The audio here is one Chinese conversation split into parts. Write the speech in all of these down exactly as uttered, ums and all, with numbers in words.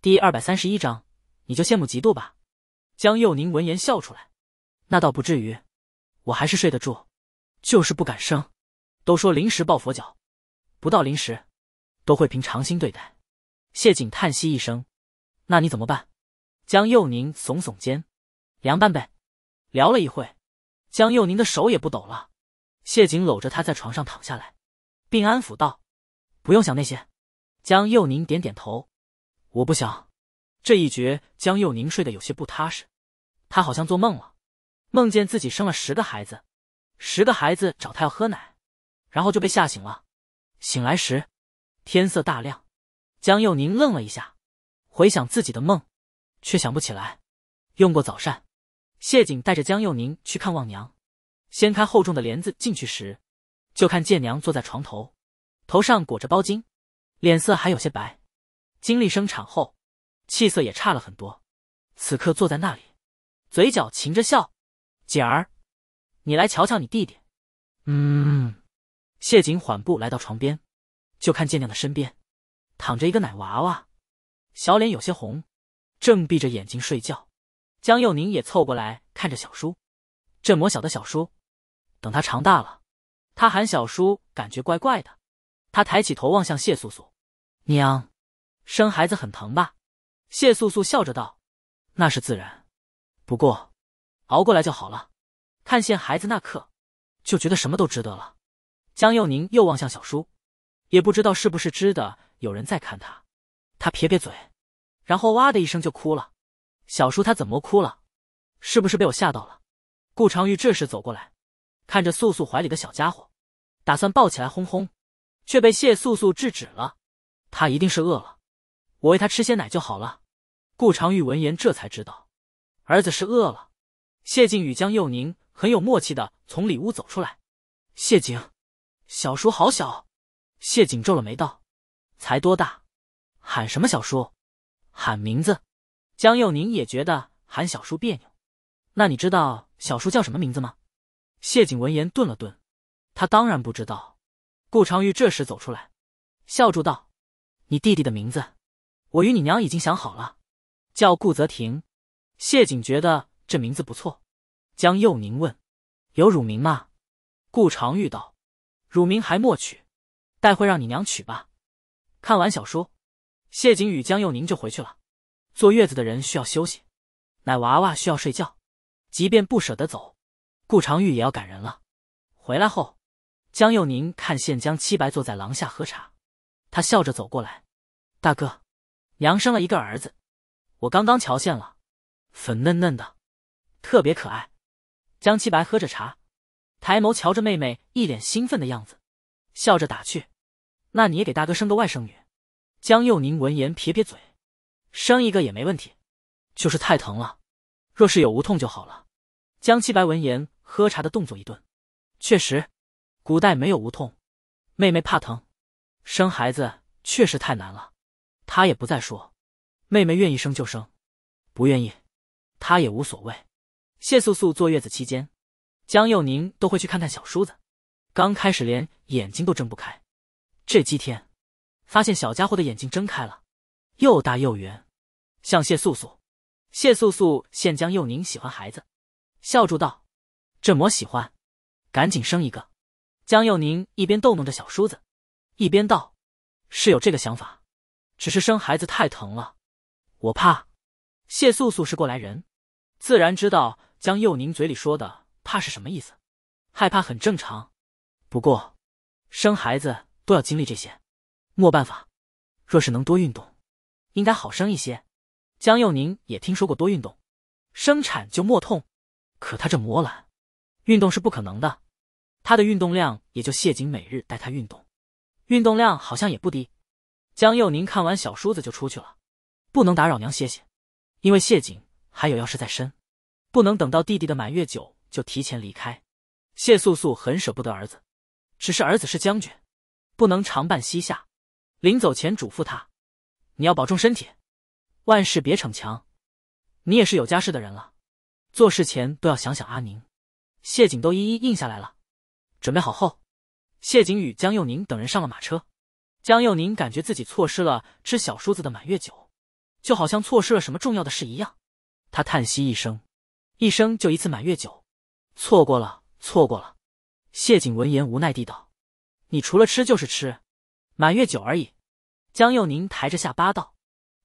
第二百三十一章，你就羡慕嫉妒吧。江佑宁闻言笑出来，那倒不至于，我还是睡得住，就是不敢生。都说临时抱佛脚，不到临时，都会凭常心对待。谢景叹息一声，那你怎么办？江佑宁耸耸肩，凉拌呗。聊了一会，江佑宁的手也不抖了。谢景搂着他在床上躺下来，并安抚道，不用想那些。江佑宁点点头，我不想。这一觉，江佑宁睡得有些不踏实，他好像做梦了，梦见自己生了十个孩子，十个孩子找他要喝奶，然后就被吓醒了。醒来时天色大亮，江佑宁愣了一下，回想自己的梦，却想不起来用过早膳。谢景带着江佑宁去看望娘，掀开厚重的帘子进去时，就看见娘坐在床头，头上裹着包巾，脸色还有些白，经历生产后气色也差了很多，此刻坐在那里，嘴角噙着笑，姐儿，你来瞧瞧你弟弟。嗯。谢景缓步来到床边，就看见娘的身边躺着一个奶娃娃，小脸有些红，正闭着眼睛睡觉。江佑宁也凑过来看着小叔，这么小的小叔，等他长大了，他喊小叔感觉怪怪的。他抬起头望向谢素素，娘，生孩子很疼吧？谢素素笑着道，那是自然，不过熬过来就好了。看见孩子那刻，就觉得什么都值得了。江佑宁又望向小叔，也不知道是不是知的有人在看他，他撇撇嘴，然后哇的一声就哭了。小叔他怎么哭了？是不是被我吓到了？顾长玉这时走过来，看着素素怀里的小家伙，打算抱起来轰轰，却被谢素素制止了。他一定是饿了，我喂他吃些奶就好了。顾长玉闻言这才知道儿子是饿了。谢景与江佑宁很有默契的从里屋走出来。谢景，小叔好小。谢景皱了眉道，才多大，喊什么小叔？喊名字。江佑宁也觉得喊小叔别扭，那你知道小叔叫什么名字吗？谢景闻言顿了顿，他当然不知道。顾长玉这时走出来，笑住道，你弟弟的名字我与你娘已经想好了，叫顾泽廷。谢景觉得这名字不错。江佑宁问，有乳名吗？顾长玉道，乳名还莫取，待会让你娘取吧。看完小说，谢景与江佑宁就回去了。坐月子的人需要休息，奶娃娃需要睡觉，即便不舍得走，顾长玉也要赶人了。回来后，江佑宁看见江七白坐在廊下喝茶，他笑着走过来，大哥，娘生了一个儿子，我刚刚瞧见了，粉嫩嫩的，特别可爱。江七白喝着茶，抬眸瞧着妹妹一脸兴奋的样子，笑着打趣，那你也给大哥生个外甥女。江佑宁闻言撇撇嘴，生一个也没问题，就是太疼了，若是有无痛就好了。江七白闻言喝茶的动作一顿，确实古代没有无痛，妹妹怕疼，生孩子确实太难了。他也不再说，妹妹愿意生就生，不愿意他也无所谓。谢素素坐月子期间，江佑宁都会去看看小叔子，刚开始连眼睛都睁不开，这几天发现小家伙的眼睛睁开了，又大又圆，像谢素素。谢素素见江佑宁喜欢孩子，笑住道，这么喜欢，赶紧生一个。江佑宁一边逗弄着小叔子，一边道，是有这个想法，只是生孩子太疼了，我怕。谢素素是过来人，自然知道江佑宁嘴里说的怕是什么意思，害怕很正常，不过生孩子都要经历这些，没办法，若是能多运动应该好生一些。江佑宁也听说过多运动生产就没痛，可他这磨懒运动是不可能的，他的运动量也就谢景每日带他运动，运动量好像也不低。江佑宁看完小叔子就出去了，不能打扰娘歇歇，因为谢景还有要事在身，不能等到弟弟的满月酒就提前离开。谢素素很舍不得儿子，只是儿子是将军，不能常伴膝下，临走前嘱咐他，你要保重身体，万事别逞强，你也是有家室的人了，做事前都要想想阿宁。谢景都一一应下来了。准备好后，谢景与江佑宁等人上了马车。江佑宁感觉自己错失了吃小叔子的满月酒，就好像错失了什么重要的事一样。他叹息一声，一生就一次满月酒，错过了，错过了。谢景闻言无奈地道：“你除了吃就是吃，满月酒而已。”江佑宁抬着下巴道：“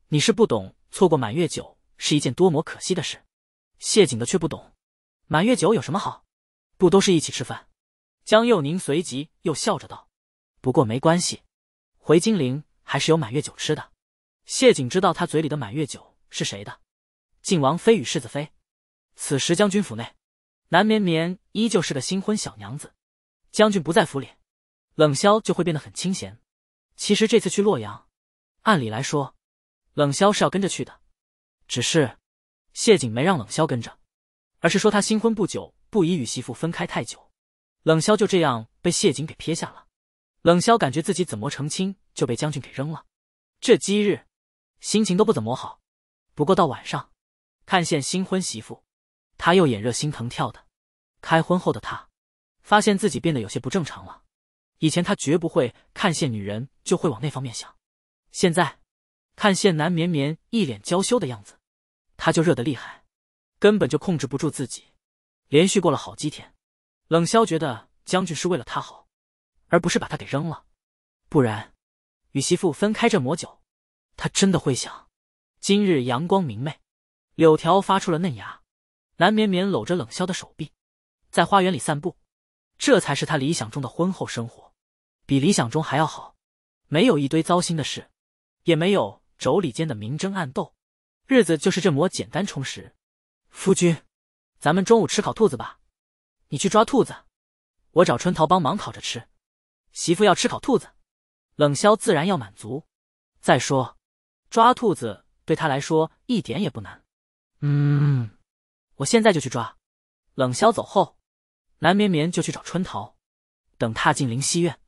你是不懂，错过满月酒是一件多么可惜的事。”谢景的却不懂，满月酒有什么好？不都是一起吃饭？江佑宁随即又笑着道：“不过没关系，回金陵还是有满月酒吃的。”谢景知道他嘴里的满月酒是谁的，晋王妃与世子妃。此时将军府内，南绵绵依旧是个新婚小娘子。将军不在府里，冷萧就会变得很清闲。其实这次去洛阳，按理来说，冷萧是要跟着去的，只是谢景没让冷萧跟着，而是说他新婚不久，不宜与媳妇分开太久。冷萧就这样被谢景给撇下了。冷萧感觉自己怎么成亲就被将军给扔了，这几日心情都不怎么好。不过到晚上看见新婚媳妇，他又眼热心疼跳的。开婚后的他发现自己变得有些不正常了，以前他绝不会看见女人就会往那方面想，现在看见南绵绵一脸娇羞的样子，他就热得厉害，根本就控制不住自己。连续过了好几天，冷萧觉得将军是为了他好，而不是把他给扔了，不然与媳妇分开这魔久，他真的会想。今日阳光明媚，柳条发出了嫩芽，南绵绵搂着冷萧的手臂在花园里散步。这才是他理想中的婚后生活，比理想中还要好，没有一堆糟心的事，也没有妯娌间的明争暗斗，日子就是这么简单充实。夫君，咱们中午吃烤兔子吧，你去抓兔子，我找春桃帮忙烤着吃。媳妇要吃烤兔子，冷萧自然要满足。再说抓兔子对他来说一点也不难。嗯，我现在就去抓。冷萧走后，南绵绵就去找春桃。等踏进灵溪院，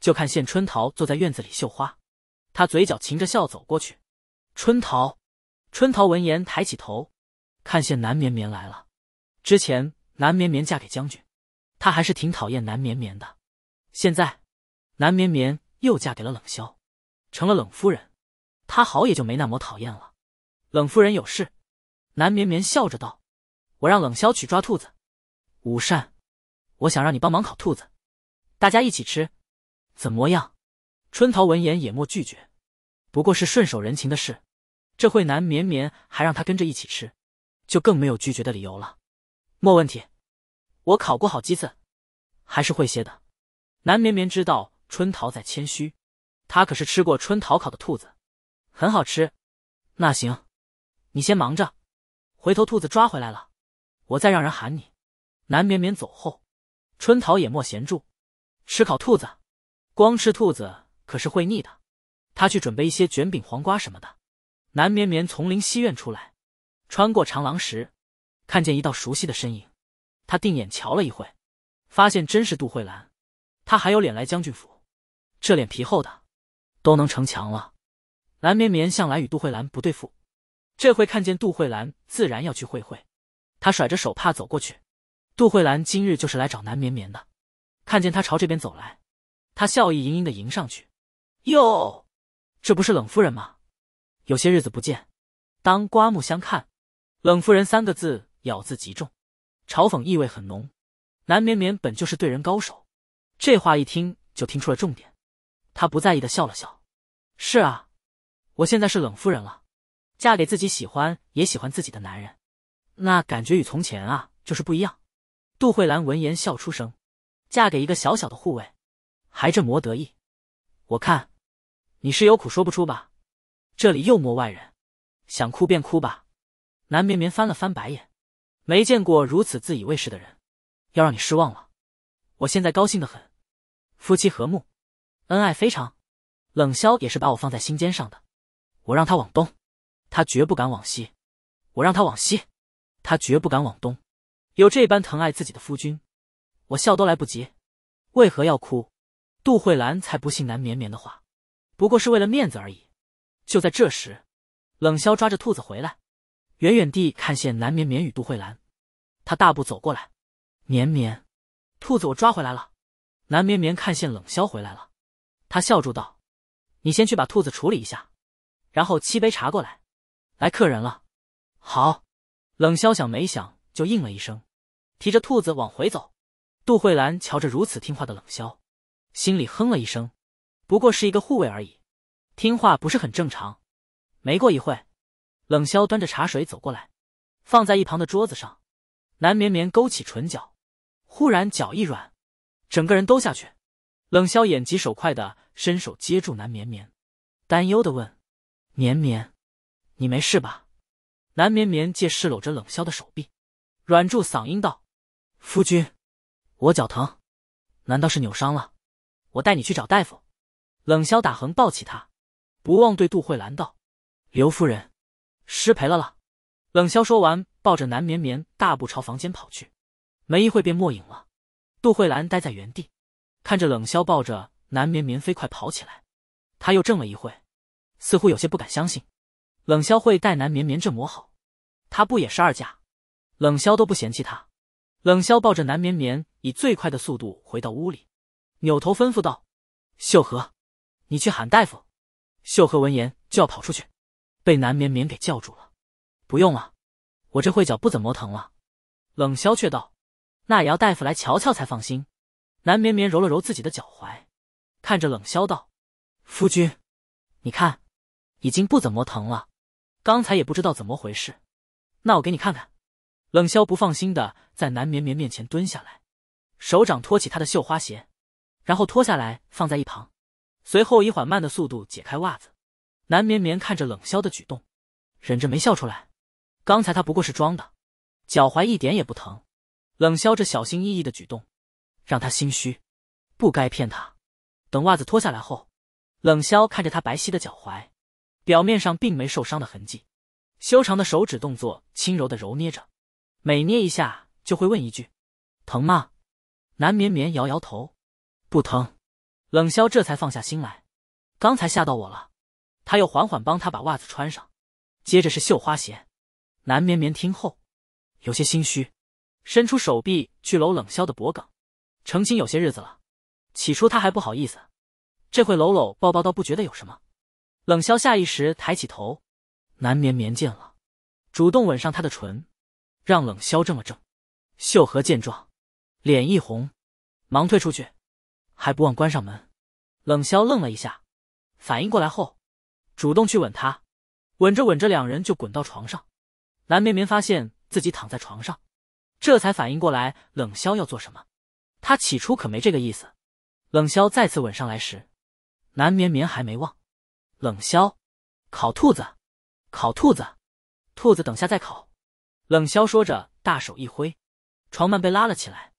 就看见春桃坐在院子里绣花，他嘴角噙着笑走过去。春桃，春桃闻言抬起头，看见南绵绵来了。之前南绵绵嫁给将军，他还是挺讨厌南绵绵的，现在南绵绵又嫁给了冷萧，成了冷夫人，他好也就没那么讨厌了。冷夫人有事，南绵绵笑着道：“我让冷萧去抓兔子，午膳我想让你帮忙烤兔子，大家一起吃，怎么样？”春桃闻言也莫拒绝，不过是顺手人情的事，这会南绵绵还让他跟着一起吃，就更没有拒绝的理由了。没问题，我烤过好几次，还是会些的。南绵绵知道春桃在谦虚，他可是吃过春桃烤的兔子，很好吃。那行，你先忙着，回头兔子抓回来了，我再让人喊你。南绵绵走后，春桃也莫闲住，吃烤兔子，光吃兔子可是会腻的，他去准备一些卷饼、黄瓜什么的。南绵绵从灵溪院出来，穿过长廊时，看见一道熟悉的身影，他定眼瞧了一会，发现真是杜慧兰。他还有脸来将军府，这脸皮厚的都能城墙了。南绵绵向来与杜慧兰不对付，这回看见杜慧兰自然要去会会。他甩着手帕走过去，杜慧兰今日就是来找南绵绵的。看见他朝这边走来，他笑意盈盈地迎上去：“哟，这不是冷夫人吗？有些日子不见。”当刮目相看，冷夫人三个字咬字极重，嘲讽意味很浓。南绵绵本就是对人高手，这话一听就听出了重点。他不在意的笑了笑：“是啊，我现在是冷夫人了，嫁给自己喜欢也喜欢自己的男人，那感觉与从前啊就是不一样。”杜慧兰闻言笑出声：“嫁给一个小小的护卫，还这么得意，我看你是有苦说不出吧？这里又没外人，想哭便哭吧。”南绵绵翻了翻白眼，没见过如此自以为是的人，要让你失望了。我现在高兴得很，夫妻和睦，恩爱非常。冷萧也是把我放在心尖上的，我让他往东，他绝不敢往西；我让他往西，他绝不敢往东。有这般疼爱自己的夫君，我笑都来不及，为何要哭？杜慧兰才不信南绵绵的话，不过是为了面子而已。就在这时，冷萧抓着兔子回来，远远地看见南绵绵与杜慧兰，他大步走过来：“绵绵，兔子我抓回来了。”南绵绵看见冷萧回来了，他笑住道：“你先去把兔子处理一下，然后沏杯茶过来，来客人了。好。冷萧想没想就应了一声，提着兔子往回走。杜慧兰瞧着如此听话的冷萧，心里哼了一声，不过是一个护卫而已，听话不是很正常。没过一会，冷萧端着茶水走过来，放在一旁的桌子上，南绵绵勾起唇角，忽然脚一软，整个人都下去。冷萧眼疾手快的伸手接住南绵绵，担忧的问：“绵绵，你没事吧？”南绵绵借势搂着冷萧的手臂，软住嗓音道：“夫君，我脚疼，难道是扭伤了？我带你去找大夫。”冷萧打横抱起他，不忘对杜慧兰道：“刘夫人，失陪了了。”冷萧说完，抱着南绵绵大步朝房间跑去，没一会便没影了。杜慧兰待在原地，看着冷萧抱着南绵绵飞快跑起来，他又怔了一会，似乎有些不敢相信冷萧会带南绵绵这么好，他不也是二价，冷萧都不嫌弃他。冷萧抱着南绵绵以最快的速度回到屋里，扭头吩咐道：“秀禾，你去喊大夫。”秀禾闻言就要跑出去，被南绵绵给叫住了。“不用了，我这会脚不怎么疼了。”冷萧却道：“那也要大夫来瞧瞧才放心。”南绵绵揉了揉自己的脚踝，看着冷萧道：“夫君，你看，已经不怎么疼了，刚才也不知道怎么回事。那我给你看看。”冷萧不放心的在南绵绵面前蹲下来，手掌托起她的绣花鞋，然后脱下来放在一旁，随后以缓慢的速度解开袜子。南绵绵看着冷萧的举动，忍着没笑出来，刚才她不过是装的，脚踝一点也不疼。冷萧这小心翼翼的举动让他心虚，不该骗他。等袜子脱下来后，冷萧看着他白皙的脚踝，表面上并没受伤的痕迹，修长的手指动作轻柔地揉捏着，每捏一下就会问一句：“疼吗？”南绵绵摇摇头：“不疼。”冷萧这才放下心来，刚才吓到我了。他又缓缓帮他把袜子穿上，接着是绣花鞋。南绵绵听后有些心虚，伸出手臂去搂冷萧的脖颈。成亲有些日子了，起初他还不好意思，这会搂搂抱抱倒不觉得有什么。冷萧下意识抬起头，南绵绵见了，主动吻上他的唇，让冷萧怔了怔。秀禾见状，脸一红，忙退出去，还不忘关上门。冷萧愣了一下，反应过来后，主动去吻他，吻着吻着两人就滚到床上。南绵绵发现自己躺在床上，这才反应过来冷萧要做什么。他起初可没这个意思。冷萧再次吻上来时，南绵绵还没忘。冷萧，烤兔子，烤兔子，兔子等下再烤。冷萧说着大手一挥，床幔被拉了起来。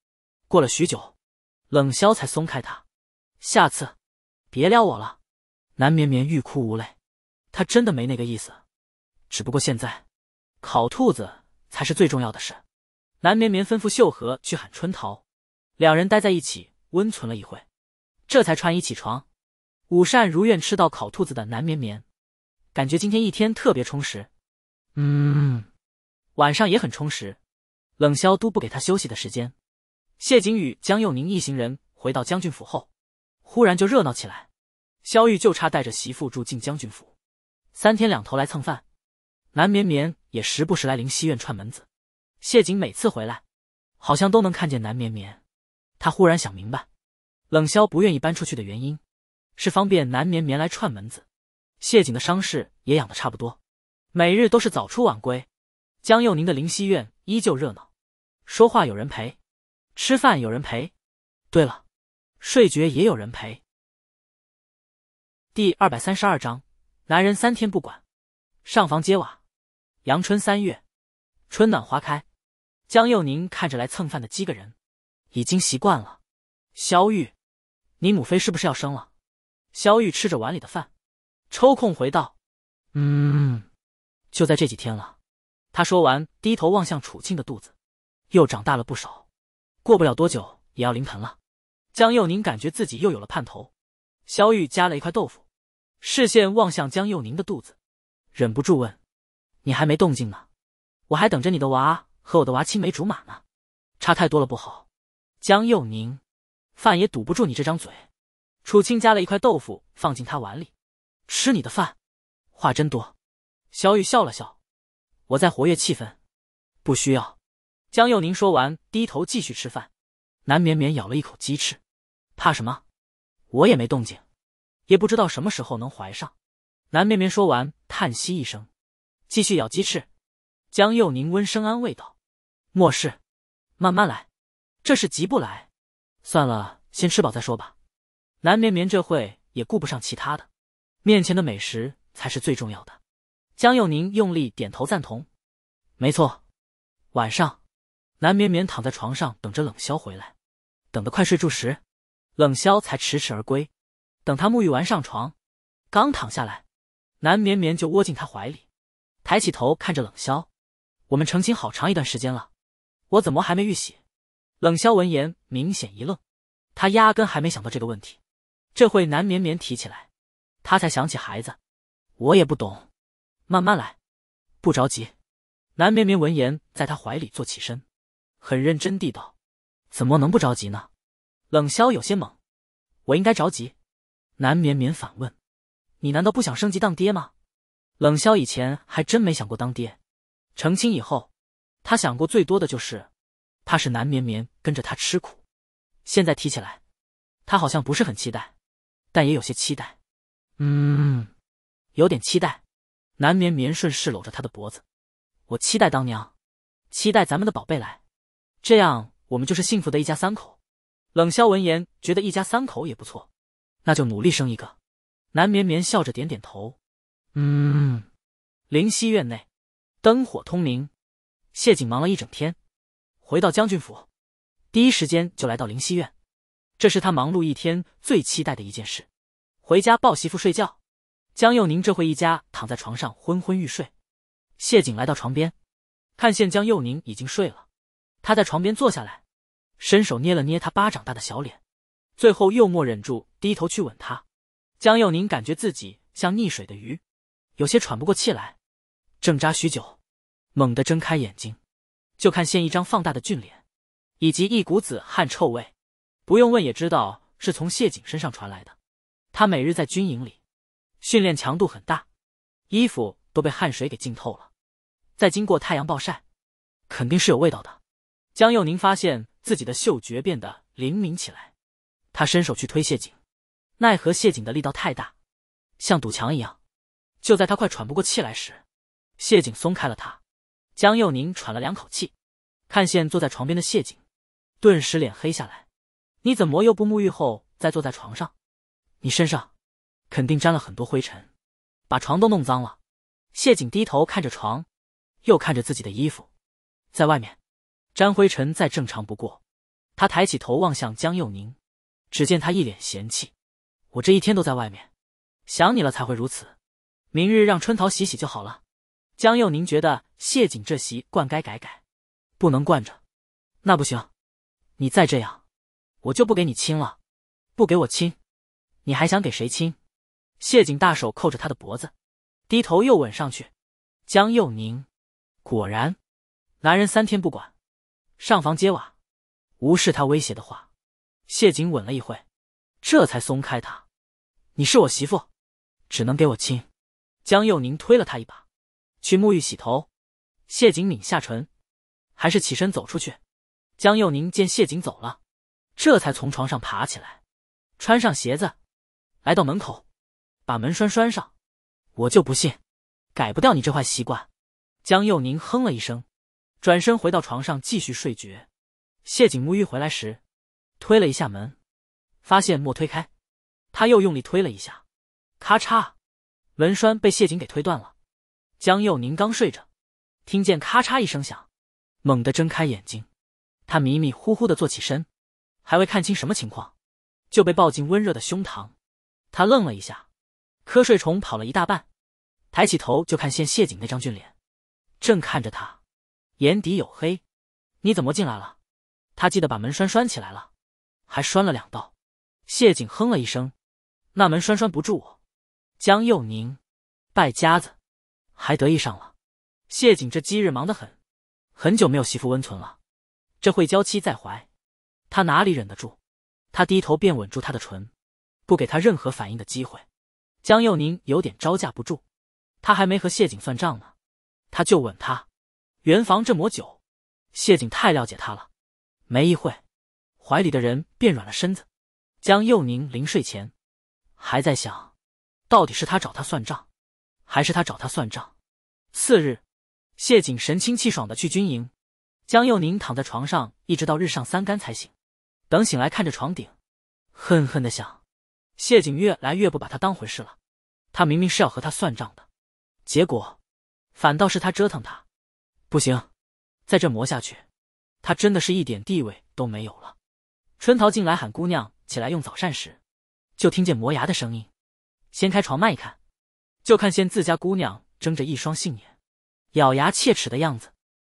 过了许久，冷萧才松开他。下次别撩我了。南绵绵欲哭无泪，他真的没那个意思，只不过现在烤兔子才是最重要的事。南绵绵吩咐秀禾去喊春桃，两人待在一起温存了一会，这才穿衣起床。午膳如愿吃到烤兔子的南绵绵感觉今天一天特别充实，嗯，晚上也很充实。冷萧都不给他休息的时间，谢景宇、江佑宁一行人回到将军府后，忽然就热闹起来。萧玉就差带着媳妇住进将军府，三天两头来蹭饭。南绵绵也时不时来灵溪院串门子，谢景每次回来好像都能看见南绵绵。他忽然想明白，冷萧不愿意搬出去的原因是方便南绵绵来串门子。谢景的伤势也养得差不多，每日都是早出晚归。江佑宁的灵溪院依旧热闹，说话有人陪，吃饭有人陪，对了，睡觉也有人陪。第二百三十二章，男人三天不管。上房揭瓦，阳春三月，春暖花开。江佑宁看着来蹭饭的几个人已经习惯了。萧玉，你母妃是不是要生了？萧玉吃着碗里的饭，抽空回道：“嗯，就在这几天了。”他说完低头望向楚庆的肚子，又长大了不少，过不了多久也要临盆了。江佑宁感觉自己又有了盼头。萧玉夹了一块豆腐，视线望向江佑宁的肚子，忍不住问：“你还没动静呢？我还等着你的娃和我的娃青梅竹马呢，差太多了不好。”江佑宁，饭也堵不住你这张嘴。楚青夹了一块豆腐放进他碗里，吃你的饭，话真多。小雨笑了笑，我在活跃气氛，不需要。江佑宁说完，低头继续吃饭。南绵绵咬了一口鸡翅，怕什么？我也没动静，也不知道什么时候能怀上。南绵绵说完，叹息一声，继续咬鸡翅。江佑宁温声安慰道：“莫事，慢慢来，这事急不来。算了，先吃饱再说吧。”南绵绵这会也顾不上其他的，面前的美食才是最重要的。江佑宁用力点头赞同，没错。晚上，南绵绵躺在床上等着冷萧回来，等得快睡住时，冷萧才迟迟而归。等他沐浴完上床，刚躺下来，南绵绵就窝进他怀里，抬起头看着冷萧，我们成亲好长一段时间了，我怎么还没遇喜？冷萧闻言明显一愣，他压根还没想到这个问题，这会南绵绵提起来，他才想起孩子，我也不懂，慢慢来，不着急。南绵绵闻言在他怀里坐起身，很认真地道，怎么能不着急呢？冷萧有些懵，我应该着急？南绵绵反问，你难道不想升级当爹吗？冷萧以前还真没想过当爹，成亲以后他想过最多的就是怕是南绵绵跟着他吃苦，现在提起来他好像不是很期待，但也有些期待。嗯，有点期待。南绵绵顺势搂着他的脖子，我期待当娘，期待咱们的宝贝来，这样我们就是幸福的一家三口。冷萧闻言觉得一家三口也不错，那就努力生一个。南绵绵笑着点点头，嗯。灵溪院内灯火通明，谢景忙了一整天，回到将军府第一时间就来到灵溪院，这是他忙碌一天最期待的一件事。回家抱媳妇睡觉，江佑宁这回一家躺在床上昏昏欲睡。谢景来到床边，看见江佑宁已经睡了，他在床边坐下来，伸手捏了捏他巴掌大的小脸，最后又默忍住低头去吻他。江佑宁感觉自己像溺水的鱼，有些喘不过气来，挣扎许久，猛地睁开眼睛，就看见一张放大的俊脸，以及一股子汗臭味，不用问也知道是从谢景身上传来的。他每日在军营里训练强度很大，衣服都被汗水给浸透了，再经过太阳暴晒，肯定是有味道的。江佑宁发现自己的嗅觉变得灵敏起来，他伸手去推谢景，奈何谢景的力道太大，像堵墙一样。就在他快喘不过气来时，谢景松开了他。江佑宁喘了两口气，看见坐在床边的谢景，顿时脸黑下来，你怎么又不沐浴后再坐在床上？你身上肯定沾了很多灰尘，把床都弄脏了。谢景低头看着床，又看着自己的衣服，在外面沾灰尘再正常不过。他抬起头望向江佑宁，只见他一脸嫌弃，我这一天都在外面，想你了才会如此，明日让春桃洗洗就好了。江佑宁觉得谢景这习惯该改改，不能惯着。那不行，你再这样我就不给你亲了。不给我亲，你还想给谁亲？谢景大手扣着他的脖子，低头又吻上去。江佑宁果然，男人三天不管，上房揭瓦，无视他威胁的话。谢景吻了一会，这才松开他，你是我媳妇，只能给我亲。江佑宁推了他一把，去沐浴洗头。谢景抿下唇，还是起身走出去。江佑宁见谢景走了，这才从床上爬起来，穿上鞋子，来到门口，把门栓栓上。我就不信，改不掉你这坏习惯。江佑宁哼了一声，转身回到床上继续睡觉。谢景沐浴回来时，推了一下门，发现没推开，他又用力推了一下，咔嚓，门栓被谢景给推断了。江佑宁刚睡着，听见咔嚓一声响，猛地睁开眼睛，他迷迷糊糊地坐起身，还未看清什么情况，就被抱进温热的胸膛。他愣了一下，瞌睡虫跑了一大半，抬起头就看见谢景那张俊脸，正看着他，眼底有黑。你怎么进来了？他记得把门栓栓起来了，还栓了两道。谢景哼了一声，那门栓栓不住我。江佑宁败家子，还得意上了。谢景这几日忙得很，很久没有媳妇温存了，这会娇妻在怀，他哪里忍得住？他低头便吻住她的唇，不给她任何反应的机会。江佑宁有点招架不住，他还没和谢景算账呢，他就吻他。圆房这抹酒，谢景太了解他了。没一会，怀里的人便软了身子。江佑宁临睡前还在想，到底是他找他算账，还是他找他算账。次日，谢景神清气爽的去军营，江佑宁躺在床上一直到日上三竿才醒。等醒来，看着床顶，恨恨的想，谢景越来越不把他当回事了。他明明是要和他算账的，结果反倒是他折腾他。不行，再这磨下去，他真的是一点地位都没有了。春桃进来喊姑娘起来用早膳时，就听见磨牙的声音，掀开床幔一看，就看见自家姑娘睁着一双杏眼，咬牙切齿的样子。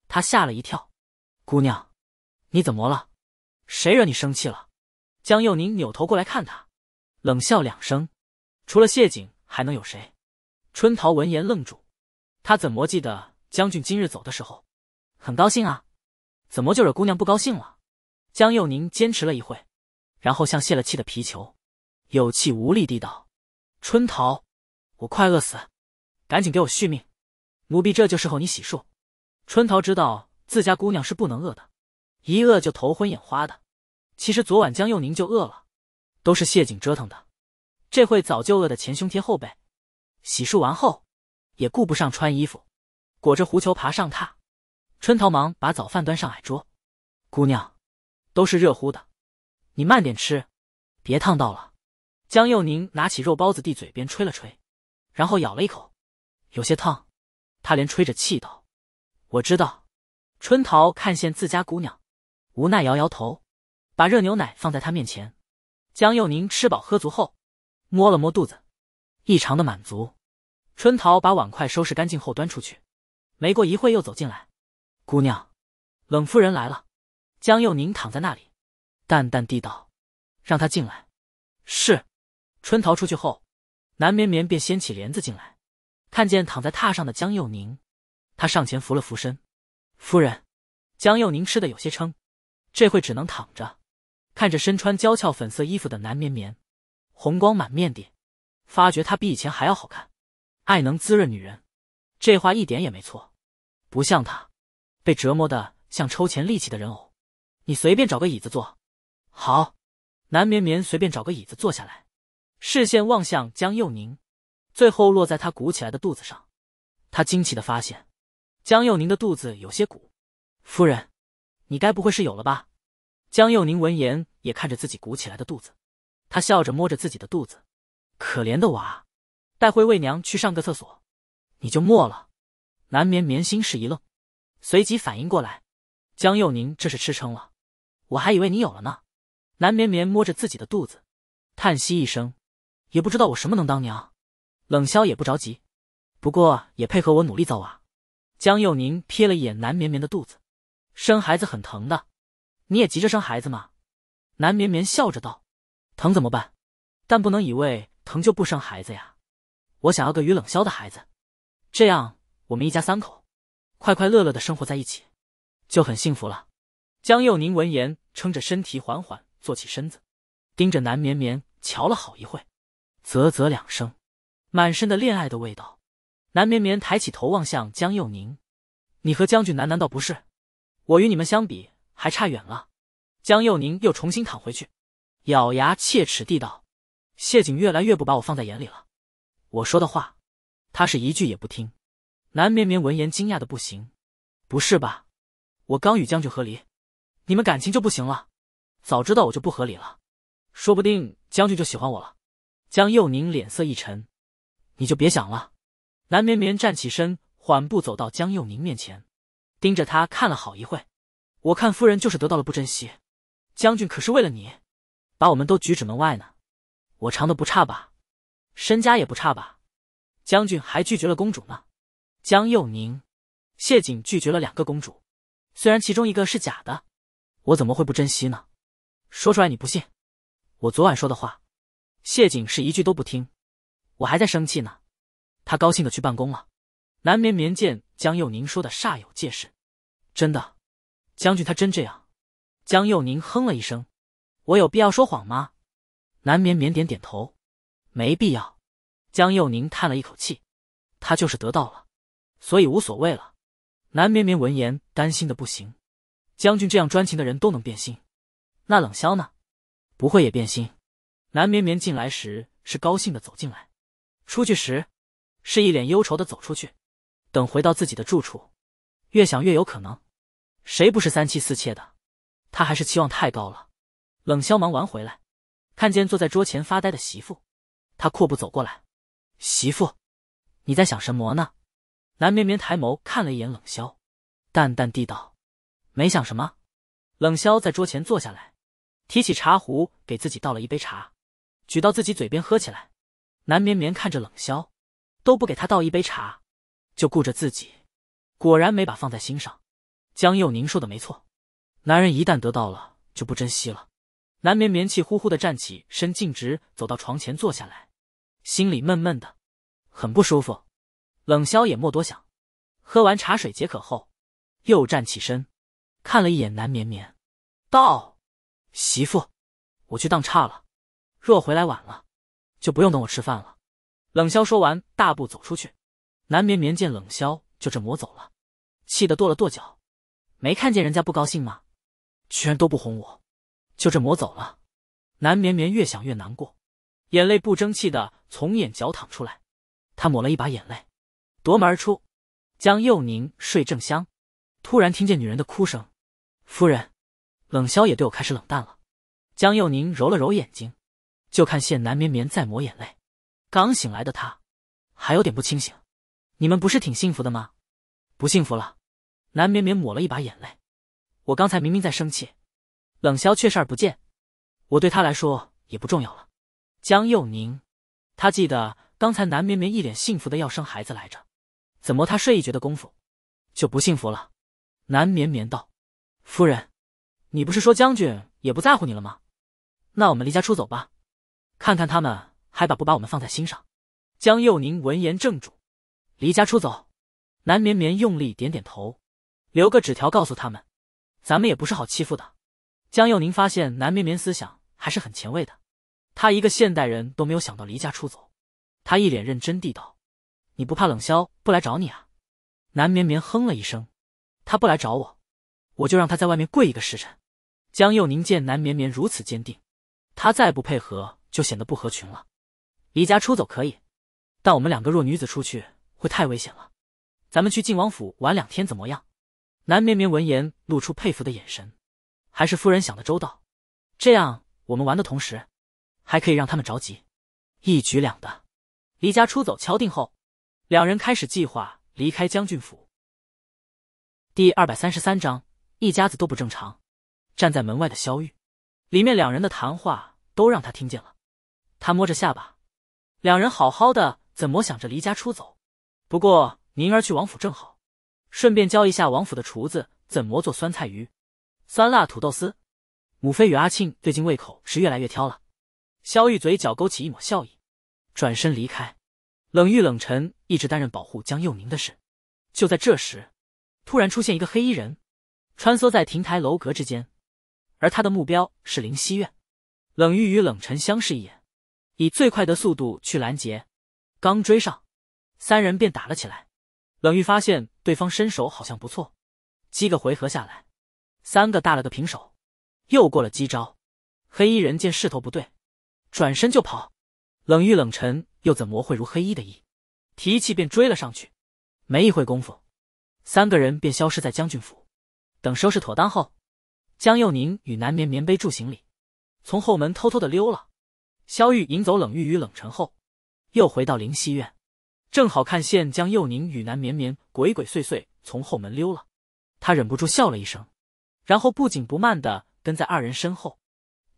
他吓了一跳，姑娘，你怎么了？谁惹你生气了？江佑宁扭头过来看他，冷笑两声，除了谢景还能有谁？春桃闻言愣住，他怎么记得将军今日走的时候很高兴啊，怎么就惹姑娘不高兴了？江佑宁坚持了一会，然后像泄了气的皮球，有气无力地道，春桃，我快饿死，赶紧给我续命，奴婢这就侍候你洗漱。春桃知道自家姑娘是不能饿的，一饿就头昏眼花的。其实昨晚江佑宁就饿了，都是谢景折腾的，这会早就饿得前胸贴后背。洗漱完后也顾不上穿衣服，裹着狐裘爬上榻。春桃忙把早饭端上矮桌，姑娘，都是热乎的，你慢点吃，别烫到了。江佑宁拿起肉包子递嘴边吹了吹，然后咬了一口，有些烫。他连吹着气道，我知道。春桃看见自家姑娘，无奈摇摇头，把热牛奶放在她面前。江佑宁吃饱喝足后摸了摸肚子，异常的满足。春桃把碗筷收拾干净后端出去，没过一会又走进来，姑娘，冷夫人来了。江佑宁躺在那里，淡淡地道，让她进来。是。春桃出去后，南绵绵便掀起帘子进来，看见躺在榻上的江佑宁，她上前扶了扶身，夫人。江佑宁吃得有些撑，这会只能躺着，看着身穿娇俏粉色衣服的南绵绵，红光满面地发觉她比以前还要好看。爱能滋润女人，这话一点也没错，不像她被折磨的像抽钱利器的人偶。你随便找个椅子坐。好。南绵绵随便找个椅子坐下来，视线望向江佑宁，最后落在她鼓起来的肚子上。她惊奇地发现江佑宁的肚子有些鼓。夫人，你该不会是有了吧？江佑宁闻言也看着自己鼓起来的肚子，他笑着摸着自己的肚子，可怜的娃，带回魏娘去上个厕所，你就没了。南绵绵心事一愣，随即反应过来，江佑宁这是吃撑了，我还以为你有了呢。南绵绵摸着自己的肚子，叹息一声，也不知道我什么能当娘，冷笑也不着急，不过也配合我努力造娃。江佑宁瞥了一眼南绵绵的肚子，生孩子很疼的，你也急着生孩子吗？南绵绵笑着道，疼怎么办？但不能以为疼就不生孩子呀，我想要个与冷萧的孩子，这样我们一家三口快快乐乐地生活在一起，就很幸福了。江佑宁闻言撑着身体缓缓坐起身子，盯着南绵绵瞧了好一会，啧啧两声，满身的恋爱的味道。南绵绵抬起头望向江佑宁，你和将军难难道不是？我与你们相比还差远了。江佑宁又重新躺回去，咬牙切齿地道，谢景越来越不把我放在眼里了，我说的话他是一句也不听。南绵绵闻言惊讶的不行，不是吧，我刚与将军和离，你们感情就不行了？早知道我就不和离了，说不定将军就喜欢我了。江佑宁脸色一沉，你就别想了。南绵绵站起身，缓步走到江佑宁面前，盯着他看了好一会，我看夫人就是得到了不珍惜，将军可是为了你把我们都举止门外呢，我尝的不差吧，身家也不差吧，将军还拒绝了公主呢。江佑宁，谢景拒绝了两个公主，虽然其中一个是假的，我怎么会不珍惜呢？说出来你不信，我昨晚说的话谢景是一句都不听，我还在生气呢。他高兴的去办公了。南绵绵见江佑宁说的煞有介事，真的，将军他真这样？江佑宁哼了一声，我有必要说谎吗？南绵绵点点头，没必要。江佑宁叹了一口气，他就是得到了，所以无所谓了。南绵绵闻言担心的不行，将军这样专情的人都能变心，那冷萧呢？不会也变心？南绵绵进来时是高兴的走进来，出去时是一脸忧愁的走出去。等回到自己的住处，越想越有可能，谁不是三妻四妾的？他还是期望太高了。冷萧忙完回来，看见坐在桌前发呆的媳妇，他阔步走过来：“媳妇，你在想什么呢？”南绵绵抬眸看了一眼冷萧，淡淡地道：“没想什么。”冷萧在桌前坐下来，提起茶壶给自己倒了一杯茶，举到自己嘴边喝起来。南绵绵看着冷萧，都不给他倒一杯茶，就顾着自己，果然没把放在心上。江佑宁说的没错，男人一旦得到了就不珍惜了。南绵绵气呼呼的站起身，径直走到床前坐下来，心里闷闷的，很不舒服。冷萧也莫多想，喝完茶水解渴后，又站起身，看了一眼南绵绵，道：“媳妇，我去当差了，若回来晚了，就不用等我吃饭了。”冷萧说完，大步走出去。南绵绵见冷萧就这磨走了，气得跺了跺脚：“没看见人家不高兴吗？居然都不哄我，就这磨走了。”南绵绵越想越难过，眼泪不争气的从眼角淌出来，她抹了一把眼泪，夺门而出。江佑宁睡正香，突然听见女人的哭声：“夫人，冷萧也对我开始冷淡了。”江佑宁揉了揉眼睛，就看见南绵绵在抹眼泪。刚醒来的他还有点不清醒：“你们不是挺幸福的吗？”“不幸福了。”南绵绵抹了一把眼泪：“我刚才明明在生气，冷萧却视而不见，我对他来说也不重要了。”江佑宁，他记得刚才南绵绵一脸幸福的要生孩子来着，怎么他睡一觉的功夫就不幸福了？南绵绵道：“夫人，你不是说将军也不在乎你了吗？那我们离家出走吧，看看他们还把不把我们放在心上。”江佑宁闻言怔住：“离家出走？”南绵绵用力点点头：“留个纸条告诉他们，咱们也不是好欺负的。”江佑宁发现南绵绵思想还是很前卫的，他一个现代人都没有想到离家出走。他一脸认真地道：“你不怕冷萧不来找你啊？”南绵绵哼了一声：“他不来找我，我就让他在外面跪一个时辰。”江佑宁见南绵绵如此坚定，他再不配合就显得不合群了。“离家出走可以，但我们两个弱女子出去会太危险了，咱们去晋王府玩两天怎么样？”南绵绵闻言露出佩服的眼神：“还是夫人想的周到，这样我们玩的同时还可以让他们着急，一举两得。”离家出走敲定后，两人开始计划离开将军府。第二百三十三章，一家子都不正常。站在门外的萧玉，里面两人的谈话都让他听见了。他摸着下巴，两人好好的怎么想着离家出走？不过宁儿去王府正好，顺便教一下王府的厨子怎么做酸菜鱼、酸辣土豆丝。母妃与阿庆最近胃口是越来越挑了。萧玉嘴角勾起一抹笑意，转身离开。冷玉冷尘一直担任保护江佑宁的事。就在这时，突然出现一个黑衣人，穿梭在亭台楼阁之间，而他的目标是灵溪院。冷玉与冷尘相视一眼，以最快的速度去拦截，刚追上，三人便打了起来。冷玉发现对方身手好像不错，几个回合下来，三个打了个平手。又过了几招，黑衣人见势头不对，转身就跑。冷玉冷尘又怎么会如黑衣的意，提气便追了上去。没一会功夫，三个人便消失在将军府。等收拾妥当后，江佑宁与南绵绵背住行李，从后门偷偷的溜了。萧玉引走冷玉与冷尘后，又回到灵溪院，正好看见江佑宁与南绵绵鬼鬼祟祟从后门溜了。他忍不住笑了一声，然后不紧不慢的跟在二人身后。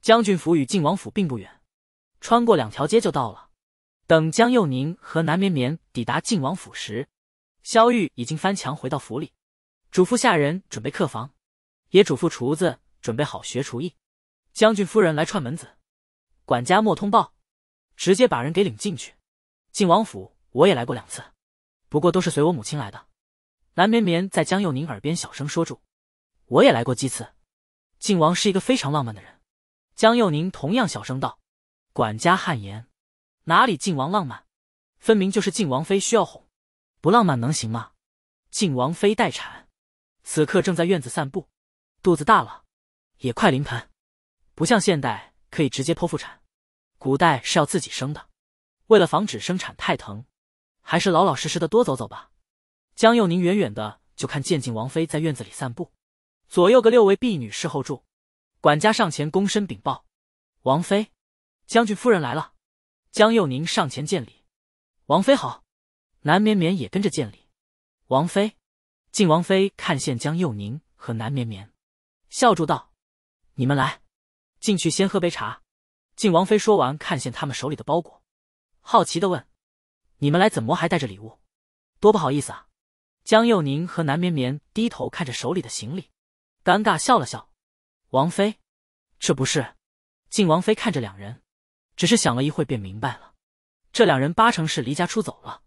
将军府与晋王府并不远，穿过两条街就到了。等江佑宁和南绵绵抵达晋王府时，萧玉已经翻墙回到府里，嘱咐下人准备客房，也嘱咐厨子准备好学厨艺。将军夫人来串门子，管家莫通报，直接把人给领进去。晋王府我也来过两次，不过都是随我母亲来的。南绵绵在江佑宁耳边小声说住：“我也来过几次，晋王是一个非常浪漫的人。”江佑宁同样小声道。管家汗颜：“哪里晋王浪漫，分明就是晋王妃需要哄，不浪漫能行吗？晋王妃待产，此刻正在院子散步，肚子大了，也快临盆。不像现代可以直接剖腹产，古代是要自己生的。为了防止生产太疼，还是老老实实的多走走吧。江佑宁远远的就看见晋王妃在院子里散步，左右个六位婢女侍候住。管家上前躬身禀报：“王妃，将军夫人来了。”江佑宁上前见礼：“王妃好。”南绵绵也跟着见礼：“王妃。”晋王妃看见江佑宁和南绵绵，笑住道：“你们来，进去先喝杯茶。”晋王妃说完，看见他们手里的包裹，好奇地问：“你们来怎么还带着礼物？多不好意思啊！”江佑宁和南绵绵低头看着手里的行李，尴尬笑了笑：“王妃，这不是。”晋王妃看着两人，只是想了一会便明白了，这两人八成是离家出走了。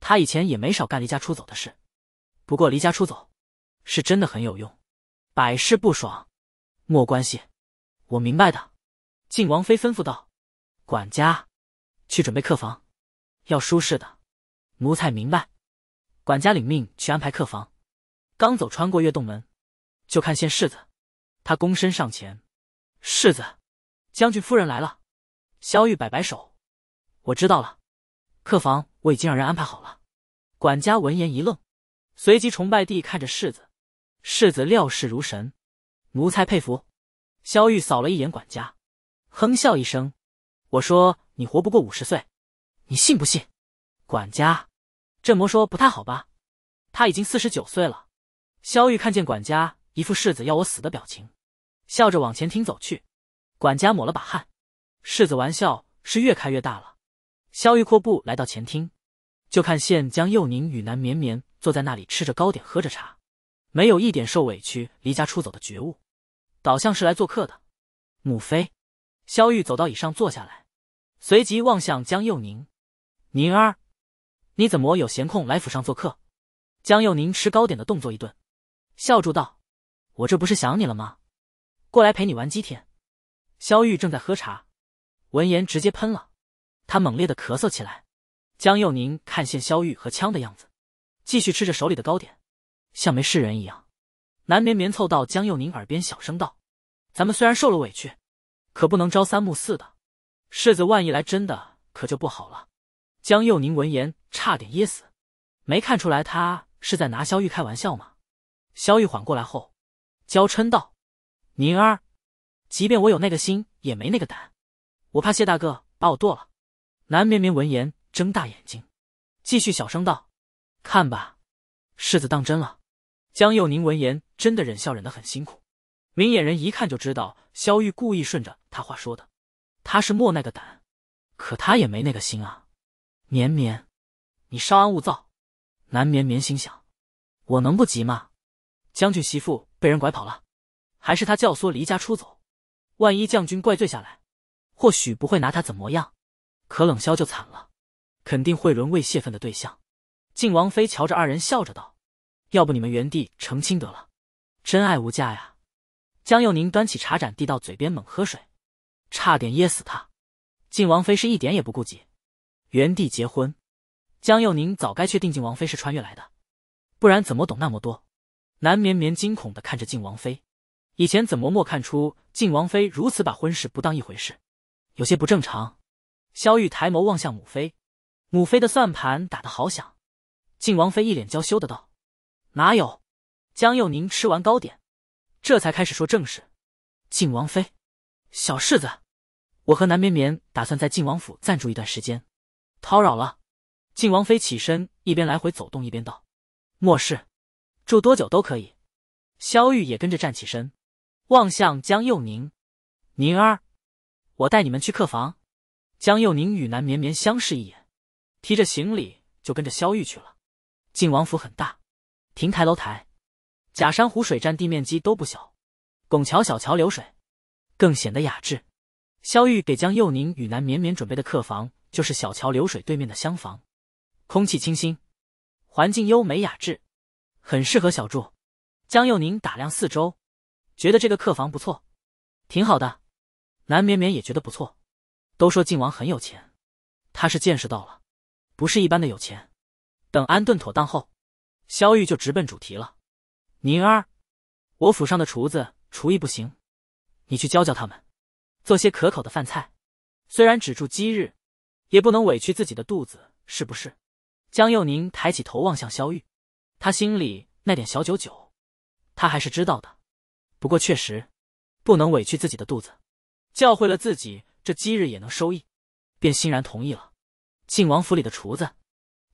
他以前也没少干离家出走的事，不过离家出走是真的很有用，百试不爽。莫关系，我明白的。晋王妃吩咐道：“管家，去准备客房，要舒适的。”奴才明白。管家领命去安排客房。刚走穿过月洞门，就看见世子，他躬身上前：“世子，将军夫人来了。”萧玉摆摆手：“我知道了，客房我已经让人安排好了。”管家闻言一愣，随即崇拜地看着世子。世子料事如神，奴才佩服。萧玉扫了一眼管家，哼笑一声：“我说你活不过五十岁，你信不信？”管家：“这么说不太好吧？他已经四十九岁了。”萧玉看见管家一副世子要我死的表情，笑着往前厅走去。管家抹了把汗，世子玩笑是越开越大了。萧玉阔步来到前厅，就看见江佑宁与南绵绵坐在那里吃着糕点喝着茶，没有一点受委屈离家出走的觉悟，倒像是来做客的。“母妃。”萧玉走到椅上坐下来，随即望向江佑宁：“宁儿，你怎么有闲空来府上做客？”江佑宁吃糕点的动作一顿，笑住道：“我这不是想你了吗？过来陪你玩几天。”萧玉正在喝茶，闻言直接喷了，他猛烈的咳嗽起来。江佑宁看见萧玉和呛的样子，继续吃着手里的糕点，像没事人一样。南绵绵凑到江佑宁耳边小声道：“咱们虽然受了委屈，可不能朝三暮四的，世子万一来真的可就不好了。”江佑宁闻言差点噎死，没看出来他是在拿萧玉开玩笑吗？萧玉缓过来后，娇嗔道：“宁儿，即便我有那个心，也没那个胆，我怕谢大哥把我剁了。”南绵绵闻言睁大眼睛，继续小声道：“看吧，世子当真了。”江佑宁闻言真的忍笑忍得很辛苦，明眼人一看就知道萧玉故意顺着他话说的，他是没那个胆，可他也没那个心啊。“绵绵，你稍安勿躁。”南绵绵心想，我能不急吗？将军媳妇被人拐跑了，还是他教唆离家出走，万一将军怪罪下来，或许不会拿他怎么样，可冷萧就惨了，肯定会沦为泄愤的对象。晋王妃瞧着二人笑着道：“要不你们原地成亲得了，真爱无价呀。”江佑宁端起茶盏递到嘴边猛喝水，差点噎死他。晋王妃是一点也不顾及，原地结婚。江佑宁早该确定晋王妃是穿越来的，不然怎么懂那么多？南绵绵惊恐地看着晋王妃，以前怎么没看出晋王妃如此把婚事不当一回事，有些不正常。萧玉抬眸望向母妃，母妃的算盘打得好响。晋王妃一脸娇羞的道：“哪有？”江佑宁吃完糕点，这才开始说正事：“晋王妃，小世子，我和南绵绵打算在晋王府暂住一段时间，叨扰了。”晋王妃起身，一边来回走动，一边道：“莫事，住多久都可以。”萧玉也跟着站起身，望向江佑宁：“宁儿，我带你们去客房。”江佑宁与南绵绵相视一眼，提着行李就跟着萧玉去了。晋王府很大，亭台楼台，假山湖水占地面积都不小，拱桥小桥流水，更显得雅致。萧玉给江佑宁与南绵绵准备的客房，就是小桥流水对面的厢房，空气清新，环境优美雅致，很适合小住。江佑宁打量四周，觉得这个客房不错，挺好的。南绵绵也觉得不错，都说晋王很有钱，他是见识到了，不是一般的有钱。等安顿妥当后，萧玉就直奔主题了：“宁儿，我府上的厨子厨艺不行，你去教教他们，做些可口的饭菜。虽然只住几日，也不能委屈自己的肚子，是不是？”江佑宁抬起头望向萧玉，他心里那点小九九，他还是知道的。不过确实不能委屈自己的肚子，教会了自己，这几日也能收益，便欣然同意了。晋王府里的厨子，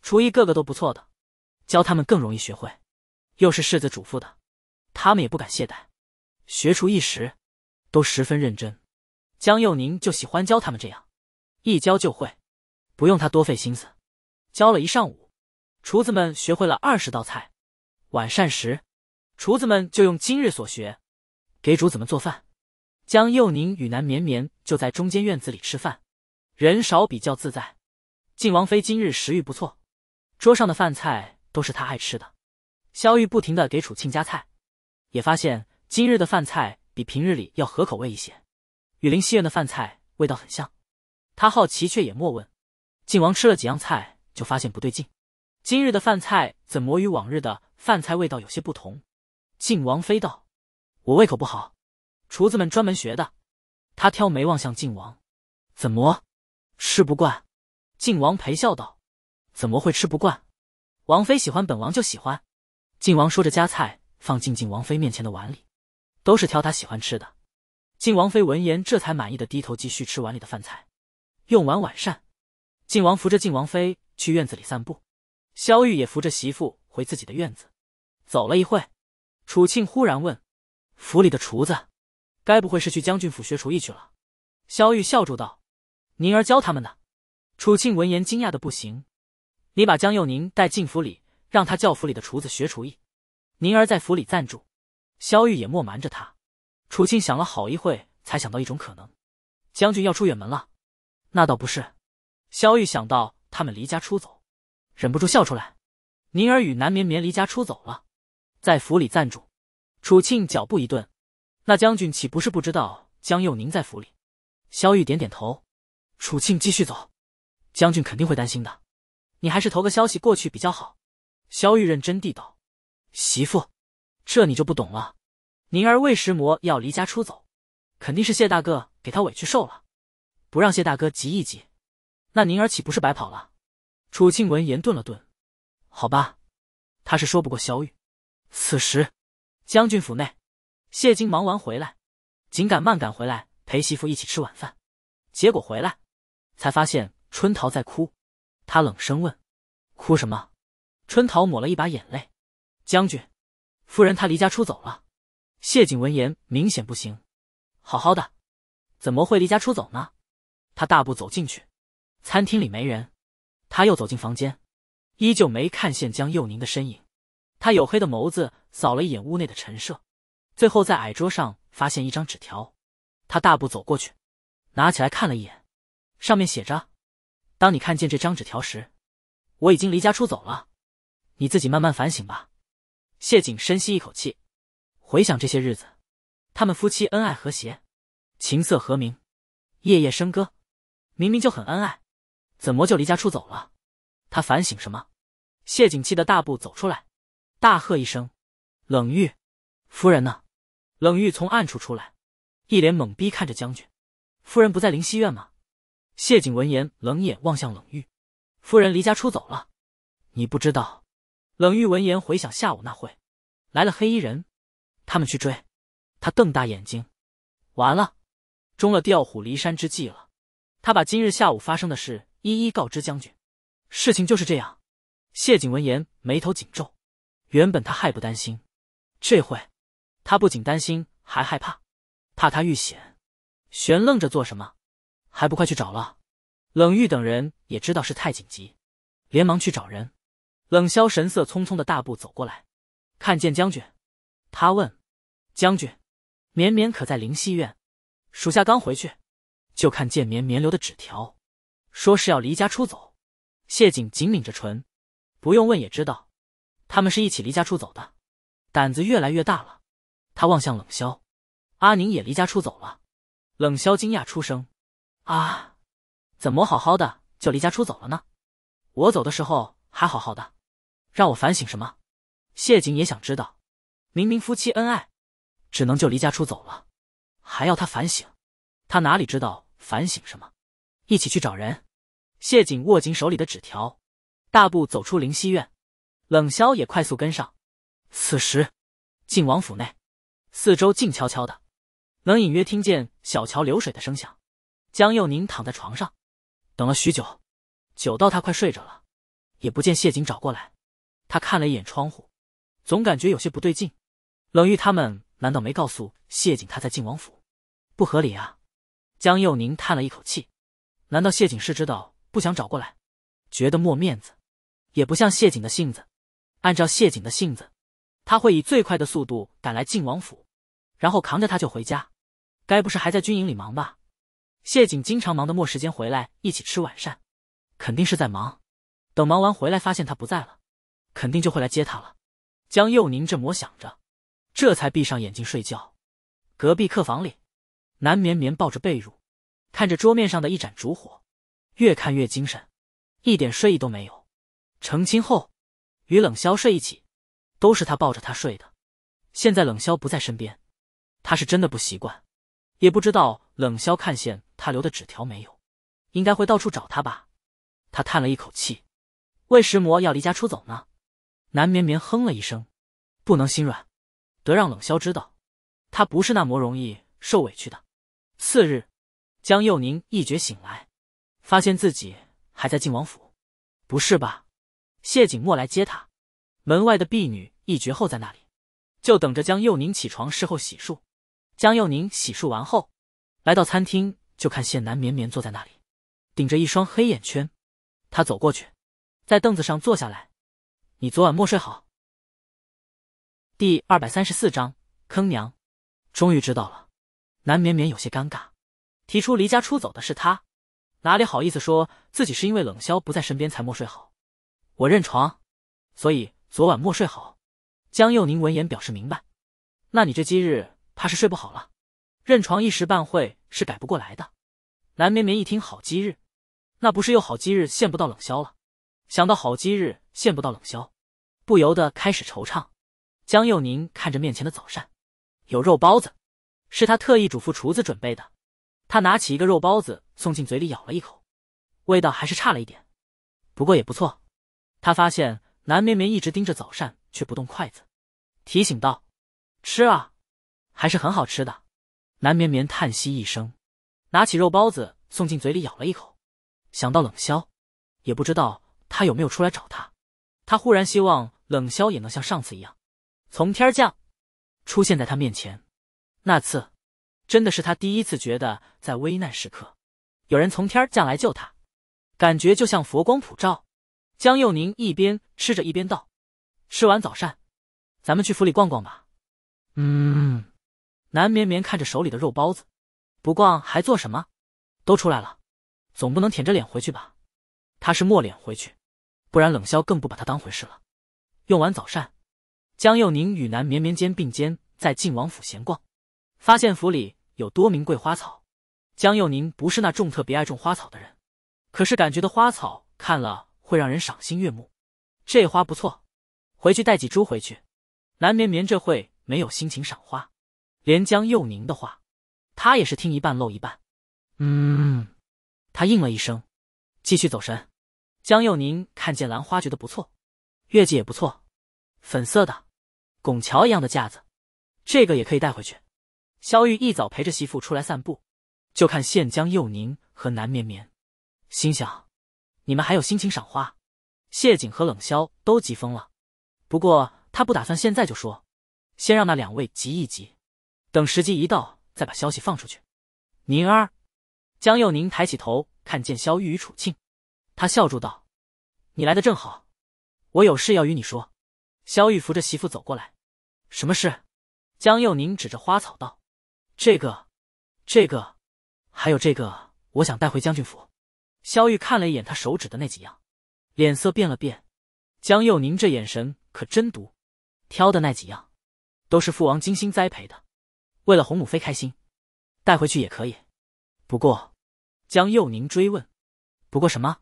厨艺个个都不错的，教他们更容易学会。又是世子嘱咐的，他们也不敢懈怠，学厨一时都十分认真。江佑宁就喜欢教他们这样，一教就会，不用他多费心思。教了一上午，厨子们学会了二十道菜。晚膳时，厨子们就用今日所学给主子们做饭。江佑宁与南绵绵就在中间院子里吃饭，人少比较自在。晋王妃今日食欲不错，桌上的饭菜都是她爱吃的。萧玉不停地给楚庆加菜，也发现今日的饭菜比平日里要合口味一些，与林熙苑的饭菜味道很像。他好奇却也莫问，晋王吃了几样菜就发现不对劲，今日的饭菜怎么与往日的饭菜味道有些不同？晋王妃道：“我胃口不好，厨子们专门学的。”他挑眉望向晋王：“怎么吃不惯？”晋王陪笑道：“怎么会吃不惯？王妃喜欢，本王就喜欢。”晋王说着夹菜放进晋王妃面前的碗里，都是挑他喜欢吃的。晋王妃闻言这才满意的低头继续吃碗里的饭菜。用完晚膳，晋王扶着晋王妃去院子里散步，萧玉也扶着媳妇回自己的院子。走了一会，楚庆忽然问：“府里的厨子该不会是去将军府学厨艺去了？”萧玉笑住道：“宁儿教他们的。”楚庆闻言惊讶的不行：“你把江佑宁带进府里，让他教府里的厨子学厨艺，宁儿在府里暂住。”萧玉也莫瞒着他。楚庆想了好一会，才想到一种可能：将军要出远门了。那倒不是。萧玉想到他们离家出走，忍不住笑出来。宁儿与南绵绵离家出走了，在府里暂住。楚庆脚步一顿，那将军岂不是不知道江佑宁在府里？萧玉点点头。楚庆继续走：“将军肯定会担心的，你还是投个消息过去比较好。”萧玉认真地道：“媳妇，这你就不懂了。宁儿为石魔要离家出走，肯定是谢大哥给他委屈受了，不让谢大哥急一急，那宁儿岂不是白跑了？”楚庆闻言顿了顿：“好吧。”他是说不过萧玉。此时将军府内，谢金忙完回来，紧赶慢赶回来陪媳妇一起吃晚饭。结果回来才发现春桃在哭，他冷声问：“哭什么？”春桃抹了一把眼泪：“将军，夫人她离家出走了。”谢景闻言明显不行，好好的怎么会离家出走呢？他大步走进去，餐厅里没人。他又走进房间，依旧没看见江佑宁的身影。他黝黑的眸子扫了一眼屋内的陈设，最后在矮桌上发现一张纸条。他大步走过去，拿起来看了一眼，上面写着：“当你看见这张纸条时，我已经离家出走了，你自己慢慢反省吧。”谢景深吸一口气，回想这些日子，他们夫妻恩爱和谐，琴瑟和鸣，夜夜笙歌，明明就很恩爱，怎么就离家出走了？他反省什么？谢景气得大步走出来，大喝一声：“冷玉，夫人呢？”冷玉从暗处出来，一脸懵逼看着将军：“夫人不在灵溪院吗？”谢景闻言冷眼望向冷玉：“夫人离家出走了，你不知道？”冷玉闻言回想下午那会来了黑衣人，他们去追他，瞪大眼睛，完了，中了调虎离山之计了。他把今日下午发生的事一一告知将军。事情就是这样。谢景闻言眉头紧皱，原本他还不担心，这会他不仅担心还害怕，怕他遇险。悬愣着做什么？还不快去找了。冷玉等人也知道是太紧急，连忙去找人。冷萧神色匆匆的大步走过来，看见将军，他问：“将军，绵绵可在灵溪院？”“属下刚回去，就看见绵绵留的纸条，说是要离家出走。”谢景紧抿着唇，不用问也知道他们是一起离家出走的，胆子越来越大了。他望向冷萧：“阿宁也离家出走了？”冷萧惊讶出声：“啊，怎么好好的就离家出走了呢？我走的时候还好好的。”让我反省什么？谢景也想知道，明明夫妻恩爱，只能就离家出走了，还要他反省？他哪里知道反省什么？一起去找人。谢景握紧手里的纸条，大步走出灵溪院，冷萧也快速跟上。此时，晋王府内，四周静悄悄的，能隐约听见小桥流水的声响。江佑宁躺在床上，等了许久，久到他快睡着了，也不见谢景找过来。他看了一眼窗户，总感觉有些不对劲。冷玉他们难道没告诉谢景他在晋王府？不合理啊！江佑宁叹了一口气，难道谢景是知道不想找过来，觉得没面子？也不像谢景的性子，按照谢景的性子，他会以最快的速度赶来晋王府，然后扛着他就回家。该不是还在军营里忙吧？谢景经常忙得没时间回来一起吃晚膳，肯定是在忙。等忙完回来发现他不在了，肯定就会来接他了。江佑宁这么想着，这才闭上眼睛睡觉。隔壁客房里，南绵绵抱着被褥，看着桌面上的一盏烛火，越看越精神，一点睡意都没有。成亲后，与冷萧睡一起，都是他抱着他睡的。现在冷萧不在身边，他是真的不习惯，也不知道冷萧看见他留的纸条没有，应该会到处找他吧。他叹了一口气，为什么要离家出走呢？南绵绵哼了一声，不能心软，得让冷萧知道他不是那么容易受委屈的。次日，江佑宁一觉醒来，发现自己还在晋王府。不是吧？谢景墨来接他，门外的婢女一觉后在那里，就等着江佑宁起床事后洗漱。江佑宁洗漱完后，来到餐厅，就看谢南绵绵坐在那里，顶着一双黑眼圈。他走过去，在凳子上坐下来。你昨晚没睡好。第二百三十四章坑娘。终于知道了。南绵绵有些尴尬，提出离家出走的是他，哪里好意思说自己是因为冷萧不在身边才没睡好。我认床，所以昨晚没睡好。江佑宁闻言表示明白，那你这几日怕是睡不好了，认床一时半会是改不过来的。南绵绵一听好几日，那不是又好几日见不到冷萧了？想到好几日见不到冷萧，不由得开始惆怅。江佑宁看着面前的早膳，有肉包子，是他特意嘱咐厨子准备的。他拿起一个肉包子送进嘴里咬了一口，味道还是差了一点，不过也不错。他发现南绵绵一直盯着早膳却不动筷子，提醒道：“吃啊，还是很好吃的。”南绵绵叹息一声，拿起肉包子送进嘴里咬了一口，想到冷萧，也不知道他有没有出来找他。他忽然希望冷萧也能像上次一样，从天降出现在他面前。那次真的是他第一次觉得，在危难时刻有人从天降来救他，感觉就像佛光普照。江佑宁一边吃着一边道：“吃完早膳，咱们去府里逛逛吧。”嗯，南绵绵看着手里的肉包子，不逛还做什么？都出来了，总不能舔着脸回去吧？他是没脸回去，不然冷萧更不把他当回事了。用完早膳，江佑宁与南绵绵肩并肩在晋王府闲逛，发现府里有多名贵花草。江佑宁不是那种特别爱种花草的人，可是感觉的花草看了会让人赏心悦目。这花不错，回去带几株回去。南绵绵这会没有心情赏花，连江佑宁的话他也是听一半漏一半。嗯，他应了一声，继续走神。江佑宁看见兰花觉得不错，月季也不错，粉色的拱桥一样的架子，这个也可以带回去。萧玉一早陪着媳妇出来散步，就看见江佑宁和南绵绵，心想你们还有心情赏花？谢景和冷萧都急疯了，不过他不打算现在就说，先让那两位急一急，等时机一到再把消息放出去。宁儿。江佑宁抬起头看见萧玉与楚庆，他笑住道：“你来得正好，我有事要与你说。”萧玉扶着媳妇走过来：“什么事？”江佑宁指着花草道：“这个，这个，还有这个，我想带回将军府。”萧玉看了一眼他手指的那几样，脸色变了变。江佑宁这眼神可真毒，挑的那几样都是父王精心栽培的，为了哄母妃开心，带回去也可以。不过，江佑宁追问：“不过什么？”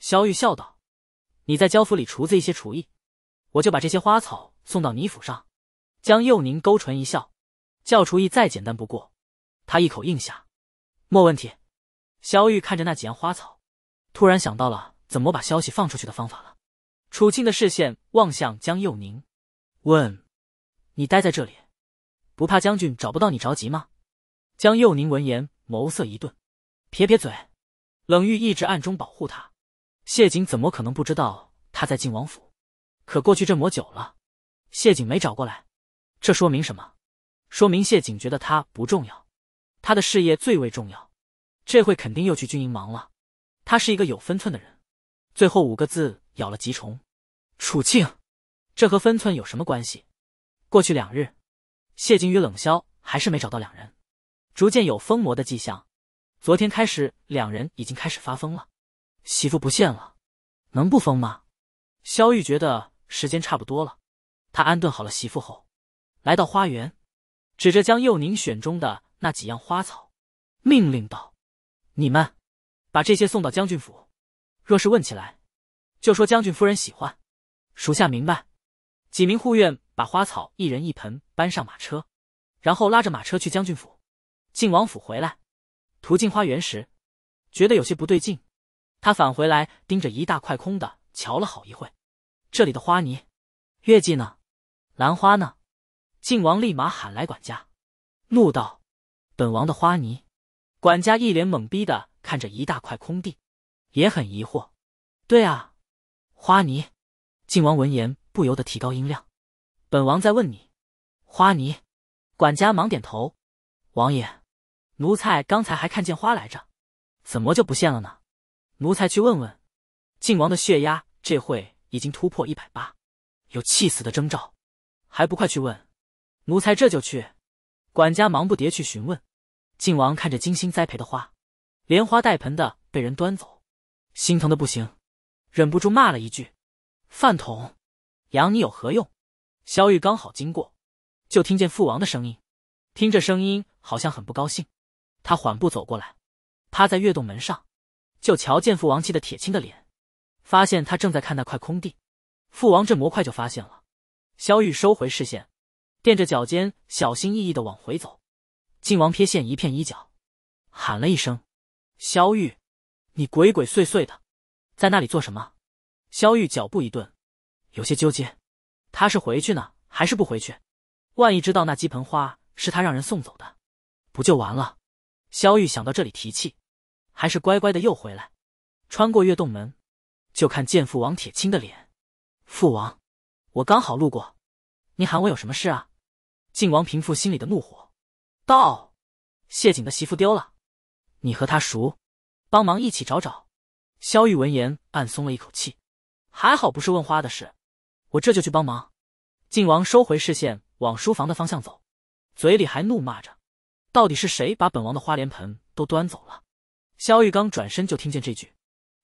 萧玉笑道：“你在教府里厨子一些厨艺，我就把这些花草送到你府上。”江佑宁勾唇一笑，叫厨艺再简单不过，他一口应下，没问题。萧玉看着那几样花草，突然想到了怎么把消息放出去的方法了。楚庆的视线望向江佑宁，问：“你待在这里，不怕将军找不到你着急吗？”江佑宁闻言眸色一顿，撇撇嘴。冷玉一直暗中保护他，谢景怎么可能不知道他在晋王府？可过去这么久了，谢景没找过来，这说明什么？说明谢景觉得他不重要，他的事业最为重要。这会肯定又去军营忙了。他是一个有分寸的人。最后五个字咬了急重。楚庆，这和分寸有什么关系？过去两日，谢景与冷萧还是没找到两人，逐渐有疯魔的迹象。昨天开始，两人已经开始发疯了。媳妇不见了，能不疯吗？萧玉觉得时间差不多了，他安顿好了媳妇后，来到花园，指着江佑宁选中的那几样花草，命令道：“你们把这些送到将军府，若是问起来，就说将军夫人喜欢，属下明白。”几名护院把花草一人一盆搬上马车，然后拉着马车去将军府。晋王府回来，途进花园时，觉得有些不对劲，他返回来盯着一大块空的瞧了好一会，这里的花泥、月季呢？兰花呢？晋王立马喊来管家，怒道：“本王的花泥！”管家一脸懵逼的看着一大块空地，也很疑惑。对啊，花泥。晋王闻言不由得提高音量：“本王在问你，花泥。”管家忙点头：“王爷，奴才刚才还看见花来着，怎么就不见了呢？奴才去问问。”晋王的血压这会已经突破一百八，有气死的征兆，还不快去问？奴才这就去。管家忙不迭去询问。晋王看着精心栽培的花，连花带盆的被人端走，心疼的不行，忍不住骂了一句：“饭桶，养你有何用？”萧玉刚好经过，就听见父王的声音，听着声音好像很不高兴，他缓步走过来，趴在月洞门上，就瞧见父王气得铁青的脸，发现他正在看那块空地。父王这模快就发现了。萧玉收回视线，垫着脚尖小心翼翼地往回走。晋王瞥见一片衣角，喊了一声：“萧玉，你鬼鬼祟祟的，在那里做什么？”萧玉脚步一顿，有些纠结，他是回去呢，还是不回去？万一知道那几盆花是他让人送走的，不就完了？萧玉想到这里提气，还是乖乖的又回来，穿过月洞门，就看见父王铁青的脸。“父王，我刚好路过，你喊我有什么事啊？”晋王平复心里的怒火，道：“谢景的媳妇丢了，你和他熟，帮忙一起找找。”萧玉闻言暗松了一口气，还好不是问花的事，我这就去帮忙。晋王收回视线，往书房的方向走，嘴里还怒骂着：“到底是谁把本王的花莲盆都端走了？”萧玉刚转身就听见这句，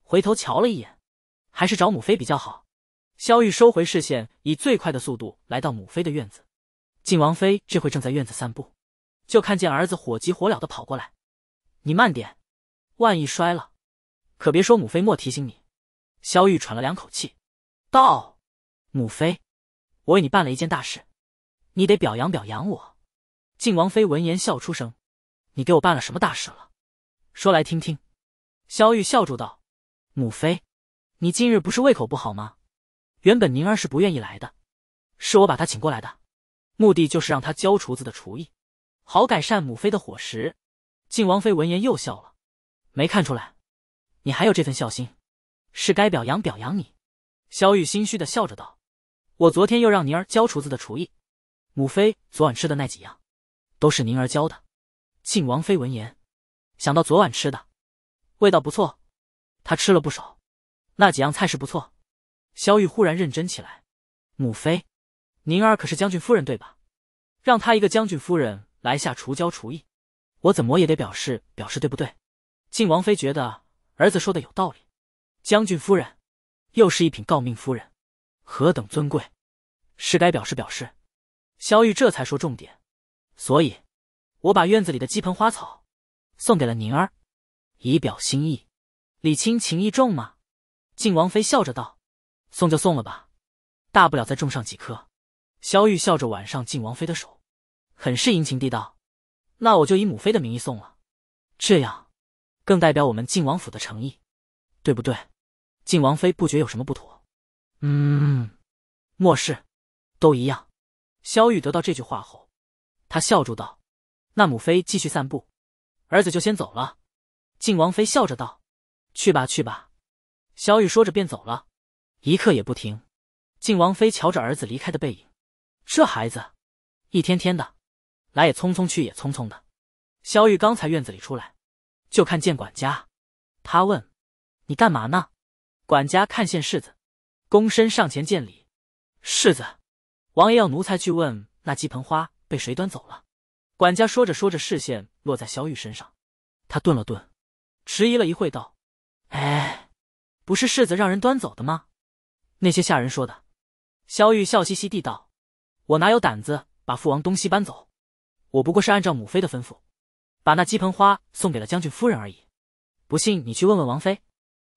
回头瞧了一眼，还是找母妃比较好。萧玉收回视线，以最快的速度来到母妃的院子。晋王妃这会正在院子散步，就看见儿子火急火燎的跑过来：“你慢点，万一摔了，可别说母妃莫提醒你。”萧玉喘了两口气，道：“母妃，我为你办了一件大事，你得表扬表扬我。”晋王妃闻言笑出声：“你给我办了什么大事了？说来听听。”萧玉笑住道：“母妃，你今日不是胃口不好吗？原本宁儿是不愿意来的，是我把她请过来的，目的就是让她教厨子的厨艺，好改善母妃的伙食。”晋王妃闻言又笑了：“没看出来，你还有这份孝心，是该表扬表扬你。”萧玉心虚的笑着道：“我昨天又让宁儿教厨子的厨艺，母妃昨晚吃的那几样，都是宁儿教的。”晋王妃闻言，想到昨晚吃的，味道不错，她吃了不少，那几样菜是不错。萧玉忽然认真起来：“母妃，宁儿可是将军夫人对吧？让她一个将军夫人来下厨教厨艺，我怎么也得表示表示对不对？”晋王妃觉得儿子说的有道理，将军夫人又是一品诰命夫人，何等尊贵，是该表示表示。萧玉这才说重点：“所以我把院子里的鸡盆花草送给了宁儿，以表心意。礼轻情意重吗？”晋王妃笑着道：“送就送了吧，大不了再种上几棵。”萧玉笑着挽上晋王妃的手，很是殷勤地道：“那我就以母妃的名义送了，这样更代表我们晋王府的诚意，对不对？”晋王妃不觉有什么不妥。嗯，末世都一样。萧玉得到这句话后，他笑住道：“那母妃继续散步，儿子就先走了。”晋王妃笑着道：“去吧，去吧。”萧玉说着便走了，一刻也不停。晋王妃瞧着儿子离开的背影，这孩子一天天的，来也匆匆去也匆匆的。萧玉刚才院子里出来，就看见管家，他问：“你干嘛呢？”管家看见世子，躬身上前见礼：“世子，王爷要奴才去问那鸡盆花被谁端走了。”管家说着说着，视线落在萧玉身上，他顿了顿，迟疑了一会道：“哎，不是世子让人端走的吗？那些下人说的。”萧玉笑嘻嘻地道：“我哪有胆子把父王东西搬走？我不过是按照母妃的吩咐，把那鸡盆花送给了将军夫人而已。不信你去问问王妃。”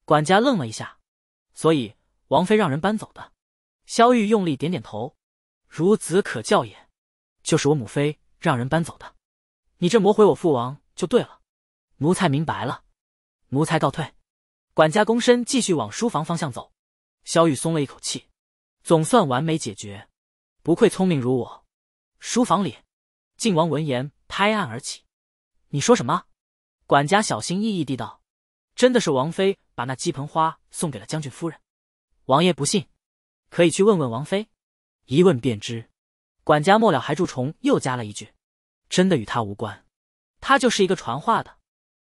管家愣了一下：“所以王妃让人搬走的？”萧玉用力点点头：“孺子可教也，就是我母妃让人搬走的。你这魔毁我父王就对了。”“奴才明白了，奴才告退。”管家躬身继续往书房方向走。萧玉松了一口气，总算完美解决，不愧聪明如我。书房里，晋王闻言拍案而起：“你说什么？”管家小心翼翼地道：“真的是王妃把那鸡盆花送给了将军夫人。王爷不信，可以去问问王妃，一问便知。”管家末了还蛀虫又加了一句：“真的与他无关，他就是一个传话的。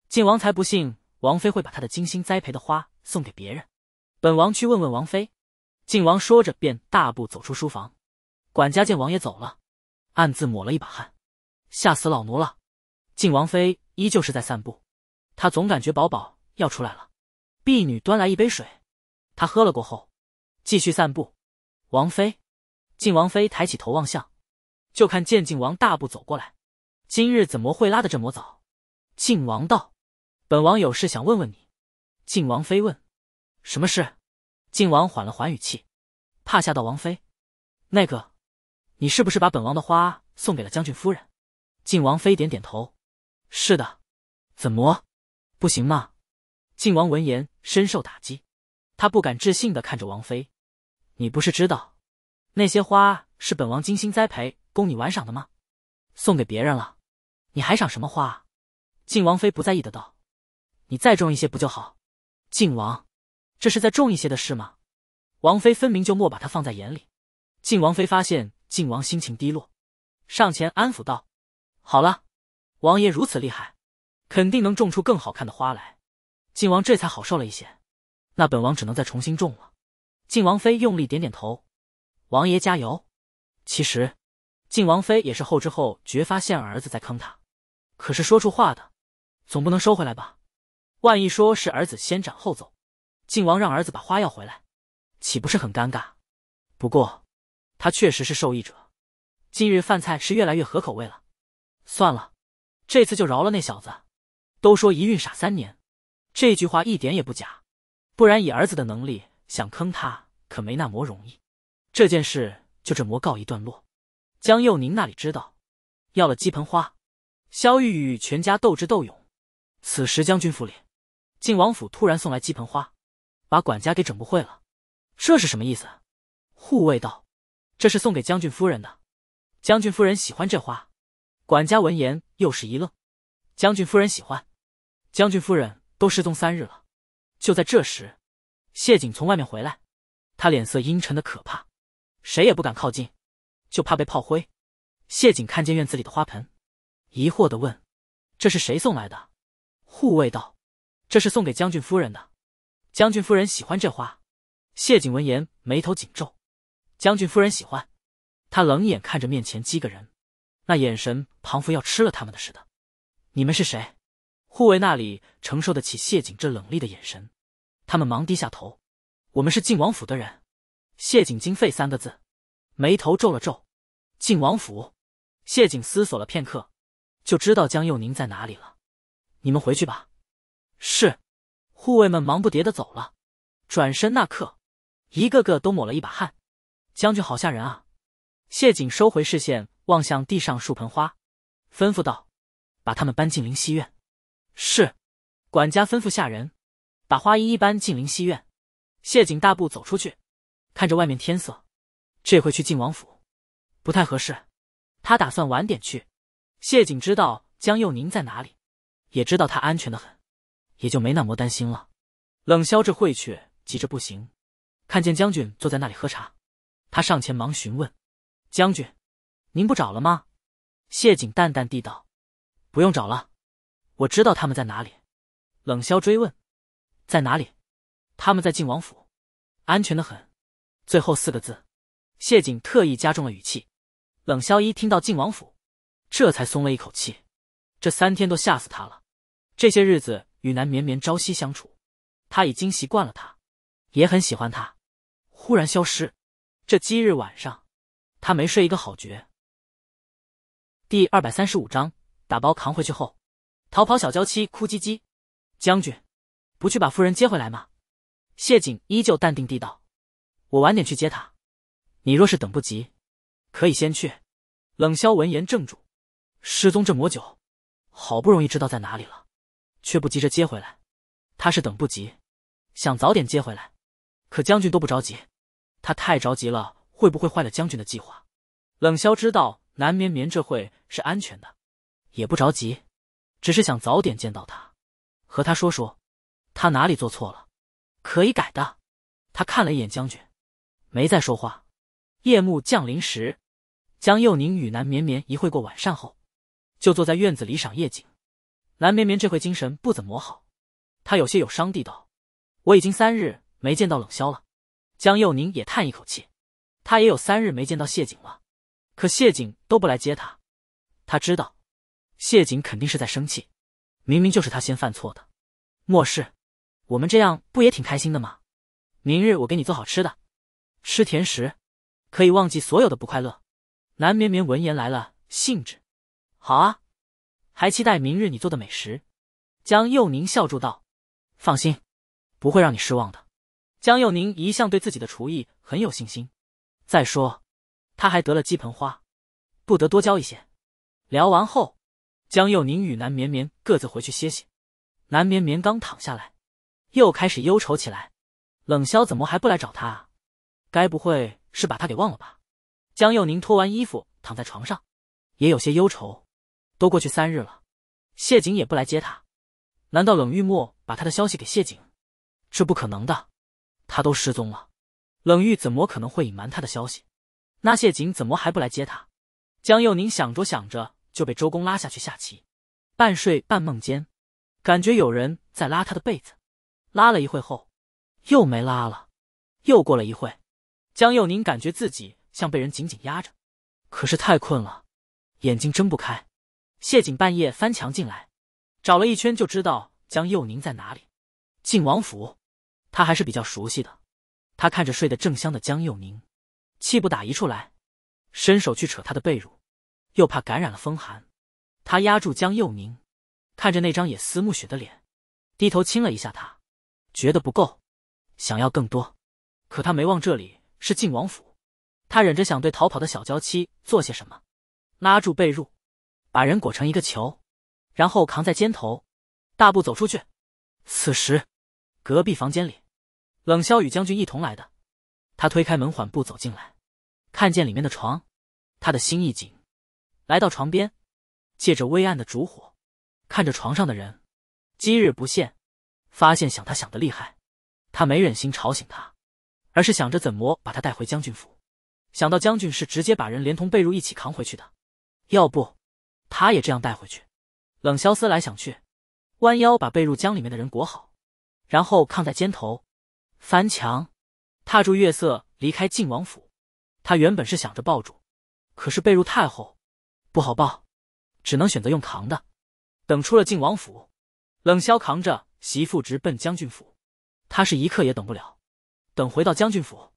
晋王才不信王妃会把他的精心栽培的花送给别人，本王去问问王妃。”晋王说着便大步走出书房。管家见王爷走了，暗自抹了一把汗，吓死老奴了。晋王妃依旧是在散步，他总感觉宝宝要出来了。婢女端来一杯水，他喝了过后继续散步。“王妃。”晋王妃抬起头望向，就看见晋王大步走过来。“今日怎么会拉得这么早？”晋王道：“本王有事想问问你。”晋王妃问：“什么事？”晋王缓了缓语气，怕吓到王妃：“那个，你是不是把本王的花送给了将军夫人？”晋王妃点点头：“是的。”“怎么不行吗？”晋王闻言深受打击，他不敢置信地看着王妃：“你不是知道那些花是本王精心栽培供你玩赏的吗？送给别人了，你还赏什么花啊？”晋王妃不在意的道：“你再种一些不就好？”“晋王，这是再种一些的事吗？”王妃分明就没把他放在眼里。晋王妃发现晋王心情低落，上前安抚道：“好了，王爷如此厉害，肯定能种出更好看的花来。”晋王这才好受了一些。“那本王只能再重新种了。”晋王妃用力点点头：“王爷加油。”其实晋王妃也是后知后觉发现儿子在坑他，可是说出话的总不能收回来吧，万一说是儿子先斩后奏，晋王让儿子把花要回来，岂不是很尴尬？不过他确实是受益者，今日饭菜是越来越合口味了。算了，这次就饶了那小子。都说一孕傻三年，这句话一点也不假，不然以儿子的能力想坑他可没那么容易。这件事就这么告一段落。江佑宁那里知道要了鸡盆花，萧玉与全家斗智斗勇。此时将军府里，晋王府突然送来鸡盆花，把管家给整不会了。“这是什么意思？”护卫道：“这是送给将军夫人的，将军夫人喜欢这花。”管家闻言又是一愣：“将军夫人喜欢？将军夫人都失踪三日了。”就在这时，谢景从外面回来，他脸色阴沉的可怕，谁也不敢靠近，就怕被炮灰。谢景看见院子里的花盆，疑惑地问：“这是谁送来的？”护卫道：“这是送给将军夫人的，将军夫人喜欢这花。”谢景闻言眉头紧皱：“将军夫人喜欢？”他冷眼看着面前七个人，那眼神庞幅要吃了他们的似的。“你们是谁？”护卫那里承受得起谢景这冷厉的眼神，他们忙低下头：“我们是晋王府的人。”谢景惊肺三个字，眉头皱了皱。晋王府？谢景思索了片刻，就知道江佑宁在哪里了。“你们回去吧。”“是。”护卫们忙不迭地走了，转身那刻，一个个都抹了一把汗，将军好吓人啊！谢景收回视线，望向地上数盆花，吩咐道：“把它们搬进灵溪院。”是。管家吩咐下人，把花一一搬进灵溪院。谢景大步走出去，看着外面天色，这回去晋王府不太合适，他打算晚点去。谢景知道江佑宁在哪里，也知道他安全的很，也就没那么担心了。冷萧这会却急着不行，看见将军坐在那里喝茶，他上前忙询问：“将军，您不找了吗？”谢景淡淡地道：“不用找了，我知道他们在哪里。”冷萧追问：“在哪里？”“他们在晋王府，安全的很。”最后四个字，谢景特意加重了语气。冷萧一听到晋王府，这才松了一口气。这三天都吓死他了，这些日子与南绵绵朝夕相处，他已经习惯了他，也很喜欢他。忽然消失，这今日晚上，他没睡一个好觉。第二百三十五章，打包扛回去后，逃跑小娇妻哭唧唧：“将军，不去把夫人接回来吗？”谢景依旧淡定地道：“我晚点去接她，你若是等不及，可以先去。”冷萧闻言怔住，失踪这么久，好不容易知道在哪里了，却不急着接回来。他是等不及，想早点接回来，可将军都不着急，他太着急了，会不会坏了将军的计划？冷萧知道南绵绵这会是安全的，也不着急，只是想早点见到他，和他说说他哪里做错了，可以改的。他看了一眼将军，没再说话。夜幕降临时，江佑宁与南绵绵一会过晚膳后，就坐在院子里赏夜景。南绵绵这回精神不怎么好，他有些有伤地道：“我已经三日没见到冷萧了。”江佑宁也叹一口气，他也有三日没见到谢景了，可谢景都不来接他。他知道谢景肯定是在生气，明明就是他先犯错的。末世，我们这样不也挺开心的吗？明日我给你做好吃的，吃甜食可以忘记所有的不快乐。南绵绵闻言来了兴致：“好啊，还期待明日你做的美食。”江佑宁笑住道：“放心，不会让你失望的。”江佑宁一向对自己的厨艺很有信心，再说他还得了鸡盆花，不得多交一些。聊完后，江佑宁与南绵绵各自回去歇歇。南绵绵刚躺下来，又开始忧愁起来。冷萧怎么还不来找他啊？该不会是把他给忘了吧？江佑宁脱完衣服躺在床上，也有些忧愁。都过去三日了，谢景也不来接他，难道冷玉墨把他的消息给谢景？这不可能的，他都失踪了，冷玉怎么可能会隐瞒他的消息？那谢景怎么还不来接他？江佑宁想着想着就被周公拉下去下棋，半睡半梦间，感觉有人在拉他的被子。拉了一会后又没拉了，又过了一会，江佑宁感觉自己像被人紧紧压着，可是太困了，眼睛睁不开。谢景半夜翻墙进来，找了一圈就知道江佑宁在哪里。晋王府他还是比较熟悉的，他看着睡得正香的江佑宁，气不打一处来，伸手去扯他的被褥，又怕感染了风寒。他压住江佑宁，看着那张也似暮雪的脸，低头亲了一下他，觉得不够，想要更多。可他没忘这里是晋王府，他忍着想对逃跑的小娇妻做些什么，拉住被褥，把人裹成一个球，然后扛在肩头，大步走出去。此时隔壁房间里，冷萧与将军一同来的，他推开门缓步走进来，看见里面的床，他的心一紧，来到床边，借着微暗的烛火看着床上的人，今日不现，发现想他想得厉害。他没忍心吵醒他，而是想着怎么把他带回将军府。想到将军是直接把人连同被褥一起扛回去的，要不他也这样带回去。冷萧思来想去，弯腰把被褥将里面的人裹好，然后扛在肩头，翻墙踏住月色离开晋王府。他原本是想着抱住，可是被褥太厚，不好抱，只能选择用扛的。等出了晋王府，冷萧扛着媳妇直奔将军府，他是一刻也等不了。等回到将军府，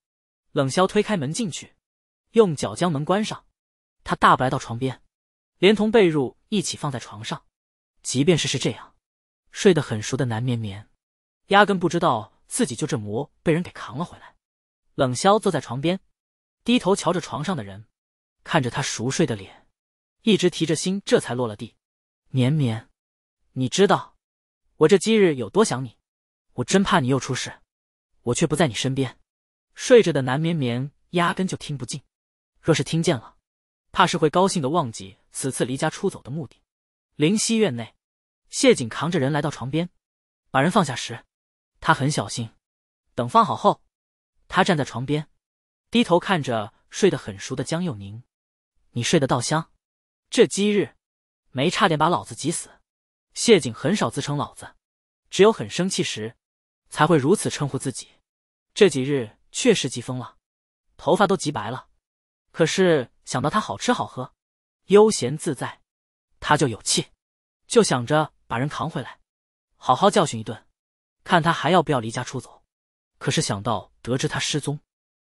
冷萧推开门进去，用脚将门关上。他大步来到床边，连同被褥一起放在床上。即便是是这样，睡得很熟的南绵绵压根不知道自己就这么被人给扛了回来。冷萧坐在床边，低头瞧着床上的人，看着他熟睡的脸，一直提着心，这才落了地。绵绵，你知道我这几日有多想你，我真怕你又出事，我却不在你身边。睡着的南绵绵压根就听不进，若是听见了，怕是会高兴地忘记此次离家出走的目的。灵溪院内，谢景扛着人来到床边，把人放下时，他很小心。等放好后，他站在床边，低头看着睡得很熟的江佑宁。你睡得倒香，这几日没差点把老子急死。谢景很少自称老子，只有很生气时才会如此称呼自己。这几日确实急疯了，头发都急白了，可是想到他好吃好喝悠闲自在，他就有气，就想着把人扛回来好好教训一顿，看他还要不要离家出走。可是想到得知他失踪，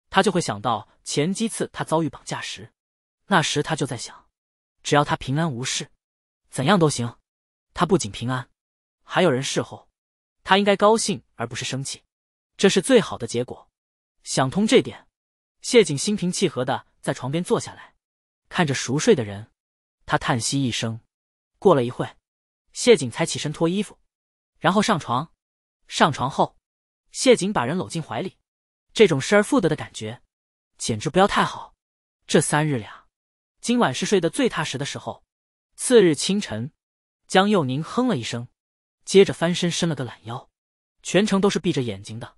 他就会想到前几次他遭遇绑架时，那时他就在想，只要他平安无事，怎样都行。他不仅平安，还有人侍候，他应该高兴而不是生气，这是最好的结果。想通这点，谢景心平气和地在床边坐下来，看着熟睡的人，他叹息一声。过了一会，谢景才起身脱衣服，然后上床。上床后，谢景把人搂进怀里，这种失而复得的感觉简直不要太好。这三日俩，今晚是睡得最踏实的时候。次日清晨，江佑宁哼了一声，接着翻身伸了个懒腰，全程都是闭着眼睛的。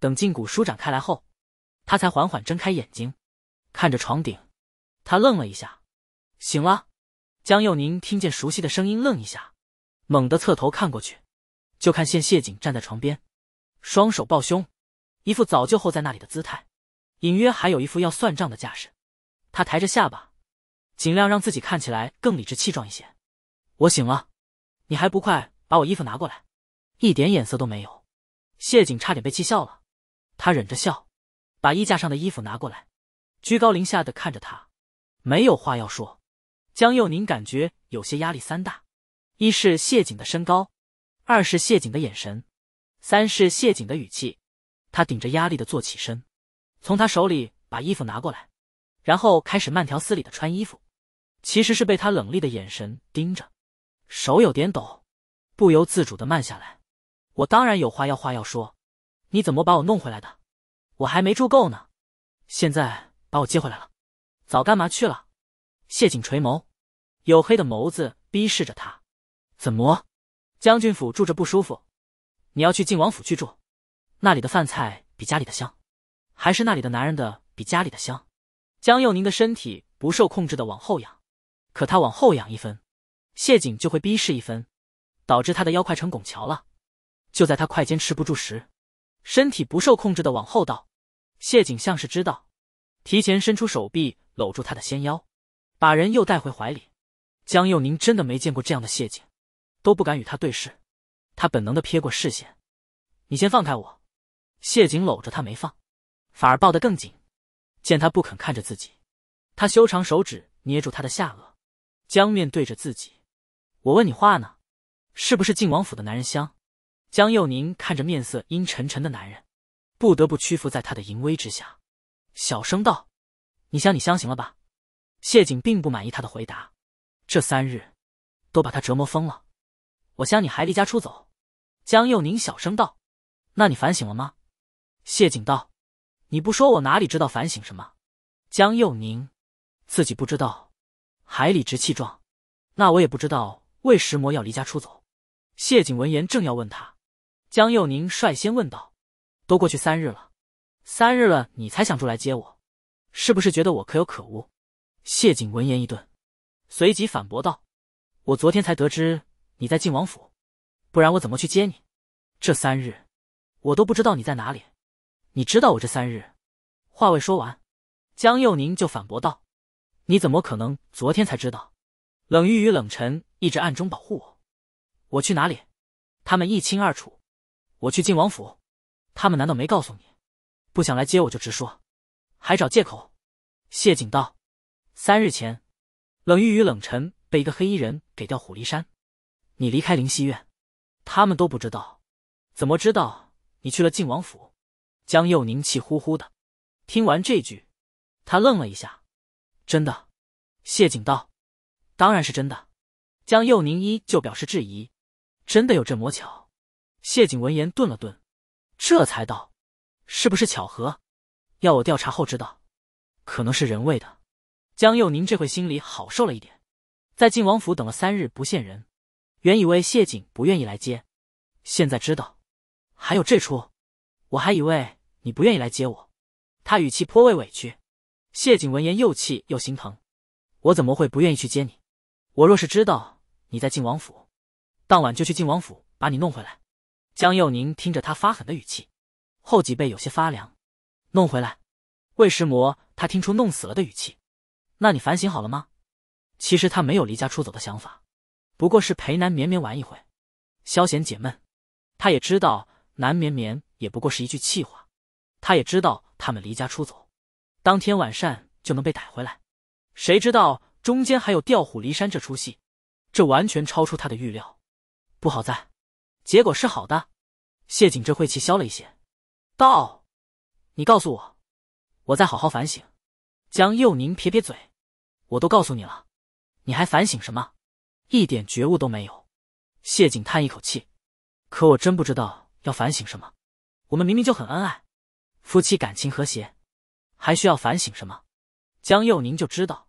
等胫骨舒展开来后，他才缓缓睁开眼睛，看着床顶，他愣了一下。醒了。江佑宁听见熟悉的声音愣一下，猛地侧头看过去，就看见谢景站在床边，双手抱胸，一副早就候在那里的姿态，隐约还有一副要算账的架势。他抬着下巴，尽量让自己看起来更理直气壮一些。我醒了，你还不快把我衣服拿过来？一点眼色都没有。谢景差点被气笑了，他忍着笑，把衣架上的衣服拿过来，居高临下的看着他，没有话要说。江佑宁感觉有些压力三大，一是谢景的身高，二是谢景的眼神，三是谢景的语气。他顶着压力的坐起身，从他手里把衣服拿过来，然后开始慢条斯理的穿衣服。其实是被他冷厉的眼神盯着，手有点抖，不由自主的慢下来。我当然有话要话要说，你怎么把我弄回来的？我还没住够呢，现在把我接回来了，早干嘛去了？谢景垂眸，黝黑的眸子逼视着他。怎么？将军府住着不舒服，你要去晋王府去住，那里的饭菜比家里的香，还是那里的男人的比家里的香。江佑宁的身体不受控制的往后仰，可他往后仰一分，谢景就会逼视一分，导致他的腰快成拱桥了。就在他快坚持不住时，身体不受控制的往后倒，谢景像是知道，提前伸出手臂搂住他的纤腰，把人又带回怀里。江佑宁真的没见过这样的谢景，都不敢与他对视。他本能地瞥过视线，你先放开我。谢景搂着他没放，反而抱得更紧。见他不肯看着自己，他修长手指捏住他的下颚，将面对着自己。我问你话呢，是不是晋王府的男人香？江佑宁看着面色阴沉沉的男人，不得不屈服在他的淫威之下，小声道，你想你相行了吧？谢景并不满意他的回答，这三日都把他折磨疯了，我想你还离家出走。江佑宁小声道，那你反省了吗？谢景道，你不说我哪里知道反省什么？江佑宁自己不知道还理直气壮，那我也不知道为什么要离家出走。谢景闻言正要问他，江佑宁率先问道，都过去三日了，三日了你才想出来接我，是不是觉得我可有可无？谢景闻言一顿，随即反驳道，我昨天才得知你在晋王府，不然我怎么去接你？这三日我都不知道你在哪里，你知道我这三日？话未说完，江佑宁就反驳道，你怎么可能昨天才知道？冷玉与冷尘一直暗中保护我，我去哪里他们一清二楚，我去晋王府他们难道没告诉你？不想来接我就直说，还找借口。谢景道，三日前冷玉与冷尘被一个黑衣人给调虎离山，你离开灵溪院他们都不知道，怎么知道你去了晋王府？江佑宁气呼呼的，听完这句他愣了一下，真的？谢景道，当然是真的。江佑宁依旧表示质疑，真的有这魔巧？谢景闻言顿了顿，这才道，是不是巧合？要我调查后知道，可能是人为的。江佑宁这回心里好受了一点，在晋王府等了三日不见人，原以为谢景不愿意来接，现在知道还有这出，我还以为你不愿意来接我。他语气颇为委屈。谢景闻言又气又心疼，我怎么会不愿意去接你？我若是知道你在晋王府，当晚就去晋王府把你弄回来。江佑宁听着他发狠的语气，后脊背有些发凉。弄回来？魏石魔他听出弄死了的语气，那你反省好了吗？其实他没有离家出走的想法，不过是陪南绵绵玩一回，消闲解闷。他也知道南绵绵也不过是一句气话，他也知道他们离家出走，当天晚膳就能被逮回来。谁知道中间还有调虎离山这出戏，这完全超出他的预料，不好在，结果是好的。谢景这晦气消了一些，道，你告诉我，我再好好反省。江佑宁撇撇嘴，我都告诉你了，你还反省什么？一点觉悟都没有。谢景叹一口气，可我真不知道要反省什么，我们明明就很恩爱，夫妻感情和谐，还需要反省什么？江佑宁就知道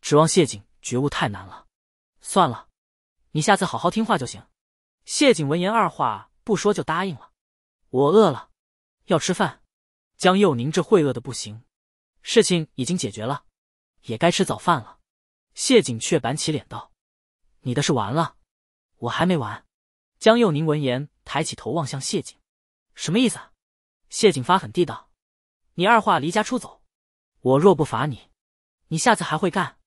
指望谢景觉悟太难了，算了，你下次好好听话就行。谢景闻言二话不说就答应了。我饿了，要吃饭。江佑宁这会饿得不行，事情已经解决了，也该吃早饭了。谢景却板起脸道，你的事完了？我还没完。江佑宁闻言抬起头望向谢景，什么意思啊？谢景发狠地道，你二话离家出走，我若不罚你，你下次还会干。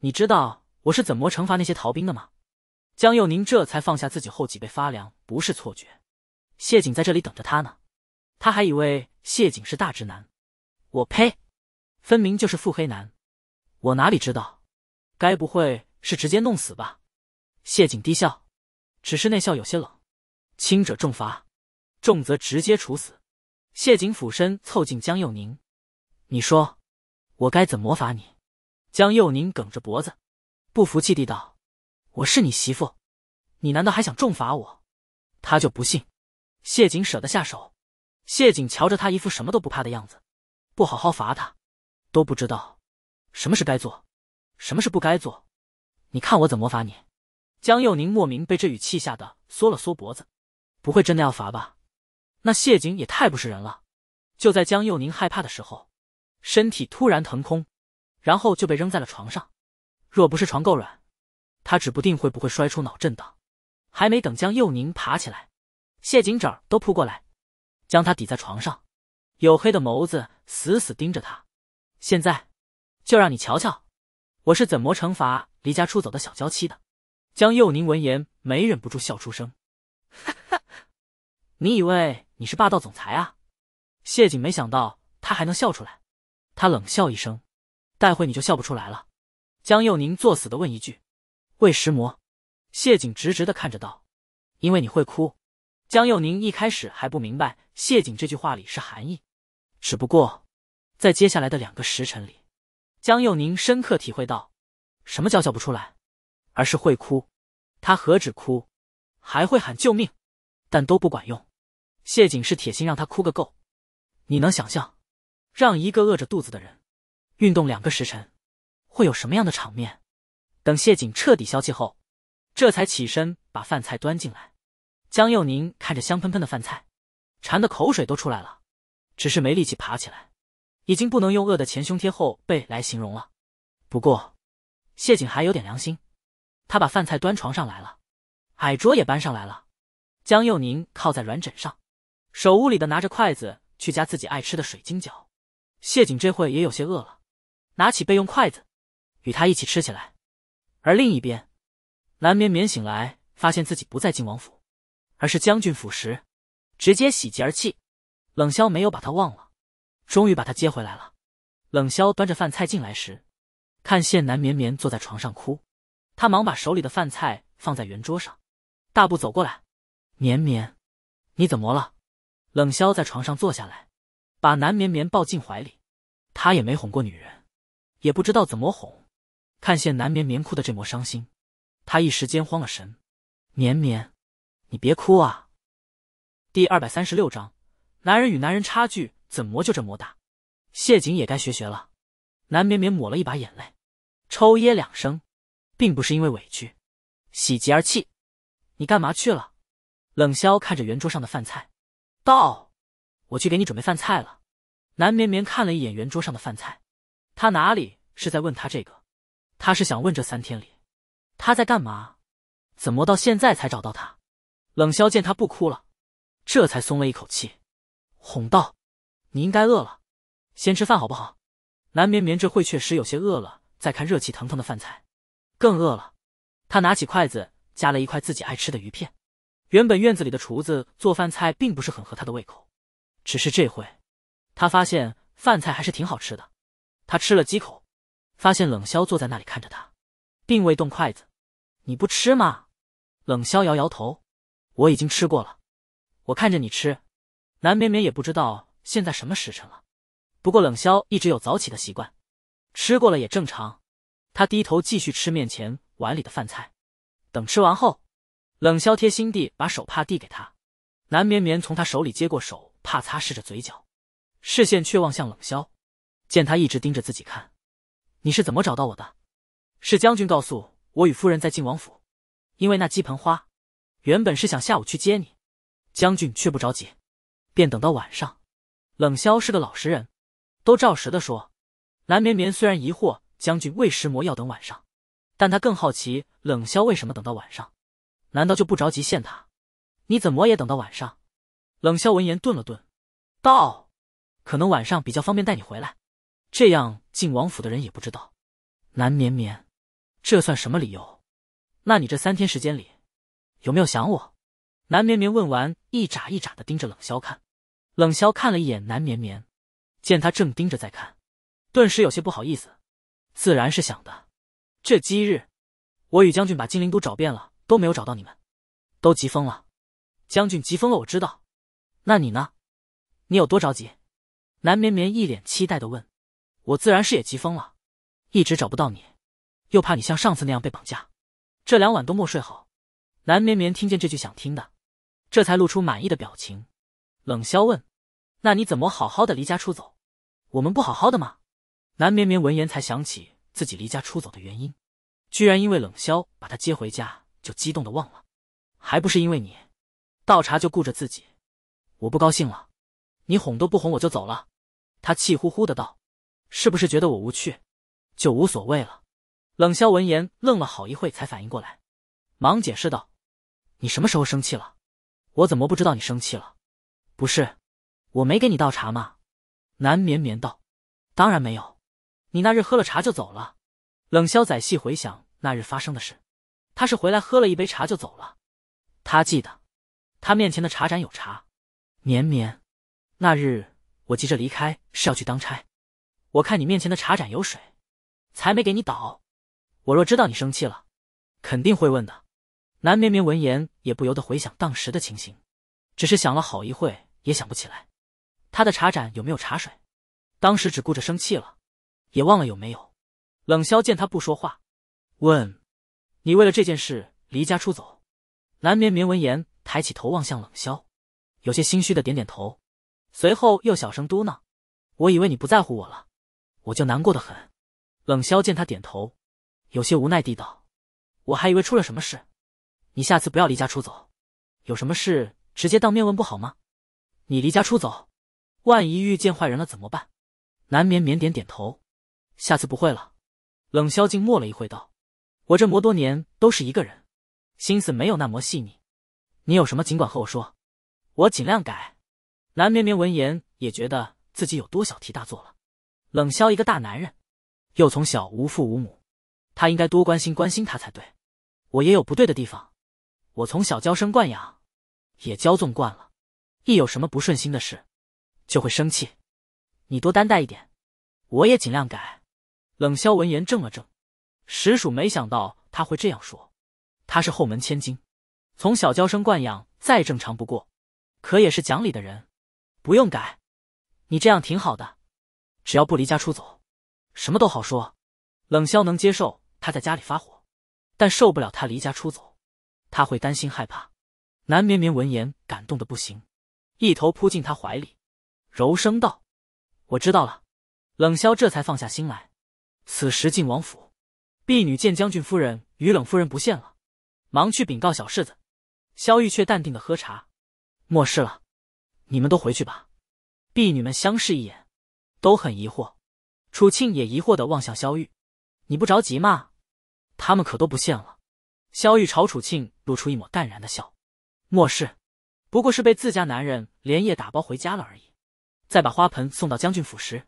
你知道我是怎么惩罚那些逃兵的吗？江佑宁这才放下自己后脊背发凉，不是错觉，谢景在这里等着他呢。他还以为谢景是大直男，我呸，分明就是腹黑男。我哪里知道，该不会是直接弄死吧？谢景低笑，只是那笑有些冷，轻者重罚，重则直接处死。谢景俯身凑近江佑宁，你说我该怎么罚你？江佑宁梗着脖子，不服气地道，我是你媳妇，你难道还想重罚我？他就不信谢景舍得下手。谢景瞧着他一副什么都不怕的样子，不好好罚他，都不知道什么是该做，什么是不该做，你看我怎么罚你。江佑宁莫名被这语气吓得缩了缩脖子，不会真的要罚吧？那谢景也太不是人了。就在江佑宁害怕的时候，身体突然腾空，然后就被扔在了床上，若不是床够软，他指不定会不会摔出脑震荡。还没等江佑宁爬起来，谢景整儿都扑过来，将他抵在床上，黝黑的眸子死死盯着他，现在就让你瞧瞧我是怎么惩罚离家出走的小娇妻的。江佑宁闻言没忍不住笑出声，哈哈，你以为你是霸道总裁啊？谢景没想到他还能笑出来，他冷笑一声，待会你就笑不出来了。江佑宁作死的问一句，为什么？谢景直直的看着道，因为你会哭。江佑宁一开始还不明白谢景这句话里是含义，只不过在接下来的两个时辰里，江佑宁深刻体会到什么叫笑不出来，而是会哭。他何止哭，还会喊救命，但都不管用。谢景是铁心让他哭个够。你能想象让一个饿着肚子的人运动两个时辰会有什么样的场面？等谢景彻底消气后，这才起身把饭菜端进来。江佑宁看着香喷喷的饭菜，馋得口水都出来了，只是没力气爬起来，已经不能用饿得前胸贴后背来形容了。不过谢景还有点良心，他把饭菜端床上来了，矮桌也搬上来了。江佑宁靠在软枕上，手无里的拿着筷子去夹自己爱吃的水晶饺。谢景这会也有些饿了，拿起备用筷子与他一起吃起来。而另一边，蓝绵绵醒来发现自己不在晋王府，而是将军府时，直接喜极而泣。冷萧没有把他忘了，终于把他接回来了。冷萧端着饭菜进来时，看见蓝绵绵坐在床上哭，他忙把手里的饭菜放在圆桌上，大步走过来，绵绵，你怎么了？冷萧在床上坐下来，把南绵绵抱进怀里。他也没哄过女人，也不知道怎么哄。看见南绵绵哭的这么伤心，他一时间慌了神。绵绵，你别哭啊！第二百三十六章，男人与男人差距怎么就这么大？谢景也该学学了。南绵绵抹了一把眼泪，抽噎两声，并不是因为委屈、喜极而泣。你干嘛去了？冷萧看着圆桌上的饭菜，道：“我去给你准备饭菜了。”南绵绵看了一眼圆桌上的饭菜，他哪里是在问他这个，他是想问这三天里他在干嘛，怎么到现在才找到他。冷萧见他不哭了，这才松了一口气，哄道：“你应该饿了，先吃饭好不好？”南绵绵这会确实有些饿了，再看热气腾腾的饭菜，更饿了。他拿起筷子夹了一块自己爱吃的鱼片。原本院子里的厨子做饭菜并不是很合他的胃口，只是这回他发现饭菜还是挺好吃的。他吃了几口，发现冷萧坐在那里看着他，并未动筷子。你不吃吗？冷萧摇摇头，我已经吃过了，我看着你吃。南绵绵也不知道现在什么时辰了，不过冷萧一直有早起的习惯，吃过了也正常。他低头继续吃面前碗里的饭菜。等吃完后，冷萧贴心地把手帕递给他，南绵绵从他手里接过手帕，擦拭着嘴角，视线却望向冷萧，见他一直盯着自己看。你是怎么找到我的？是将军告诉我，与夫人在晋王府，因为那鸡盆花，原本是想下午去接你，将军却不着急，便等到晚上。冷萧是个老实人，都照实的说。南绵绵虽然疑惑将军为什么要等晚上，但他更好奇冷萧为什么等到晚上，难道就不着急见他？你怎么也等到晚上？冷萧闻言顿了顿，道：可能晚上比较方便带你回来，这样晋王府的人也不知道。南绵绵，这算什么理由？那你这三天时间里有没有想我？南绵绵问完，一眨一眨地盯着冷萧看。冷萧看了一眼南绵绵，见他正盯着在看，顿时有些不好意思。自然是想的，这几日我与将军把金陵都找遍了，都没有找到你们，都急疯了。将军急疯了我知道，那你呢？你有多着急？南绵绵一脸期待地问。我自然是也急疯了，一直找不到你，又怕你像上次那样被绑架，这两晚都没睡好。南绵绵听见这句想听的，这才露出满意的表情。冷萧问，那你怎么好好的离家出走？我们不好好的吗？南绵绵闻言才想起自己离家出走的原因，居然因为冷萧把她接回家，就激动的忘了。还不是因为你倒茶就顾着自己，我不高兴了，你哄都不哄我就走了。他气呼呼的道，是不是觉得我无趣就无所谓了？冷萧闻言愣了好一会才反应过来，忙解释道，你什么时候生气了？我怎么不知道你生气了？不是我没给你倒茶吗？南绵绵道，当然没有，你那日喝了茶就走了。冷萧仔细回想那日发生的事，他是回来喝了一杯茶就走了。他记得他面前的茶盏有茶。绵绵，那日我急着离开是要去当差，我看你面前的茶盏有水，才没给你倒。我若知道你生气了，肯定会问的。南绵绵闻言也不由得回想当时的情形，只是想了好一会也想不起来他的茶盏有没有茶水，当时只顾着生气了，也忘了有没有。冷萧见他不说话，问，你为了这件事离家出走？南绵绵闻言抬起头望向冷萧，有些心虚的点点头，随后又小声嘟囔，我以为你不在乎我了，我就难过得很。冷萧见他点头，有些无奈地道，我还以为出了什么事，你下次不要离家出走，有什么事直接当面问不好吗？你离家出走，万一遇见坏人了怎么办？南绵绵点点头，下次不会了。冷萧静默了一会道，我这么多年都是一个人，心思没有那么细腻，你有什么尽管和我说，我尽量改。南绵绵闻言也觉得自己有多小题大做了，冷萧一个大男人，又从小无父无母，他应该多关心关心他才对。我也有不对的地方，我从小娇生惯养，也骄纵惯了，一有什么不顺心的事就会生气，你多担待一点，我也尽量改。冷萧闻言怔了怔，实属没想到他会这样说，他是后门千金，从小娇生惯养再正常不过，可也是讲理的人，不用改，你这样挺好的，只要不离家出走，什么都好说。冷萧能接受他在家里发火，但受不了他离家出走，他会担心害怕。南绵绵闻言感动得不行，一头扑进他怀里，柔声道：“我知道了。”冷萧这才放下心来。此时晋王府，婢女见将军夫人与冷夫人不见了，忙去禀告小世子。萧玉却淡定地喝茶：“没事了，你们都回去吧。”婢女们相视一眼，都很疑惑。楚庆也疑惑地望向萧玉：“你不着急吗？他们可都不见了。”萧玉朝楚庆露出一抹淡然的笑：“没事，不过是被自家男人连夜打包回家了而已。”再把花盆送到将军府时，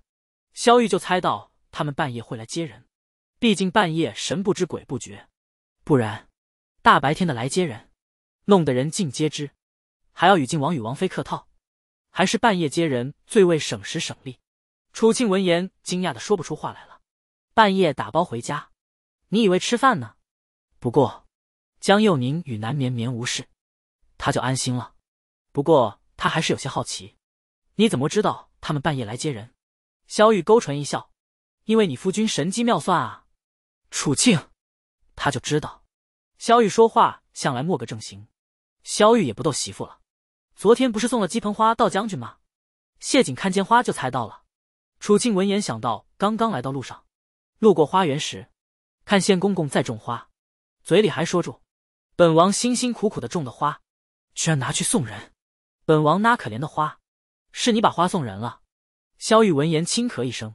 萧玉就猜到他们半夜会来接人，毕竟半夜神不知鬼不觉，不然大白天的来接人，弄得人尽皆知，还要与靖王与王妃客套，还是半夜接人最为省时省力。楚庆闻言惊讶的说不出话来了。半夜打包回家，你以为吃饭呢？不过江佑宁与南绵绵无事，他就安心了。不过他还是有些好奇，你怎么知道他们半夜来接人？萧玉勾唇一笑：“因为你夫君神机妙算啊。”楚庆，他就知道萧玉说话向来莫个正形。萧玉也不逗媳妇了，昨天不是送了鸡盆花到将军吗？谢景看见花就猜到了。楚庆闻言想到刚刚来到路上，路过花园时看县公公在种花，嘴里还说住本王辛辛苦苦的种的花，居然拿去送人，本王那可怜的花，是你把花送人了。萧玉闻言轻咳一声：“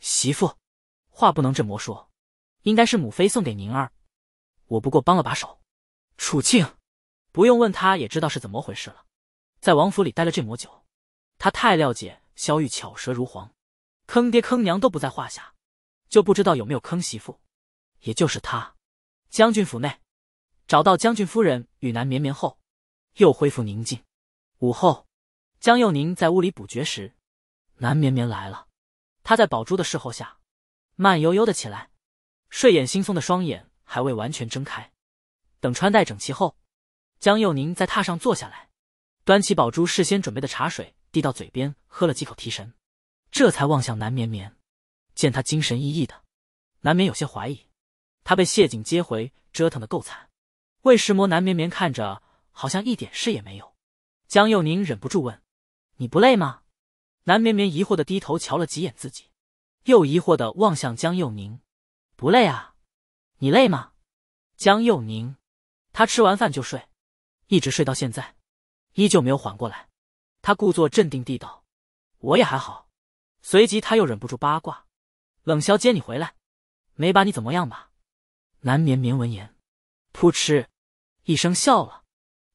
媳妇，话不能这么说，应该是母妃送给宁儿，我不过帮了把手。”楚庆不用问他也知道是怎么回事了，在王府里待了这么久，他太了解萧玉巧舌如簧，坑爹坑娘都不在话下，就不知道有没有坑媳妇。也就是他将军府内找到将军夫人与南绵绵后，又恢复宁静。午后江佑宁在屋里补觉时，南绵绵来了。他在宝珠的侍候下慢悠悠的起来，睡眼惺忪的双眼还未完全睁开。等穿戴整齐后，江佑宁在榻上坐下来，端起宝珠事先准备的茶水递到嘴边，喝了几口提神，这才望向南绵绵。见他精神奕奕的，难免有些怀疑，他被谢景接回折腾得够惨，为什么南绵绵看着好像一点事也没有。江佑宁忍不住问：“你不累吗？”南绵绵疑惑地低头瞧了几眼自己，又疑惑地望向江佑宁：“不累啊，你累吗？”江佑宁，他吃完饭就睡，一直睡到现在依旧没有缓过来。他故作镇定地道：“我也还好。”随即他又忍不住八卦：“冷萧接你回来，没把你怎么样吧？”南绵绵闻言扑哧一声笑了：“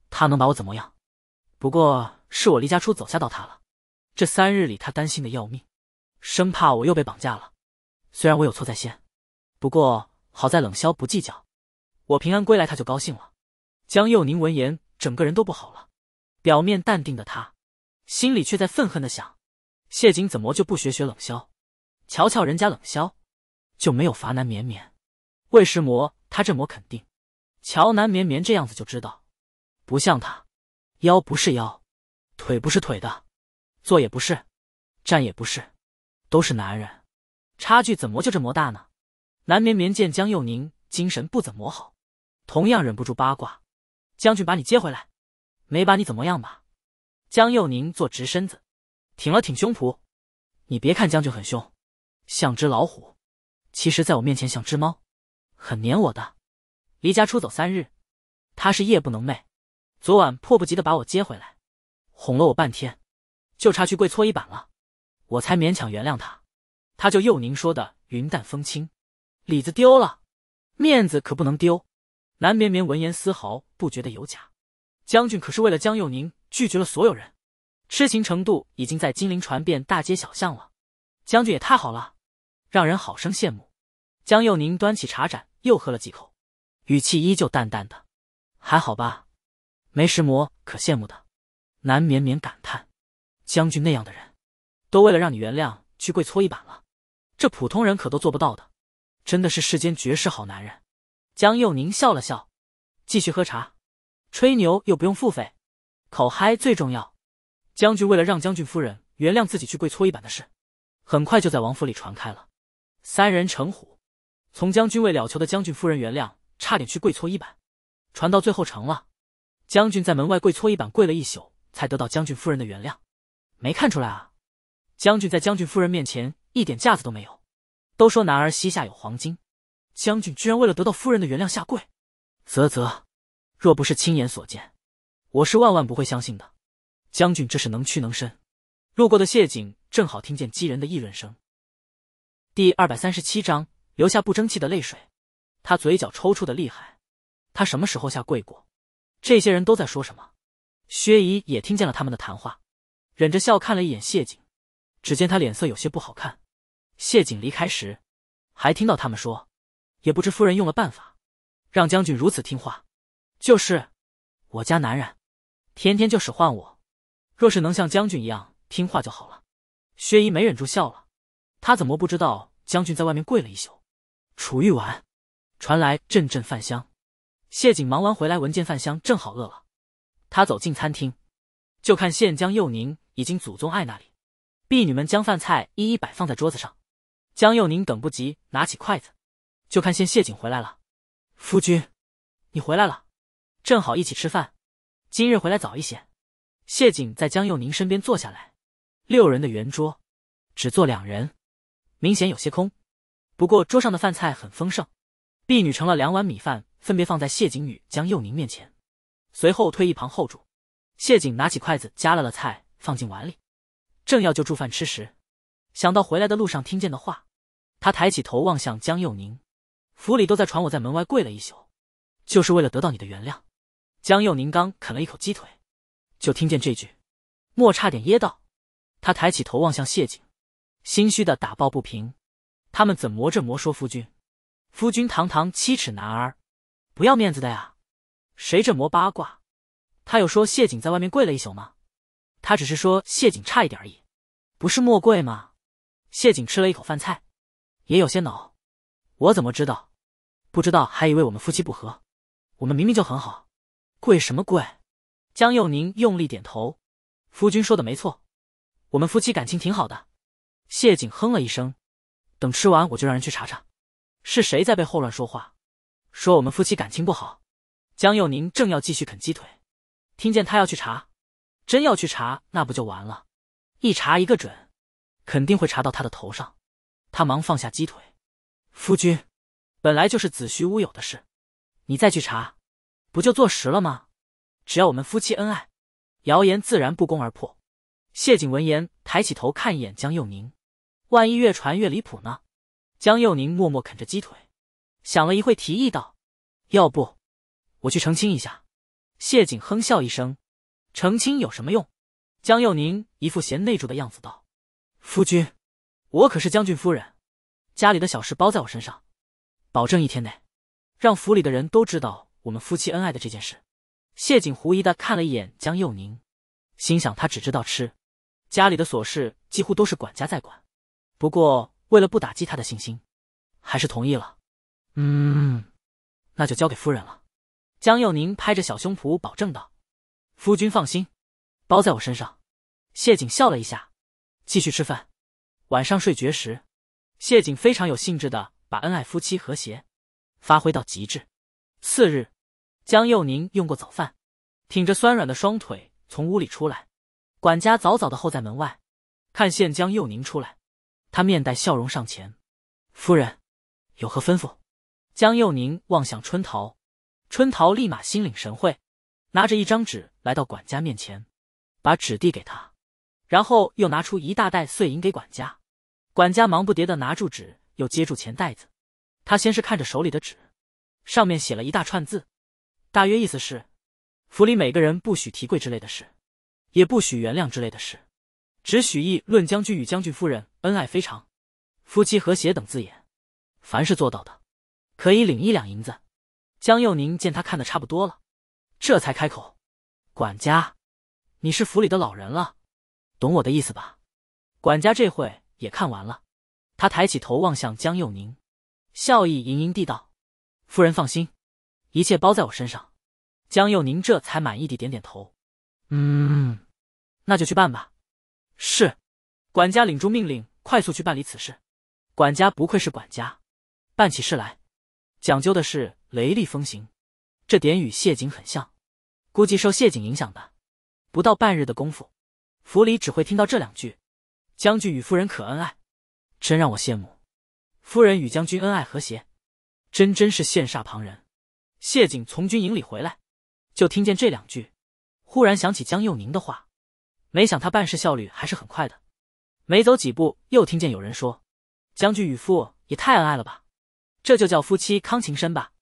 他能把我怎么样？不过是我离家出走吓到他了。这三日里他担心的要命，生怕我又被绑架了。虽然我有错在先，不过好在冷萧不计较，我平安归来他就高兴了。”江佑宁闻言整个人都不好了，表面淡定的他心里却在愤恨的想：谢景怎么就不学学冷萧，瞧瞧人家冷萧就没有罚南绵绵，为什么他这么肯定？瞧南绵绵这样子就知道不像他，腰不是腰，腿不是腿的，坐也不是，站也不是，都是男人，差距怎么就这么大呢？南绵绵见江佑宁精神不怎么好，同样忍不住八卦：“将军把你接回来，没把你怎么样吧？”江佑宁坐直身子，挺了挺胸脯：“你别看将军很凶，像只老虎，其实在我面前像只猫，很黏我的。离家出走三日，他是夜不能寐，昨晚迫不及的把我接回来，哄了我半天，就差去跪搓衣板了，我才勉强原谅他。”他就佑宁说的云淡风轻：“里子丢了，面子可不能丢。”南绵绵闻言丝毫不觉得有假，将军可是为了江佑宁拒绝了所有人，痴情程度已经在金陵传遍大街小巷了。将军也太好了，让人好生羡慕。江佑宁端起茶盏又喝了几口，语气依旧淡淡的：“还好吧，没什么可羡慕的。”南绵绵感叹：“将军那样的人，都为了让你原谅去跪搓衣板了，这普通人可都做不到的，真的是世间绝世好男人。”江佑宁笑了笑，继续喝茶：“吹牛又不用付费，口嗨最重要。将军为了让将军夫人原谅自己去跪搓衣板的事，很快就在王府里传开了。三人成虎，从将军为了求的将军夫人原谅，差点去跪搓衣板，传到最后成了。将军在门外跪搓衣板跪了一宿，才得到将军夫人的原谅。没看出来啊？将军在将军夫人面前一点架子都没有。都说男儿膝下有黄金，将军居然为了得到夫人的原谅下跪，啧啧，若不是亲眼所见，我是万万不会相信的。将军这是能屈能伸。路过的谢景正好听见激人的议论声。第二百三十七章，留下不争气的泪水。他嘴角抽搐的厉害，他什么时候下跪过？这些人都在说什么？薛姨也听见了他们的谈话，忍着笑看了一眼谢景，只见他脸色有些不好看。谢景离开时，还听到他们说，也不知夫人用了办法，让将军如此听话。就是，我家男人，天天就使唤我，若是能像将军一样听话就好了。薛姨没忍住笑了，他怎么不知道将军在外面跪了一宿？楚玉丸，传来阵阵饭香。谢景忙完回来，闻见饭香正好饿了，他走进餐厅，就看现江佑宁已经祖宗爱那里，婢女们将饭菜一一摆放在桌子上。江佑宁等不及，拿起筷子，就看见谢景回来了。夫君，你回来了，正好一起吃饭，今日回来早一些。谢景在江佑宁身边坐下来，六人的圆桌只坐两人，明显有些空，不过桌上的饭菜很丰盛。婢女盛了两碗米饭，分别放在谢景与江佑宁面前，随后推一旁候住。谢景拿起筷子夹了了菜放进碗里，正要就住饭吃时，想到回来的路上听见的话，他抬起头望向江佑宁，府里都在传我在门外跪了一宿，就是为了得到你的原谅。江佑宁刚啃了一口鸡腿，就听见这句，莫差点噎到。他抬起头望向谢景，心虚的打抱不平，他们怎磨着磨说夫君？夫君堂堂七尺男儿，不要面子的呀，谁这磨八卦？他有说谢景在外面跪了一宿吗？他只是说谢景差一点而已，不是莫跪吗？谢景吃了一口饭菜，也有些恼，我怎么知道？不知道还以为我们夫妻不和，我们明明就很好，跪什么跪？江佑宁用力点头，夫君说的没错，我们夫妻感情挺好的。谢景哼了一声，等吃完我就让人去查查是谁在背后乱说话，说我们夫妻感情不好。江佑宁正要继续啃鸡腿，听见他要去查，真要去查那不就完了，一查一个准，肯定会查到他的头上。他忙放下鸡腿，夫君，本来就是子虚乌有的事，你再去查不就坐实了吗？只要我们夫妻恩爱，谣言自然不攻而破。谢景闻言抬起头看一眼江佑宁，万一越传越离谱呢？江佑宁默默啃着鸡腿，想了一会提议道，要不我去澄清一下。谢景哼笑一声，澄清有什么用？江佑宁一副贤内助的样子道，夫君，我可是将军夫人，家里的小事包在我身上，保证一天内让府里的人都知道我们夫妻恩爱的这件事。谢景狐疑的看了一眼江佑宁，心想他只知道吃，家里的琐事几乎都是管家在管，不过为了不打击他的信心，还是同意了。嗯，那就交给夫人了。江佑宁拍着小胸脯保证道，夫君放心，包在我身上。谢景笑了一下，继续吃饭。晚上睡觉时，谢景非常有兴致的把恩爱夫妻和谐发挥到极致。次日，江佑宁用过早饭，挺着酸软的双腿从屋里出来，管家早早的候在门外，看见江佑宁出来，他面带笑容上前，夫人有何吩咐？江佑宁望向春桃，春桃立马心领神会，拿着一张纸来到管家面前，把纸递给他，然后又拿出一大袋碎银给管家。管家忙不迭地拿住纸，又接住钱袋子，他先是看着手里的纸，上面写了一大串字，大约意思是府里每个人不许提跪之类的事，也不许原谅之类的事，只许议论将军与将军夫人恩爱非常，夫妻和谐等字眼，凡是做到的可以领一两银子。江佑宁见他看得差不多了，这才开口，管家，你是府里的老人了，懂我的意思吧？管家这会也看完了，他抬起头望向江佑宁，笑意盈盈地道，夫人放心，一切包在我身上。江佑宁这才满意地点点头，嗯，那就去办吧。是。管家领住命令，快速去办理此事。管家不愧是管家，办起事来讲究的是雷厉风行，这点与谢景很像，估计受谢景影响的。不到半日的功夫，府里只会听到这两句：将军与夫人可恩爱，真让我羡慕。夫人与将军恩爱和谐，真真是羡煞旁人。谢景从军营里回来，就听见这两句，忽然想起江佑宁的话，没想他办事效率还是很快的。没走几步，又听见有人说：将军与父也太恩爱了吧，这就叫夫妻康情深吧。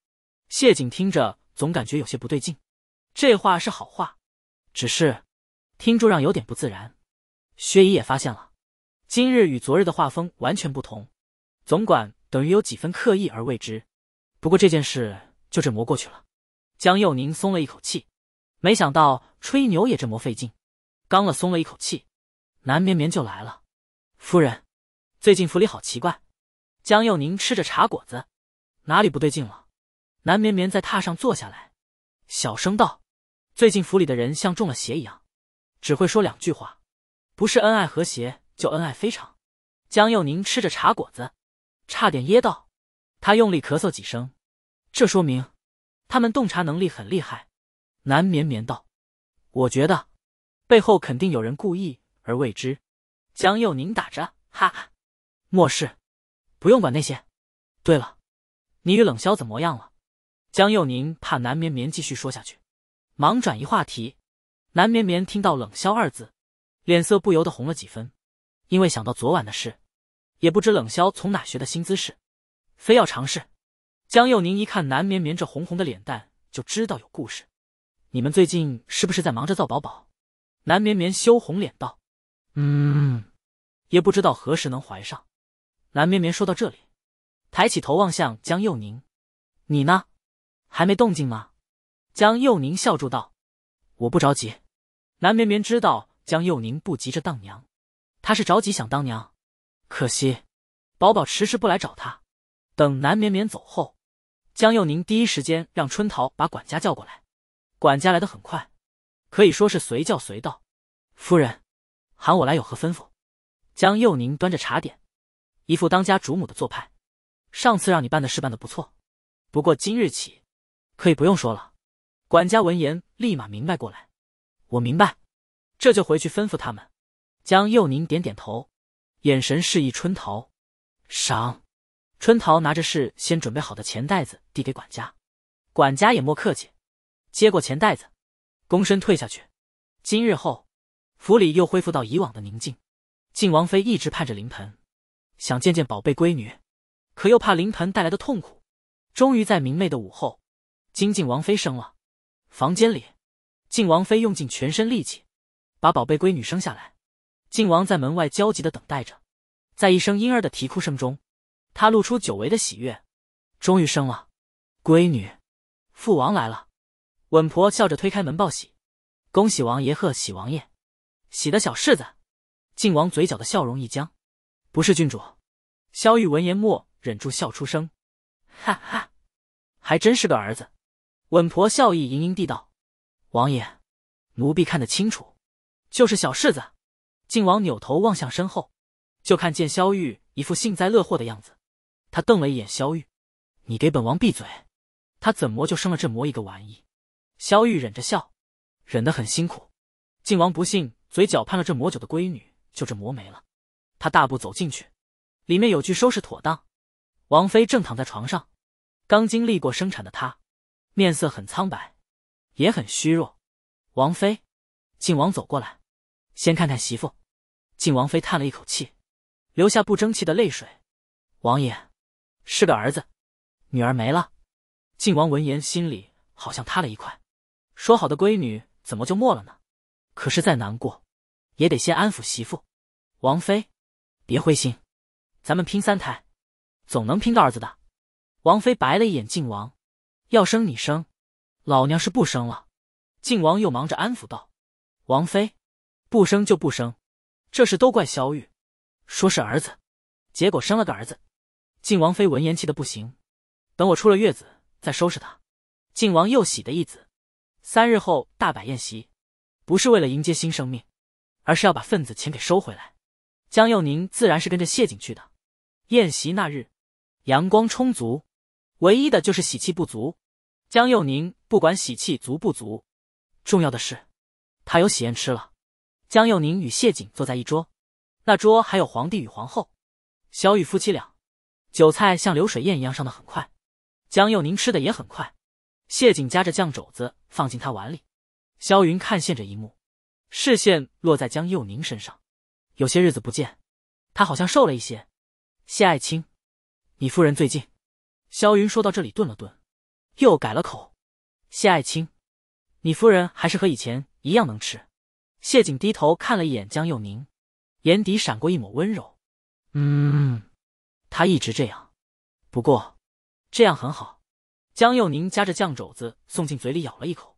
谢景听着总感觉有些不对劲，这话是好话，只是听着让有点不自然。薛姨也发现了，今日与昨日的画风完全不同，总管等于有几分刻意而为之。不过这件事就这磨过去了。江佑宁松了一口气，没想到吹牛也这么费劲，刚了松了一口气，南绵绵就来了。夫人，最近府里好奇怪。江佑宁吃着茶果子，哪里不对劲了？南绵绵在榻上坐下来，小声道：最近府里的人像中了邪一样，只会说两句话，不是恩爱和谐就恩爱非常。江佑宁吃着茶果子，差点噎到，他用力咳嗽几声，这说明他们洞察能力很厉害。南绵绵道：我觉得背后肯定有人故意而为之。江佑宁打着哈哈，莫事，不用管那些。对了，你与冷萧怎么样了？江佑宁怕南绵绵继续说下去，忙转移话题。南绵绵听到冷萧二字，脸色不由得红了几分，因为想到昨晚的事，也不知冷萧从哪学的新姿势，非要尝试。江佑宁一看南绵绵这红红的脸蛋，就知道有故事。你们最近是不是在忙着造宝宝？南绵绵羞红脸道：嗯，也不知道何时能怀上。南绵绵说到这里，抬起头望向江佑宁：你呢？还没动静吗？江佑宁笑住道：我不着急。南绵绵知道江佑宁不急着当娘，她是着急想当娘，可惜宝宝迟迟不来找她。等南绵绵走后，江佑宁第一时间让春桃把管家叫过来。管家来得很快，可以说是随叫随到。夫人，喊我来有何吩咐？江佑宁端着茶点，一副当家主母的做派。上次让你办的事办得不错，不过今日起可以不用说了。管家闻言立马明白过来：我明白，这就回去吩咐他们。江佑宁点点头，眼神示意春桃赏。春桃拿着事先准备好的钱袋子递给管家，管家也莫客气，接过钱袋子，躬身退下去。今日后，府里又恢复到以往的宁静。靖王妃一直盼着临盆，想见见宝贝闺女，可又怕临盆带来的痛苦。终于在明媚的午后，金靖王妃生了。房间里，靖王妃用尽全身力气把宝贝闺女生下来。靖王在门外焦急地等待着，在一声婴儿的啼哭声中，他露出久违的喜悦，终于生了闺女。父王来了。稳婆笑着推开门报喜：恭喜王爷，贺喜王爷，喜得小柿子。靖王嘴角的笑容一僵：不是郡主。萧玉闻言默忍住笑出声：哈哈，还真是个儿子。稳婆笑意盈盈地道：王爷，奴婢看得清楚，就是小柿子。靖王扭头望向身后，就看见萧玉一副幸灾乐祸的样子。他瞪了一眼萧玉：你给本王闭嘴，他怎么就生了这么一个玩意？萧玉忍着笑，忍得很辛苦。靖王不信嘴角盼了这么久的闺女就这磨没了。他大步走进去，里面有具收拾妥当，王妃正躺在床上。刚经历过生产的她面色很苍白，也很虚弱。王妃，靖王走过来，先看看媳妇。靖王妃叹了一口气，留下不争气的泪水：王爷，是个儿子，女儿没了。靖王闻言心里好像塌了一块，说好的闺女怎么就没了呢？可是再难过也得先安抚媳妇。王妃，别灰心，咱们拼三胎，总能拼到儿子的。王妃白了一眼靖王：要生你生，老娘是不生了。靖王又忙着安抚道：王妃，不生就不生，这事都怪萧玉，说是儿子，结果生了个儿子。靖王妃闻言气得不行：等我出了月子再收拾他。靖王又喜得一子。三日后大摆宴席，不是为了迎接新生命，而是要把份子钱给收回来。江佑宁自然是跟着谢景去的。宴席那日，阳光充足，唯一的就是喜气不足。江佑宁不管喜气足不足，重要的是他有喜宴吃了。江佑宁与谢景坐在一桌，那桌还有皇帝与皇后，小雨夫妻俩。酒菜像流水宴一样上的很快，江佑宁吃的也很快。谢景夹着酱肘子放进他碗里。萧云看见这一幕，视线落在江佑宁身上。有些日子不见，他好像瘦了一些。谢爱卿，你夫人最近……萧云说到这里顿了顿，又改了口。谢爱卿，你夫人还是和以前一样能吃。谢景低头看了一眼江佑宁，眼底闪过一抹温柔。嗯，他一直这样，不过这样很好。江佑宁夹着酱肘子送进嘴里咬了一口，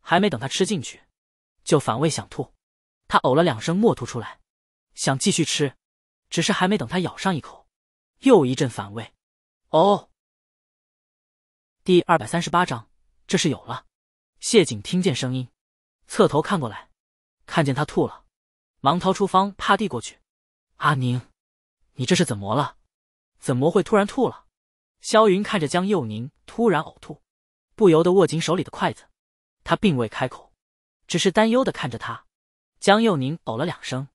还没等他吃进去就反胃想吐，他呕了两声默吐出来，想继续吃，只是还没等他咬上一口又一阵反胃。哦，第二百三十八章，这是有了。谢景听见声音侧头看过来，看见他吐了，忙掏出方帕递过去。阿宁，你这是怎么了？怎么会突然吐了？萧云看着江佑宁突然呕吐，不由得握紧手里的筷子。他并未开口，只是担忧地看着他。江佑宁呕了两声，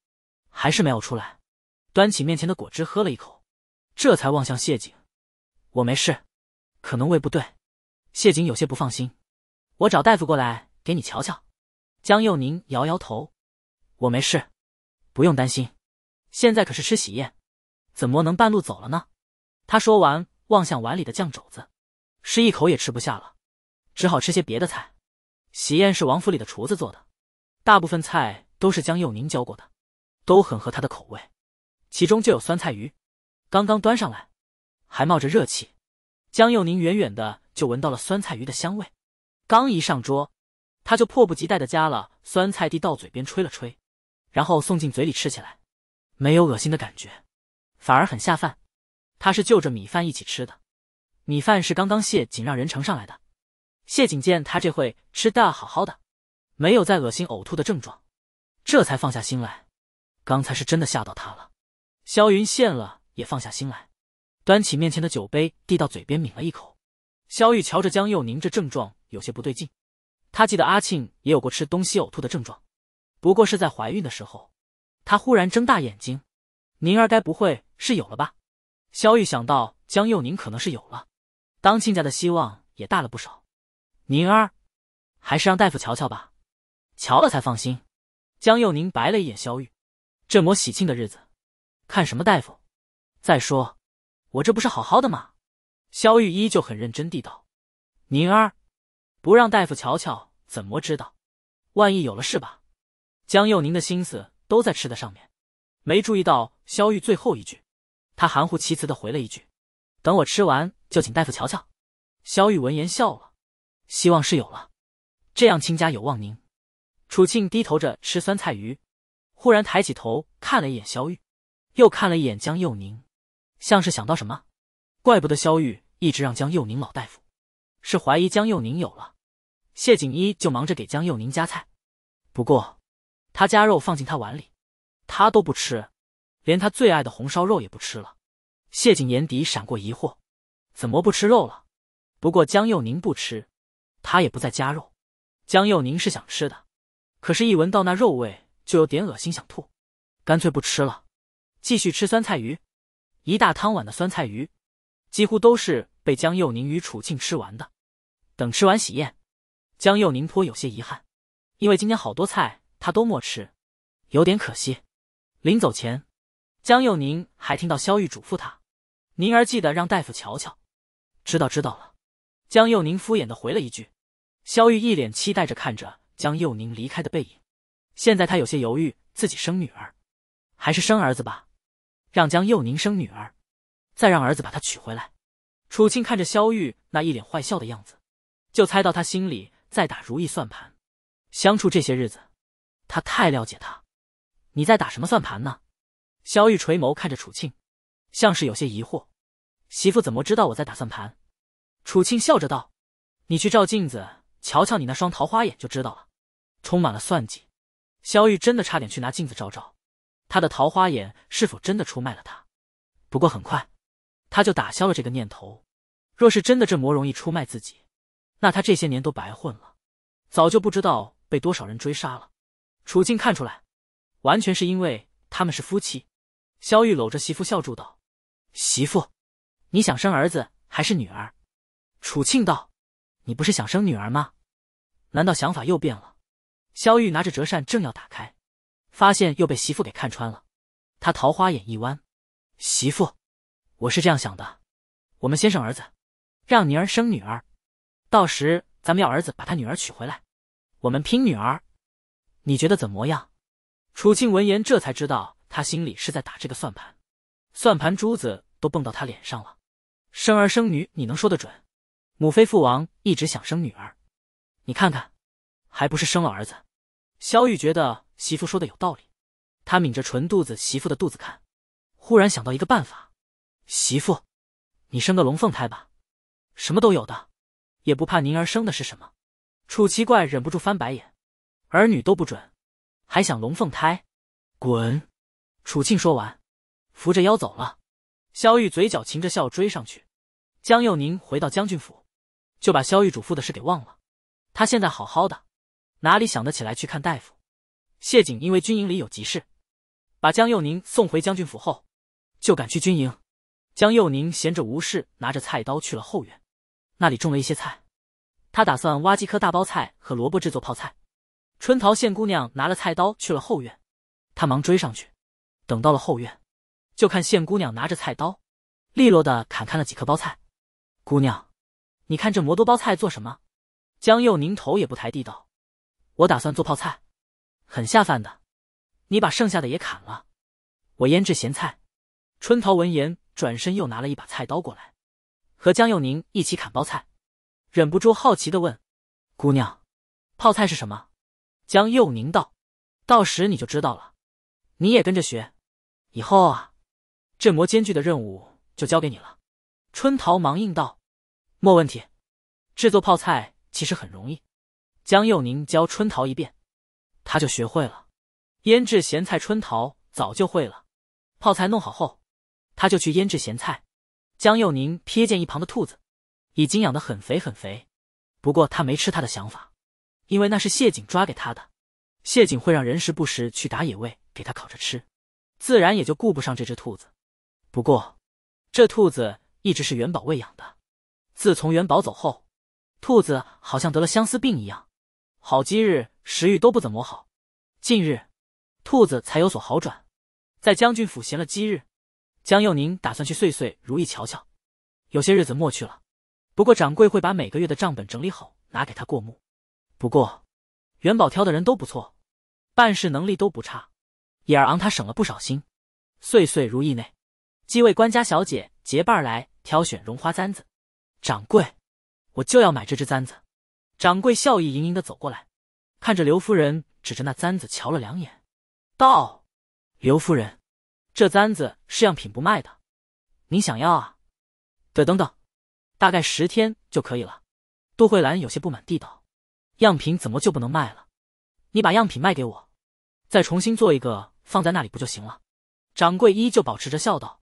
还是没有出来，端起面前的果汁喝了一口，这才望向谢景。我没事，可能胃不对。谢景有些不放心，我找大夫过来给你瞧瞧。江佑宁摇摇头，我没事，不用担心，现在可是吃喜宴，怎么能半路走了呢？他说完望向碗里的酱肘子，是一口也吃不下了，只好吃些别的菜。喜宴是王府里的厨子做的，大部分菜都是江佑宁教过的，都很合他的口味，其中就有酸菜鱼，刚刚端上来还冒着热气。江佑宁远远的就闻到了酸菜鱼的香味，刚一上桌他就迫不及待的夹了酸菜递到嘴边吹了吹，然后送进嘴里吃起来，没有恶心的感觉，反而很下饭。他是就着米饭一起吃的，米饭是刚刚谢景让人盛上来的。谢景见他这会吃得好好的，没有再恶心呕吐的症状，这才放下心来，刚才是真的吓到他了。萧云见了也放下心来，端起面前的酒杯递到嘴边抿了一口。萧玉瞧着江佑宁这症状有些不对劲，他记得阿庆也有过吃东西呕吐的症状，不过是在怀孕的时候。他忽然睁大眼睛，宁儿该不会是有了吧？萧玉想到江佑宁可能是有了，当亲家的希望也大了不少。宁儿，还是让大夫瞧瞧吧，瞧了才放心。江佑宁白了一眼萧玉，这么喜庆的日子，看什么大夫？再说，我这不是好好的吗？萧玉依旧很认真地道：“宁儿，不让大夫瞧瞧，怎么知道？万一有了是吧？”江佑宁的心思都在吃的上面，没注意到萧玉最后一句。他含糊其辞地回了一句，等我吃完就请大夫瞧瞧。萧玉闻言笑了，希望是有了，这样亲家有望您。楚庆低头着吃酸菜鱼，忽然抬起头看了一眼萧玉，又看了一眼江佑宁，像是想到什么，怪不得萧玉一直让江佑宁老大夫，是怀疑江佑宁有了。谢景一就忙着给江佑宁夹菜，不过他夹肉放进他碗里他都不吃，连他最爱的红烧肉也不吃了。谢景眼底闪过疑惑，怎么不吃肉了？不过江佑宁不吃，他也不再加肉。江佑宁是想吃的，可是一闻到那肉味就有点恶心想吐，干脆不吃了，继续吃酸菜鱼。一大汤碗的酸菜鱼几乎都是被江佑宁与楚庆吃完的。等吃完喜宴，江佑宁颇有些遗憾，因为今天好多菜他都没吃，有点可惜。临走前，江佑宁还听到萧玉嘱咐他，宁儿记得让大夫瞧瞧。知道知道了。江佑宁敷衍地回了一句。萧玉一脸期待着看着江佑宁离开的背影，现在他有些犹豫，自己生女儿还是生儿子吧，让江佑宁生女儿，再让儿子把他娶回来。楚庆看着萧玉那一脸坏笑的样子，就猜到他心里在打如意算盘。相处这些日子他太了解他。你在打什么算盘呢？萧玉垂眸看着楚庆，像是有些疑惑，媳妇怎么知道我在打算盘？楚庆笑着道，你去照镜子瞧瞧你那双桃花眼就知道了，充满了算计。萧玉真的差点去拿镜子照照，他的桃花眼是否真的出卖了他。不过很快，他就打消了这个念头。若是真的这魔容易出卖自己，那他这些年都白混了，早就不知道被多少人追杀了。楚静看出来，完全是因为他们是夫妻。萧玉搂着媳妇笑住道：“媳妇，你想生儿子还是女儿？”楚庆道：“你不是想生女儿吗？难道想法又变了？”萧玉拿着折扇正要打开，发现又被媳妇给看穿了。他桃花眼一弯：“媳妇，我是这样想的，我们先生儿子，让宁儿生女儿，到时咱们要儿子把他女儿娶回来，我们拼女儿，你觉得怎么样？”楚庆闻言这才知道他心里是在打这个算盘，算盘珠子都蹦到他脸上了。生儿生女你能说得准？母妃父王一直想生女儿，你看看，还不是生了儿子。萧玉觉得媳妇说的有道理，他抿着唇肚子媳妇的肚子看，忽然想到一个办法：“媳妇，你生个龙凤胎吧，什么都有的，也不怕宁儿生的是什么。”楚奇怪忍不住翻白眼，儿女都不准，还想龙凤胎，滚！楚庆说完，扶着腰走了。萧玉嘴角噙着笑追上去。江佑宁回到将军府，就把萧玉嘱咐的事给忘了。他现在好好的，哪里想得起来去看大夫？谢景因为军营里有急事，把江佑宁送回将军府后，就赶去军营。江佑宁闲着无事，拿着菜刀去了后院，那里种了一些菜，他打算挖几颗大包菜和萝卜制作泡菜。春桃县姑娘拿了菜刀去了后院，他忙追上去，等到了后院，就看县姑娘拿着菜刀，利落的砍砍了几颗包菜。姑娘，你看这磨多包菜做什么？江佑宁头也不抬地道：“我打算做泡菜，很下饭的。你把剩下的也砍了，我腌制咸菜。”春桃闻言，转身又拿了一把菜刀过来，和江佑宁一起砍包菜，忍不住好奇地问：“姑娘，泡菜是什么？”江佑宁道：“到时你就知道了，你也跟着学。以后啊，这磨艰巨的任务就交给你了。”春桃忙应道：“没问题。”制作泡菜其实很容易，江佑宁教春桃一遍，他就学会了。腌制咸菜春桃早就会了，泡菜弄好后，他就去腌制咸菜。江佑宁瞥见一旁的兔子已经养得很肥很肥，不过他没吃他的想法，因为那是谢景抓给他的，谢景会让人时不时去打野味给他烤着吃，自然也就顾不上这只兔子。不过这兔子一直是元宝喂养的，自从元宝走后，兔子好像得了相思病一样，好几日食欲都不怎么好。近日兔子才有所好转，在将军府闲了几日，江佑宁打算去岁岁如意瞧瞧，有些日子没去了，不过掌柜会把每个月的账本整理好拿给他过目。不过元宝挑的人都不错，办事能力都不差，也儿昂他省了不少心。岁岁如意内，几位官家小姐结伴来挑选绒花簪子。掌柜，我就要买这只簪子。掌柜笑意盈盈地走过来，看着刘夫人指着那簪子瞧了两眼，道：“刘夫人，这簪子是样品不卖的，您想要啊？得等等，大概十天就可以了。”杜慧兰有些不满地道：“样品怎么就不能卖了？你把样品卖给我，再重新做一个放在那里不就行了？”掌柜依旧保持着笑道：“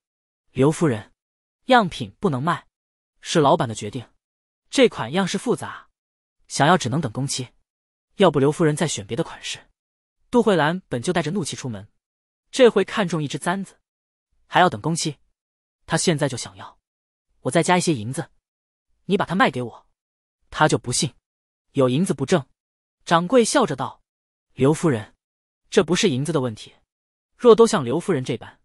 刘夫人，样品不能卖，是老板的决定。这款样式复杂，想要只能等工期，要不刘夫人再选别的款式。”杜慧兰本就带着怒气出门，这回看中一只簪子，还要等工期，她现在就想要。我再加一些银子，你把它卖给我。她就不信，有银子不挣。掌柜笑着道：“刘夫人，这不是银子的问题，若都像刘夫人这般，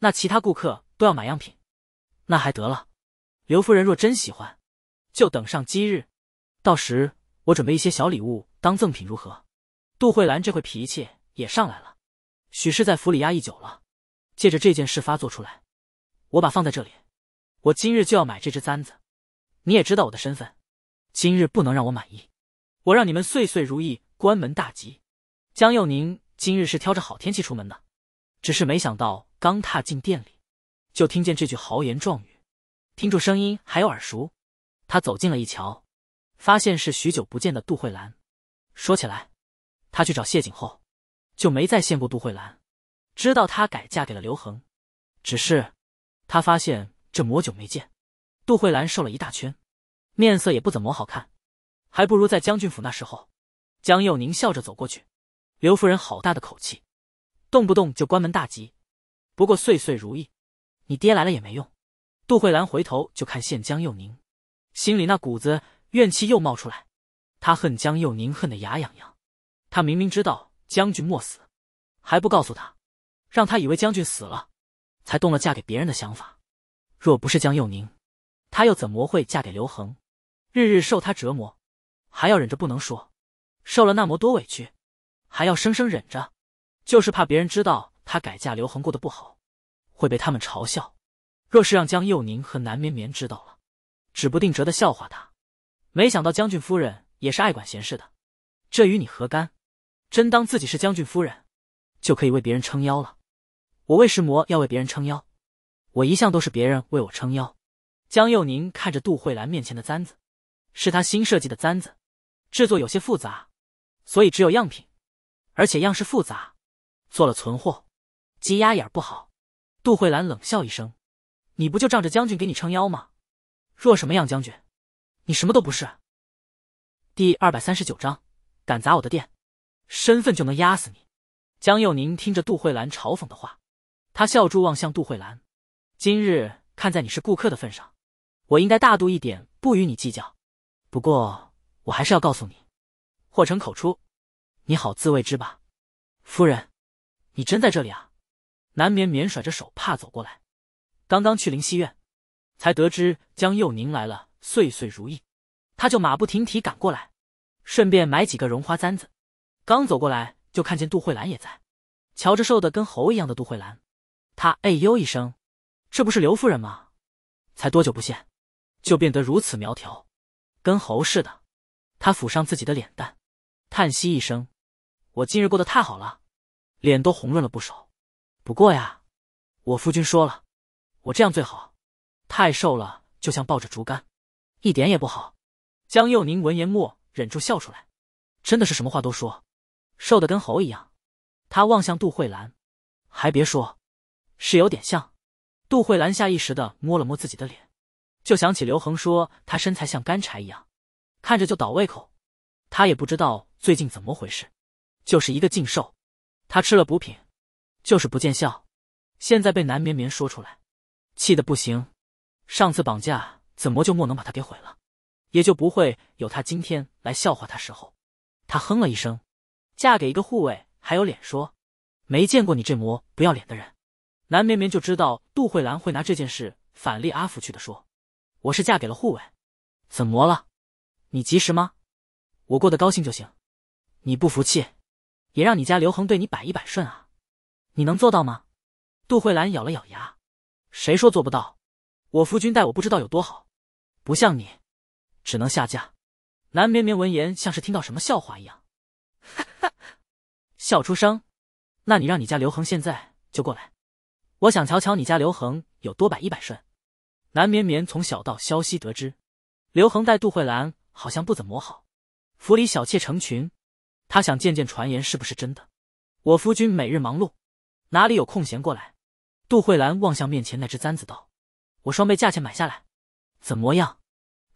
那其他顾客都要买样品，那还得了？刘夫人若真喜欢，就等上几日，到时我准备一些小礼物当赠品如何？”杜慧兰这回脾气也上来了，许是在府里压抑久了，借着这件事发作出来。“我把放在这里，我今日就要买这只簪子，你也知道我的身份，今日不能让我满意，我让你们岁岁如意关门大吉。”江佑宁今日是挑着好天气出门的，只是没想到刚踏进店里，就听见这句豪言壮语，听出声音还有耳熟，他走近了一瞧，发现是许久不见的杜慧兰。说起来，他去找谢景后，就没再见过杜慧兰，知道她改嫁给了刘恒。只是她发现这魔久没见，杜慧兰瘦了一大圈，面色也不怎么好看，还不如在将军府那时候。江佑宁笑着走过去，刘夫人好大的口气，动不动就关门大吉。不过岁岁如意，你爹来了也没用。杜慧兰回头就看见江佑宁，心里那股子怨气又冒出来，她恨江佑宁恨得牙痒痒。她明明知道将军没死，还不告诉她，让她以为将军死了，才动了嫁给别人的想法。若不是江佑宁，她又怎么会嫁给刘恒？日日受她折磨，还要忍着不能说，受了那么多委屈，还要生生忍着，就是怕别人知道她改嫁刘恒过得不好，会被他们嘲笑。若是让江佑宁和南绵绵知道了，指不定折的笑话她。没想到将军夫人也是爱管闲事的，这与你何干？真当自己是将军夫人就可以为别人撑腰了？我为什么要为别人撑腰？我一向都是别人为我撑腰。江佑宁看着杜慧兰面前的簪子，是她新设计的簪子，制作有些复杂，所以只有样品，而且样式复杂，做了存货，鸡鸭眼不好。杜慧兰冷笑一声，你不就仗着将军给你撑腰吗？若什么样将军，你什么都不是。第二百三十九章，敢砸我的店，身份就能压死你。江佑宁听着杜慧兰嘲讽的话，他笑住望向杜慧兰，今日看在你是顾客的份上，我应该大度一点，不与你计较。不过我还是要告诉你，祸从口出，你好自为之吧。夫人，你真在这里啊？南绵绵甩着手帕走过来，刚刚去灵溪院，才得知江佑宁来了，岁岁如意，他就马不停蹄赶过来，顺便买几个绒花簪子。刚走过来就看见杜慧兰也在，瞧着瘦得跟猴一样的杜慧兰，他哎呦一声，这不是刘夫人吗？才多久不见，就变得如此苗条，跟猴似的。他抚上自己的脸蛋，叹息一声，我今日过得太好了，脸都红润了不少。不过呀，我夫君说了，我这样最好，太瘦了就像抱着竹竿，一点也不好。江佑宁闻言默忍住笑出来，真的是什么话都说，瘦得跟猴一样。他望向杜慧兰，还别说，是有点像。杜慧兰下意识地摸了摸自己的脸，就想起刘恒说他身材像干柴一样，看着就倒胃口。他也不知道最近怎么回事，就是一个劲瘦。他吃了补品，就是不见效，现在被南绵绵说出来，气得不行。上次绑架怎么就莫能把他给毁了，也就不会有他今天来笑话他时候。他哼了一声，嫁给一个护卫还有脸说，没见过你这魔不要脸的人。南绵绵就知道杜慧兰会拿这件事反例阿福去的，说我是嫁给了护卫，怎么了？你及时吗？我过得高兴就行，你不服气，也让你家刘恒对你百依百顺啊，你能做到吗？杜慧兰咬了咬牙，谁说做不到？我夫君待我不知道有多好，不像你，只能下嫁。南绵绵闻言像是听到什么笑话一样，哈哈，笑出声。那你让你家刘恒现在就过来，我想瞧瞧你家刘恒有多百依百顺。南绵绵从小道消息得知，刘恒带杜慧兰好像不怎么好，府里小妾成群，他想见见传言是不是真的。我夫君每日忙碌，哪里有空闲过来？杜慧兰望向面前那只簪子道，我双倍价钱买下来，怎么样？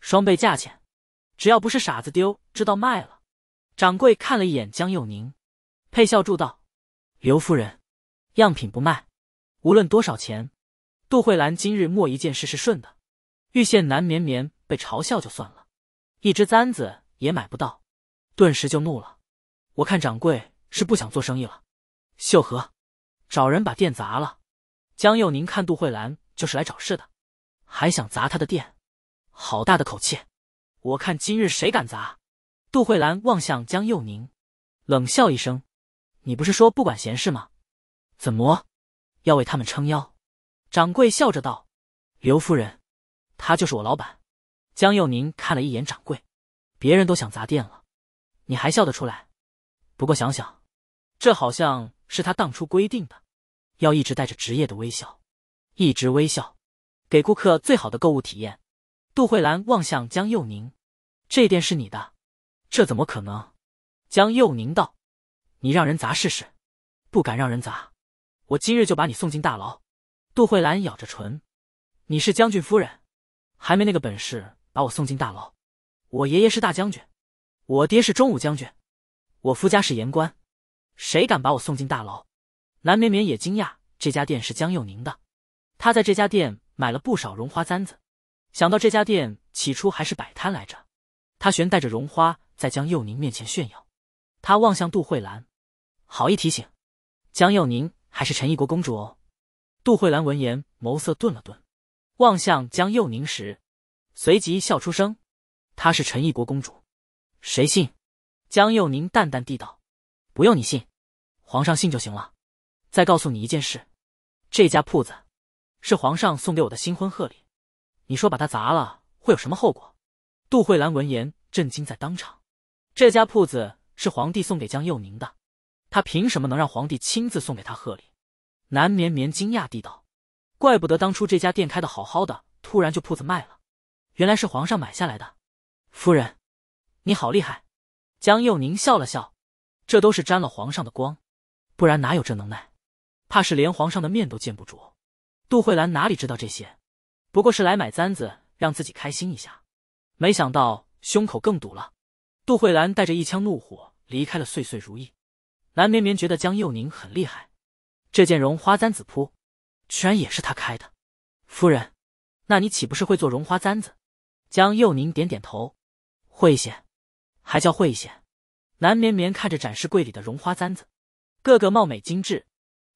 双倍价钱，只要不是傻子丢知道卖了。掌柜看了一眼江佑宁，配笑住道，刘夫人，样品不卖，无论多少钱。杜慧兰今日莫一件事是顺的，遇见南绵绵被嘲笑就算了，一只簪子也买不到，顿时就怒了。我看掌柜是不想做生意了，秀禾，找人把店砸了。江佑宁看杜慧兰就是来找事的，还想砸他的店，好大的口气，我看今日谁敢砸。杜慧兰望向江佑宁，冷笑一声，你不是说不管闲事吗？怎么要为他们撑腰？掌柜笑着道，刘夫人，他就是我老板。江佑宁看了一眼掌柜，别人都想砸店了，你还笑得出来？不过想想，这好像是他当初规定的，要一直带着职业的微笑，一直微笑，给顾客最好的购物体验。杜慧兰望向江佑宁，这店是你的？这怎么可能？江佑宁道，你让人砸试试。不敢让人砸，我今日就把你送进大牢。”杜慧兰咬着唇：“你是将军夫人，还没那个本事把我送进大牢。我爷爷是大将军，我爹是中武将军，我夫家是盐官，谁敢把我送进大牢？”蓝绵绵也惊讶，这家店是江佑宁的，他在这家店买了不少绒花簪子。想到这家店起初还是摆摊来着，他悬带着绒花在江佑宁面前炫耀。他望向杜慧兰：“好意提醒，江佑宁还是陈毅国公主哦。”杜慧兰闻言眸色顿了顿，望向江佑宁时随即笑出声：“她是陈毅国公主，谁信？”江佑宁淡淡地道：“不用你信，皇上信就行了。再告诉你一件事，这家铺子是皇上送给我的新婚贺礼，你说把它砸了会有什么后果？”杜慧兰闻言震惊在当场，这家铺子是皇帝送给江佑宁的，他凭什么能让皇帝亲自送给他贺礼？南绵绵惊讶地道：“怪不得当初这家店开得好好的，突然就铺子卖了，原来是皇上买下来的。”“夫人，你好厉害！”江佑宁笑了笑，这都是沾了皇上的光，不然哪有这能耐？怕是连皇上的面都见不着。杜慧兰哪里知道这些，不过是来买簪子让自己开心一下，没想到胸口更堵了。杜慧兰带着一腔怒火离开了岁岁如意。蓝绵绵觉得江佑宁很厉害，这件绒花簪子铺居然也是他开的。“夫人，那你岂不是会做绒花簪子？”江佑宁点点头：“会一些。”“还叫会一些？”蓝绵绵看着展示柜里的绒花簪子，个个貌美精致。“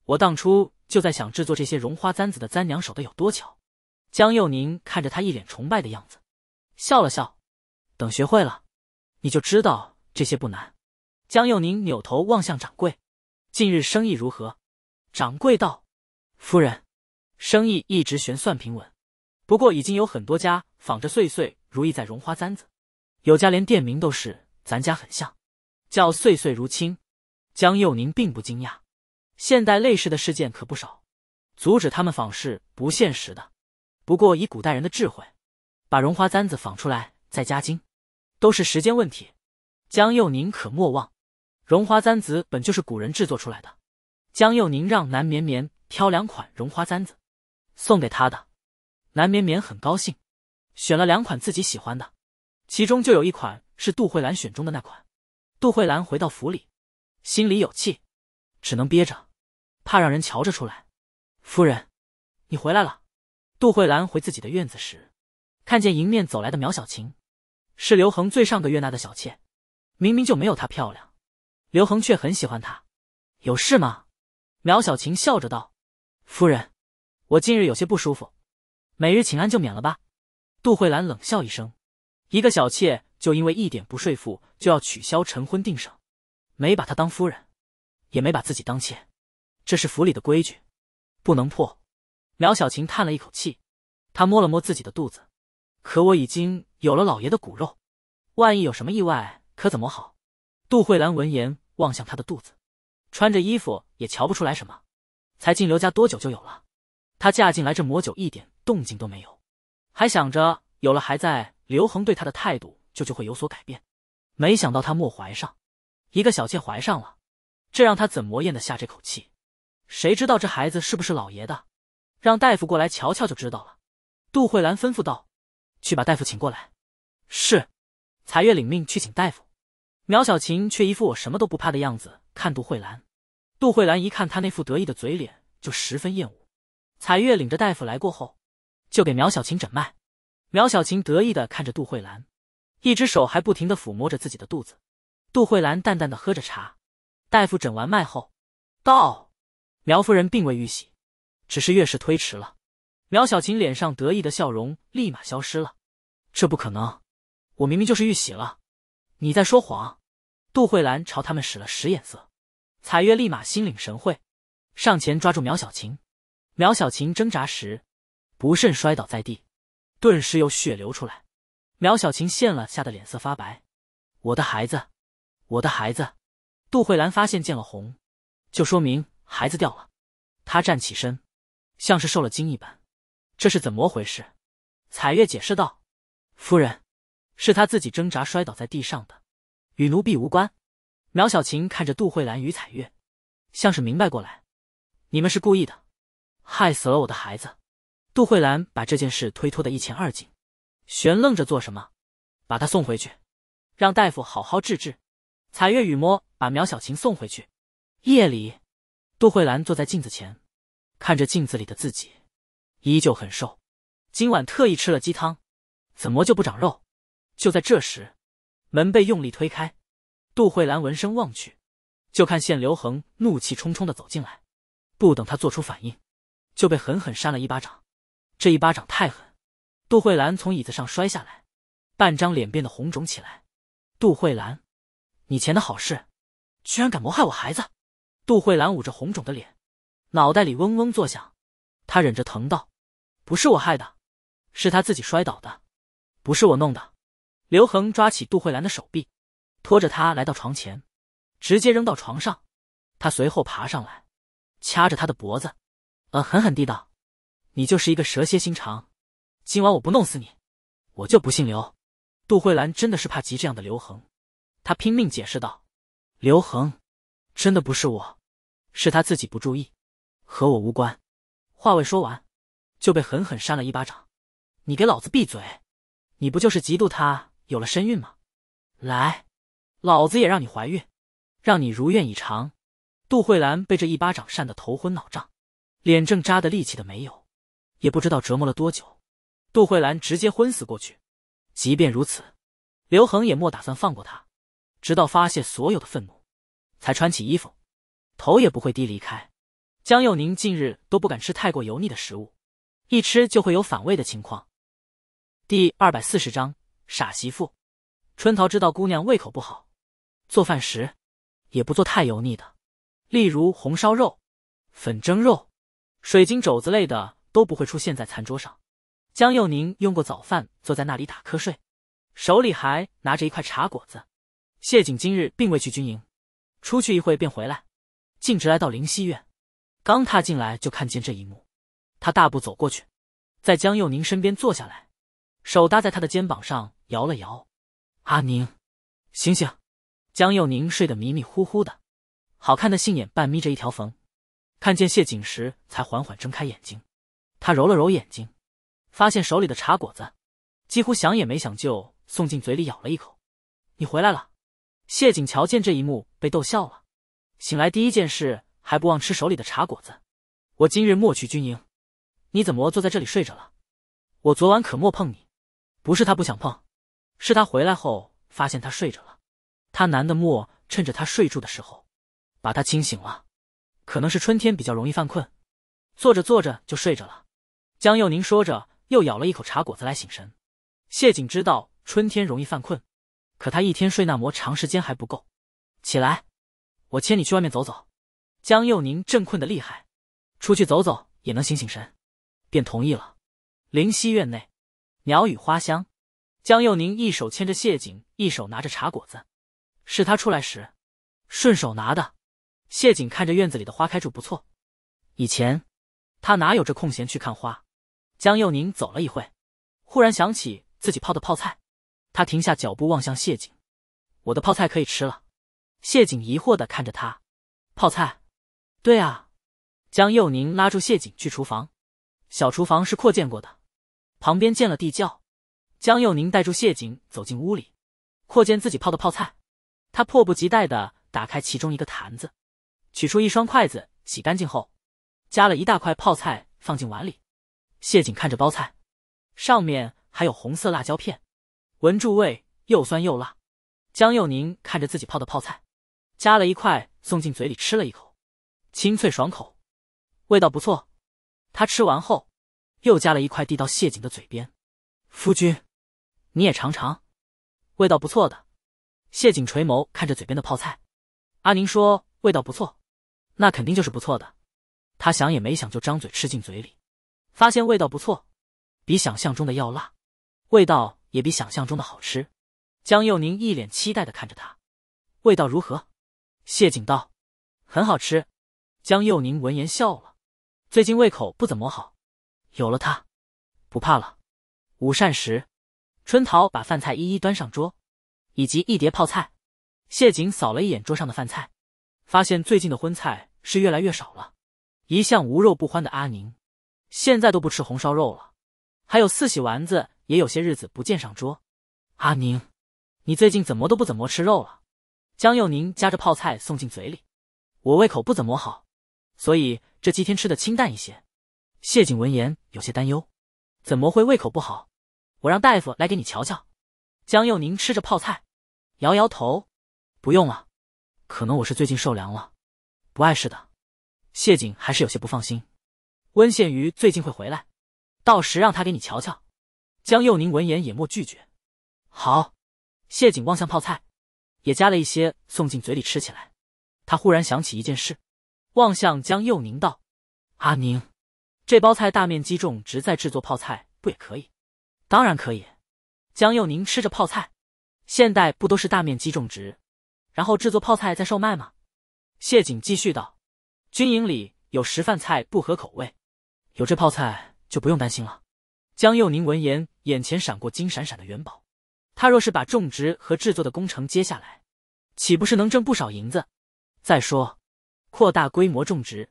我当初就在想，制作这些绒花簪子的簪娘手的有多巧。”江佑宁看着他一脸崇拜的样子，笑了笑：“等学会了你就知道这些不难。”江佑宁扭头望向掌柜：“近日生意如何？”掌柜道：“夫人，生意一直悬算平稳，不过已经有很多家仿着岁岁如意在绒花簪子，有家连店名都是咱家很像，叫岁岁如亲。”江佑宁并不惊讶，现代类似的事件可不少，阻止他们仿是不现实的，不过以古代人的智慧，把绒花簪子仿出来再加精，都是时间问题。江佑宁可莫忘，绒花簪子本就是古人制作出来的。江佑宁让南绵绵挑两款绒花簪子送给他的，南绵绵很高兴，选了两款自己喜欢的，其中就有一款是杜慧兰选中的那款。杜慧兰回到府里心里有气，只能憋着，怕让人瞧着出来。“夫人，你回来了。”杜慧兰回自己的院子时，看见迎面走来的苗小晴，是刘恒最上个月纳的小妾，明明就没有她漂亮，刘恒却很喜欢她。“有事吗？”苗小晴笑着道：“夫人，我近日有些不舒服，每日请安就免了吧。”杜慧兰冷笑一声，一个小妾就因为一点不说服就要取消晨婚定省，没把她当夫人，也没把自己当妾，这是府里的规矩，不能破。苗小晴叹了一口气，她摸了摸自己的肚子：“可我已经有了老爷的骨肉，万一有什么意外可怎么好？”杜慧兰闻言望向她的肚子，穿着衣服也瞧不出来什么，才进刘家多久就有了，她嫁进来这魔久一点动静都没有，还想着有了孩在刘恒对她的态度就就会有所改变，没想到她莫怀上，一个小妾怀上了，这让她怎么咽得下这口气？谁知道这孩子是不是老爷的？让大夫过来瞧瞧就知道了。杜慧兰吩咐道：“去把大夫请过来。”“是。”才月领命去请大夫。苗小晴却一副我什么都不怕的样子看杜慧兰，杜慧兰一看她那副得意的嘴脸就十分厌恶。彩月领着大夫来过后，就给苗小晴诊脉。苗小晴得意地看着杜慧兰，一只手还不停地抚摸着自己的肚子。杜慧兰淡淡地喝着茶。大夫诊完脉后道：“苗夫人并未遇喜，只是月事推迟了。”苗小晴脸上得意的笑容立马消失了。“这不可能，我明明就是遇喜了。”“你在说谎。”杜慧兰朝他们使了使眼色。彩月立马心领神会，上前抓住苗小晴。苗小晴挣扎时不慎摔倒在地，顿时有血流出来。苗小晴现了吓得脸色发白：“我的孩子，我的孩子！”杜慧兰发现见了红，就说明孩子掉了。她站起身，像是受了惊一般：“这是怎么回事？”彩月解释道：“夫人，是她自己挣扎摔倒在地上的，与奴婢无关。”苗小晴看着杜慧兰与彩月，像是明白过来：“你们是故意的，害死了我的孩子。”杜慧兰把这件事推脱得一清二楚。悬愣着做什么？把他送回去，让大夫好好治治。彩月雨摸把苗小晴送回去。夜里，杜慧兰坐在镜子前，看着镜子里的自己，依旧很瘦。今晚特意吃了鸡汤，怎么就不长肉？就在这时，门被用力推开，杜慧兰闻声望去，就看见刘恒怒气冲冲地走进来，不等他做出反应，就被狠狠扇了一巴掌。这一巴掌太狠，杜慧兰从椅子上摔下来，半张脸变得红肿起来。杜慧兰，你前的好事，居然敢谋害我孩子！杜慧兰捂着红肿的脸，脑袋里嗡嗡作响，她忍着疼道：“不是我害的，是他自己摔倒的，不是我弄的。”刘恒抓起杜慧兰的手臂，拖着她来到床前，直接扔到床上。他随后爬上来，掐着她的脖子，呃，狠狠地道：“你就是一个蛇蝎心肠，今晚我不弄死你，我就不姓刘。”杜慧兰真的是怕极这样的刘恒，她拼命解释道：“刘恒，真的不是我，是他自己不注意，和我无关。”话未说完，就被狠狠扇了一巴掌。“你给老子闭嘴！你不就是嫉妒他有了身孕吗？来，老子也让你怀孕，让你如愿以偿。”杜慧兰被这一巴掌扇得头昏脑胀，脸正扎得力气的没有，也不知道折磨了多久。杜慧兰直接昏死过去。即便如此，刘恒也莫打算放过她，直到发泄所有的愤怒，才穿起衣服，头也不会低离开。江佑宁近日都不敢吃太过油腻的食物，一吃就会有反胃的情况。第二百四十章傻媳妇。春桃知道姑娘胃口不好，做饭时也不做太油腻的，例如红烧肉、粉蒸肉、水晶肘子类的都不会出现在餐桌上。江佑宁用过早饭，坐在那里打瞌睡，手里还拿着一块茶果子。谢景今日并未去军营，出去一会便回来，径直来到灵溪院。刚踏进来就看见这一幕，他大步走过去，在江佑宁身边坐下来，手搭在他的肩膀上摇了摇。“阿宁，醒醒！”江佑宁睡得迷迷糊糊的，好看的杏眼半眯着一条缝，看见谢景时才缓缓睁开眼睛。他揉了揉眼睛，发现手里的茶果子几乎想也没想就送进嘴里咬了一口。“你回来了！”谢景瞧见这一幕被逗笑了，醒来第一件事还不忘吃手里的茶果子。“我今日莫去军营，你怎么坐在这里睡着了？我昨晚可莫碰你。”“不是他不想碰，是他回来后发现他睡着了，他难得莫趁着他睡住的时候把他清醒了。可能是春天比较容易犯困，坐着坐着就睡着了。”江佑宁说着又咬了一口茶果子来醒神。谢景知道春天容易犯困，可他一天睡那么长时间还不够。“起来，我牵你去外面走走。”江佑宁正困得厉害，出去走走也能醒醒神，便同意了。灵溪院内鸟语花香，江佑宁一手牵着谢景，一手拿着茶果子，是他出来时顺手拿的。谢景看着院子里的花开处不错，以前他哪有这空闲去看花。江佑宁走了一会，忽然想起自己泡的泡菜，他停下脚步望向谢景：“我的泡菜可以吃了？”谢景疑惑地看着他：“泡菜？”“对啊。”江佑宁拉住谢景去厨房，小厨房是扩建过的，旁边建了地窖。江佑宁带住谢景走进屋里，扩建自己泡的泡菜。他迫不及待地打开其中一个坛子，取出一双筷子，洗干净后加了一大块泡菜放进碗里。谢景看着包菜，上面还有红色辣椒片，闻住味又酸又辣。江佑宁看着自己泡的泡菜，加了一块送进嘴里吃了一口，清脆爽口，味道不错。他吃完后又加了一块递到谢景的嘴边：“夫君，你也尝尝，味道不错的。”谢景垂眸看着嘴边的泡菜：“阿宁说味道不错，那肯定就是不错的。”他想也没想就张嘴吃进嘴里，发现味道不错，比想象中的要辣，味道也比想象中的好吃。江佑宁一脸期待地看着他：“味道如何？”谢景道：“很好吃。”江佑宁闻言笑了，最近胃口不怎么好，有了他不怕了。午膳时，春桃把饭菜一一端上桌，以及一碟泡菜。谢景扫了一眼桌上的饭菜，发现最近的荤菜是越来越少了，一向无肉不欢的阿宁，现在都不吃红烧肉了，还有四喜丸子也有些日子不见上桌。阿宁，你最近怎么都不怎么吃肉了？江佑宁夹着泡菜送进嘴里，我胃口不怎么好，所以这几天吃的清淡一些。谢景闻言有些担忧，怎么会胃口不好？我让大夫来给你瞧瞧。江佑宁吃着泡菜，摇摇头，不用了，可能我是最近受凉了，不碍事的。谢景还是有些不放心，温宪瑜最近会回来，到时让他给你瞧瞧。江佑宁闻言也莫拒绝。好。谢景望向泡菜，也加了一些送进嘴里吃起来。他忽然想起一件事，望向江佑宁道：阿宁，这包菜大面积种植再制作泡菜不也可以？当然可以。江佑宁吃着泡菜，现代不都是大面积种植，然后制作泡菜再售卖吗？谢景继续道：军营里有时饭菜不合口味，有这泡菜就不用担心了。江佑宁闻言眼前闪过金闪闪的元宝，他若是把种植和制作的工程接下来，岂不是能挣不少银子？再说扩大规模种植，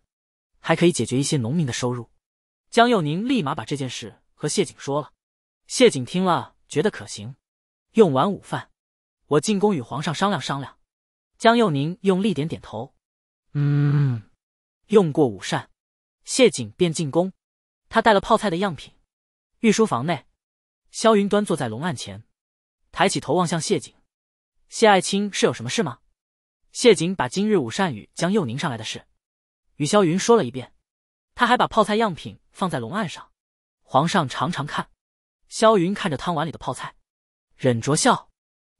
还可以解决一些农民的收入。江佑宁立马把这件事和谢景说了。谢景听了觉得可行，用完午饭，我进宫与皇上商量商量。江佑宁用力点点头，嗯。用过午膳，谢景便进宫。他带了泡菜的样品。御书房内，萧云端坐在龙案前，抬起头望向谢景。谢爱卿是有什么事吗？谢景把今日午膳与江佑宁上来的事与萧云说了一遍，他还把泡菜样品放在龙案上，皇上尝尝看。萧云看着汤碗里的泡菜，忍着笑，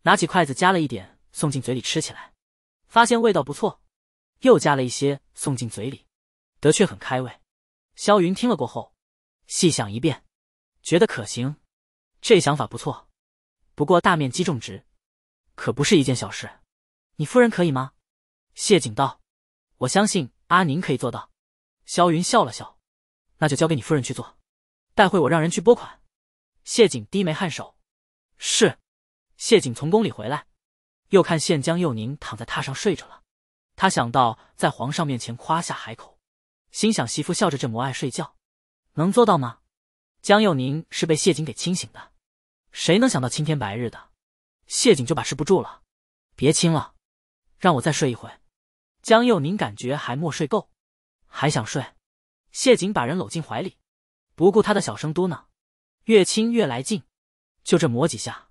拿起筷子夹了一点送进嘴里吃起来，发现味道不错，又加了一些送进嘴里，的确很开胃。萧云听了过后细想一遍，觉得可行，这想法不错，不过大面积种植可不是一件小事。你夫人可以吗？谢景道，我相信阿宁可以做到。萧云笑了笑，那就交给你夫人去做，待会我让人去拨款。谢景低眉颔首，是。谢景从宫里回来，又看见江佑宁躺在榻上睡着了，他想到在皇上面前夸下海口，心想媳妇笑着这魔爱睡觉，能做到吗？江佑宁是被谢景给清醒的，谁能想到青天白日的？谢景就把持不住了，别亲了，让我再睡一会。江佑宁感觉还没睡够，还想睡。谢景把人搂进怀里，不顾他的小声嘟囔，越亲越来劲，就这磨几下，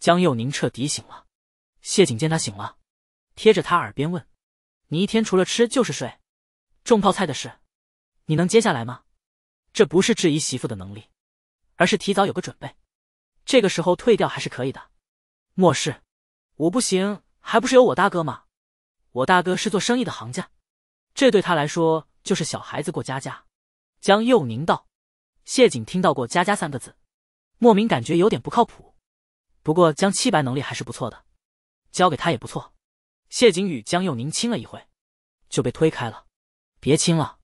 江佑宁彻底醒了。谢景见他醒了，贴着他耳边问，你一天除了吃就是睡，种泡菜的事你能接下来吗？这不是质疑媳妇的能力，而是提早有个准备，这个时候退掉还是可以的。莫是我不行，还不是有我大哥吗？我大哥是做生意的行家，这对他来说就是小孩子过家家。江佑宁道。谢景听到过家家三个字，莫名感觉有点不靠谱，不过江七白能力还是不错的，交给他也不错。谢景与江佑宁亲了一回，就被推开了。别亲了，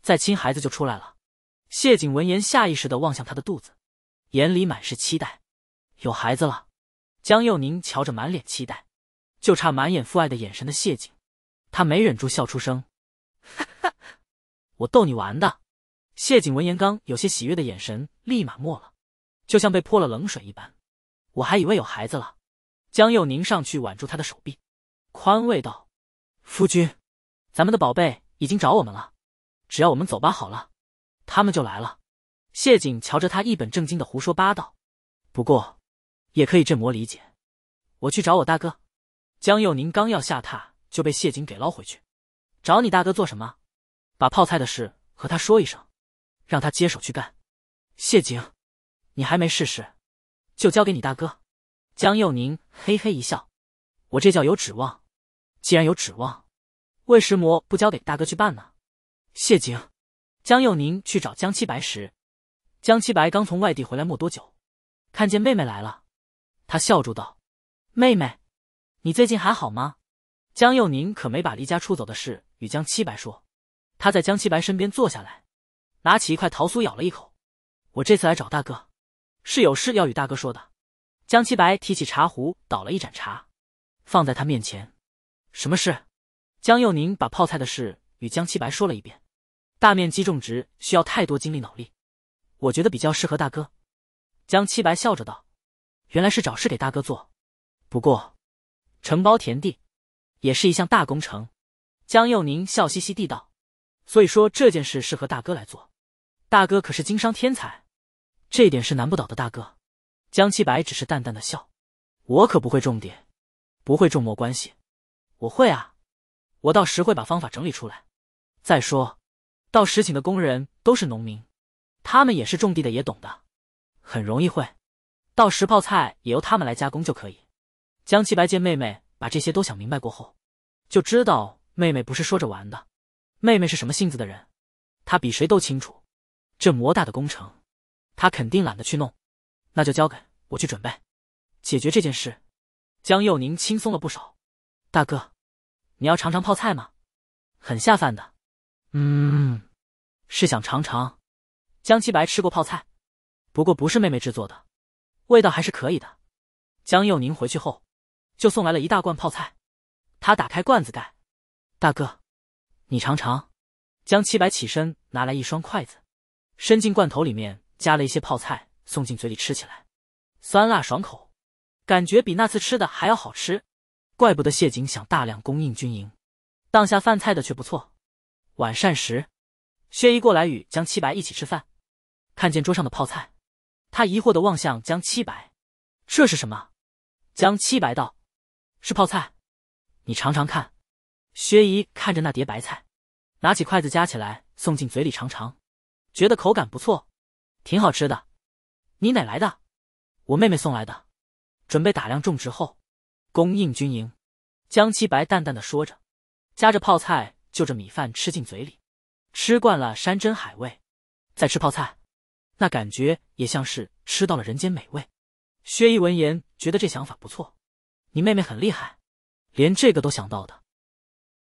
再亲孩子就出来了。谢景闻言下意识地望向他的肚子，眼里满是期待。有孩子了。江佑宁瞧着满脸期待，就差满眼父爱的眼神的谢景，他没忍住笑出声。哈哈，我逗你玩的。谢景闻言刚有些喜悦的眼神立马没了，就像被泼了冷水一般。我还以为有孩子了。江佑宁上去挽住他的手臂，宽慰道，夫君，咱们的宝贝已经找我们了，只要我们走吧好了，他们就来了。谢景瞧着他一本正经的胡说八道，不过也可以这么理解，我去找我大哥。江佑宁刚要下榻，就被谢景给捞回去，找你大哥做什么？把泡菜的事和他说一声，让他接手去干。谢景，你还没试试，就交给你大哥。江佑宁嘿嘿一笑，我这叫有指望，既然有指望，为什么不交给大哥去办呢？谢景。江佑宁去找江七白时，江七白刚从外地回来没多久，看见妹妹来了，他笑住道，妹妹，你最近还好吗？江佑宁可没把离家出走的事与江七白说，他在江七白身边坐下来，拿起一块桃酥咬了一口，我这次来找大哥，是有事要与大哥说的。江七白提起茶壶倒了一盏茶，放在他面前。什么事？江佑宁把泡菜的事与江七白说了一遍，大面积种植需要太多精力脑力，我觉得比较适合大哥。江七白笑着道：“原来是找事给大哥做。不过，承包田地也是一项大工程。”江佑宁笑嘻嘻地道：“所以说这件事适合大哥来做。大哥可是经商天才，这点是难不倒的。”大哥，江七白只是淡淡的笑：“我可不会种地，不会种没关系。我会啊，我到时会把方法整理出来。再说，到时请的工人都是农民，他们也是种地的，也懂的，很容易会。到时泡菜也由他们来加工就可以。”江七白见妹妹把这些都想明白过后，就知道妹妹不是说着玩的，妹妹是什么性子的人，她比谁都清楚。这么大的工程，她肯定懒得去弄，那就交给我去准备。解决这件事，江佑宁轻松了不少。大哥，你要尝尝泡菜吗？很下饭的。嗯，是想尝尝。江七白吃过泡菜，不过不是妹妹制作的，味道还是可以的。江佑宁回去后，就送来了一大罐泡菜。他打开罐子盖，大哥，你尝尝。江七白起身拿来一双筷子，伸进罐头里面，加了一些泡菜，送进嘴里吃起来，酸辣爽口，感觉比那次吃的还要好吃。怪不得谢景想大量供应军营，当下饭菜的却不错。晚膳时，薛姨过来与江七白一起吃饭，看见桌上的泡菜，他疑惑地望向江七白：“这是什么？”江七白道：“是泡菜，你尝尝看。”薛姨看着那碟白菜，拿起筷子夹起来，送进嘴里尝尝，觉得口感不错，挺好吃的。你哪来的？我妹妹送来的，准备打量种植后供应军营。江七白淡淡地说着，夹着泡菜，就着米饭吃进嘴里。吃惯了山珍海味，再吃泡菜，那感觉也像是吃到了人间美味。薛姨闻言觉得这想法不错，你妹妹很厉害，连这个都想到的。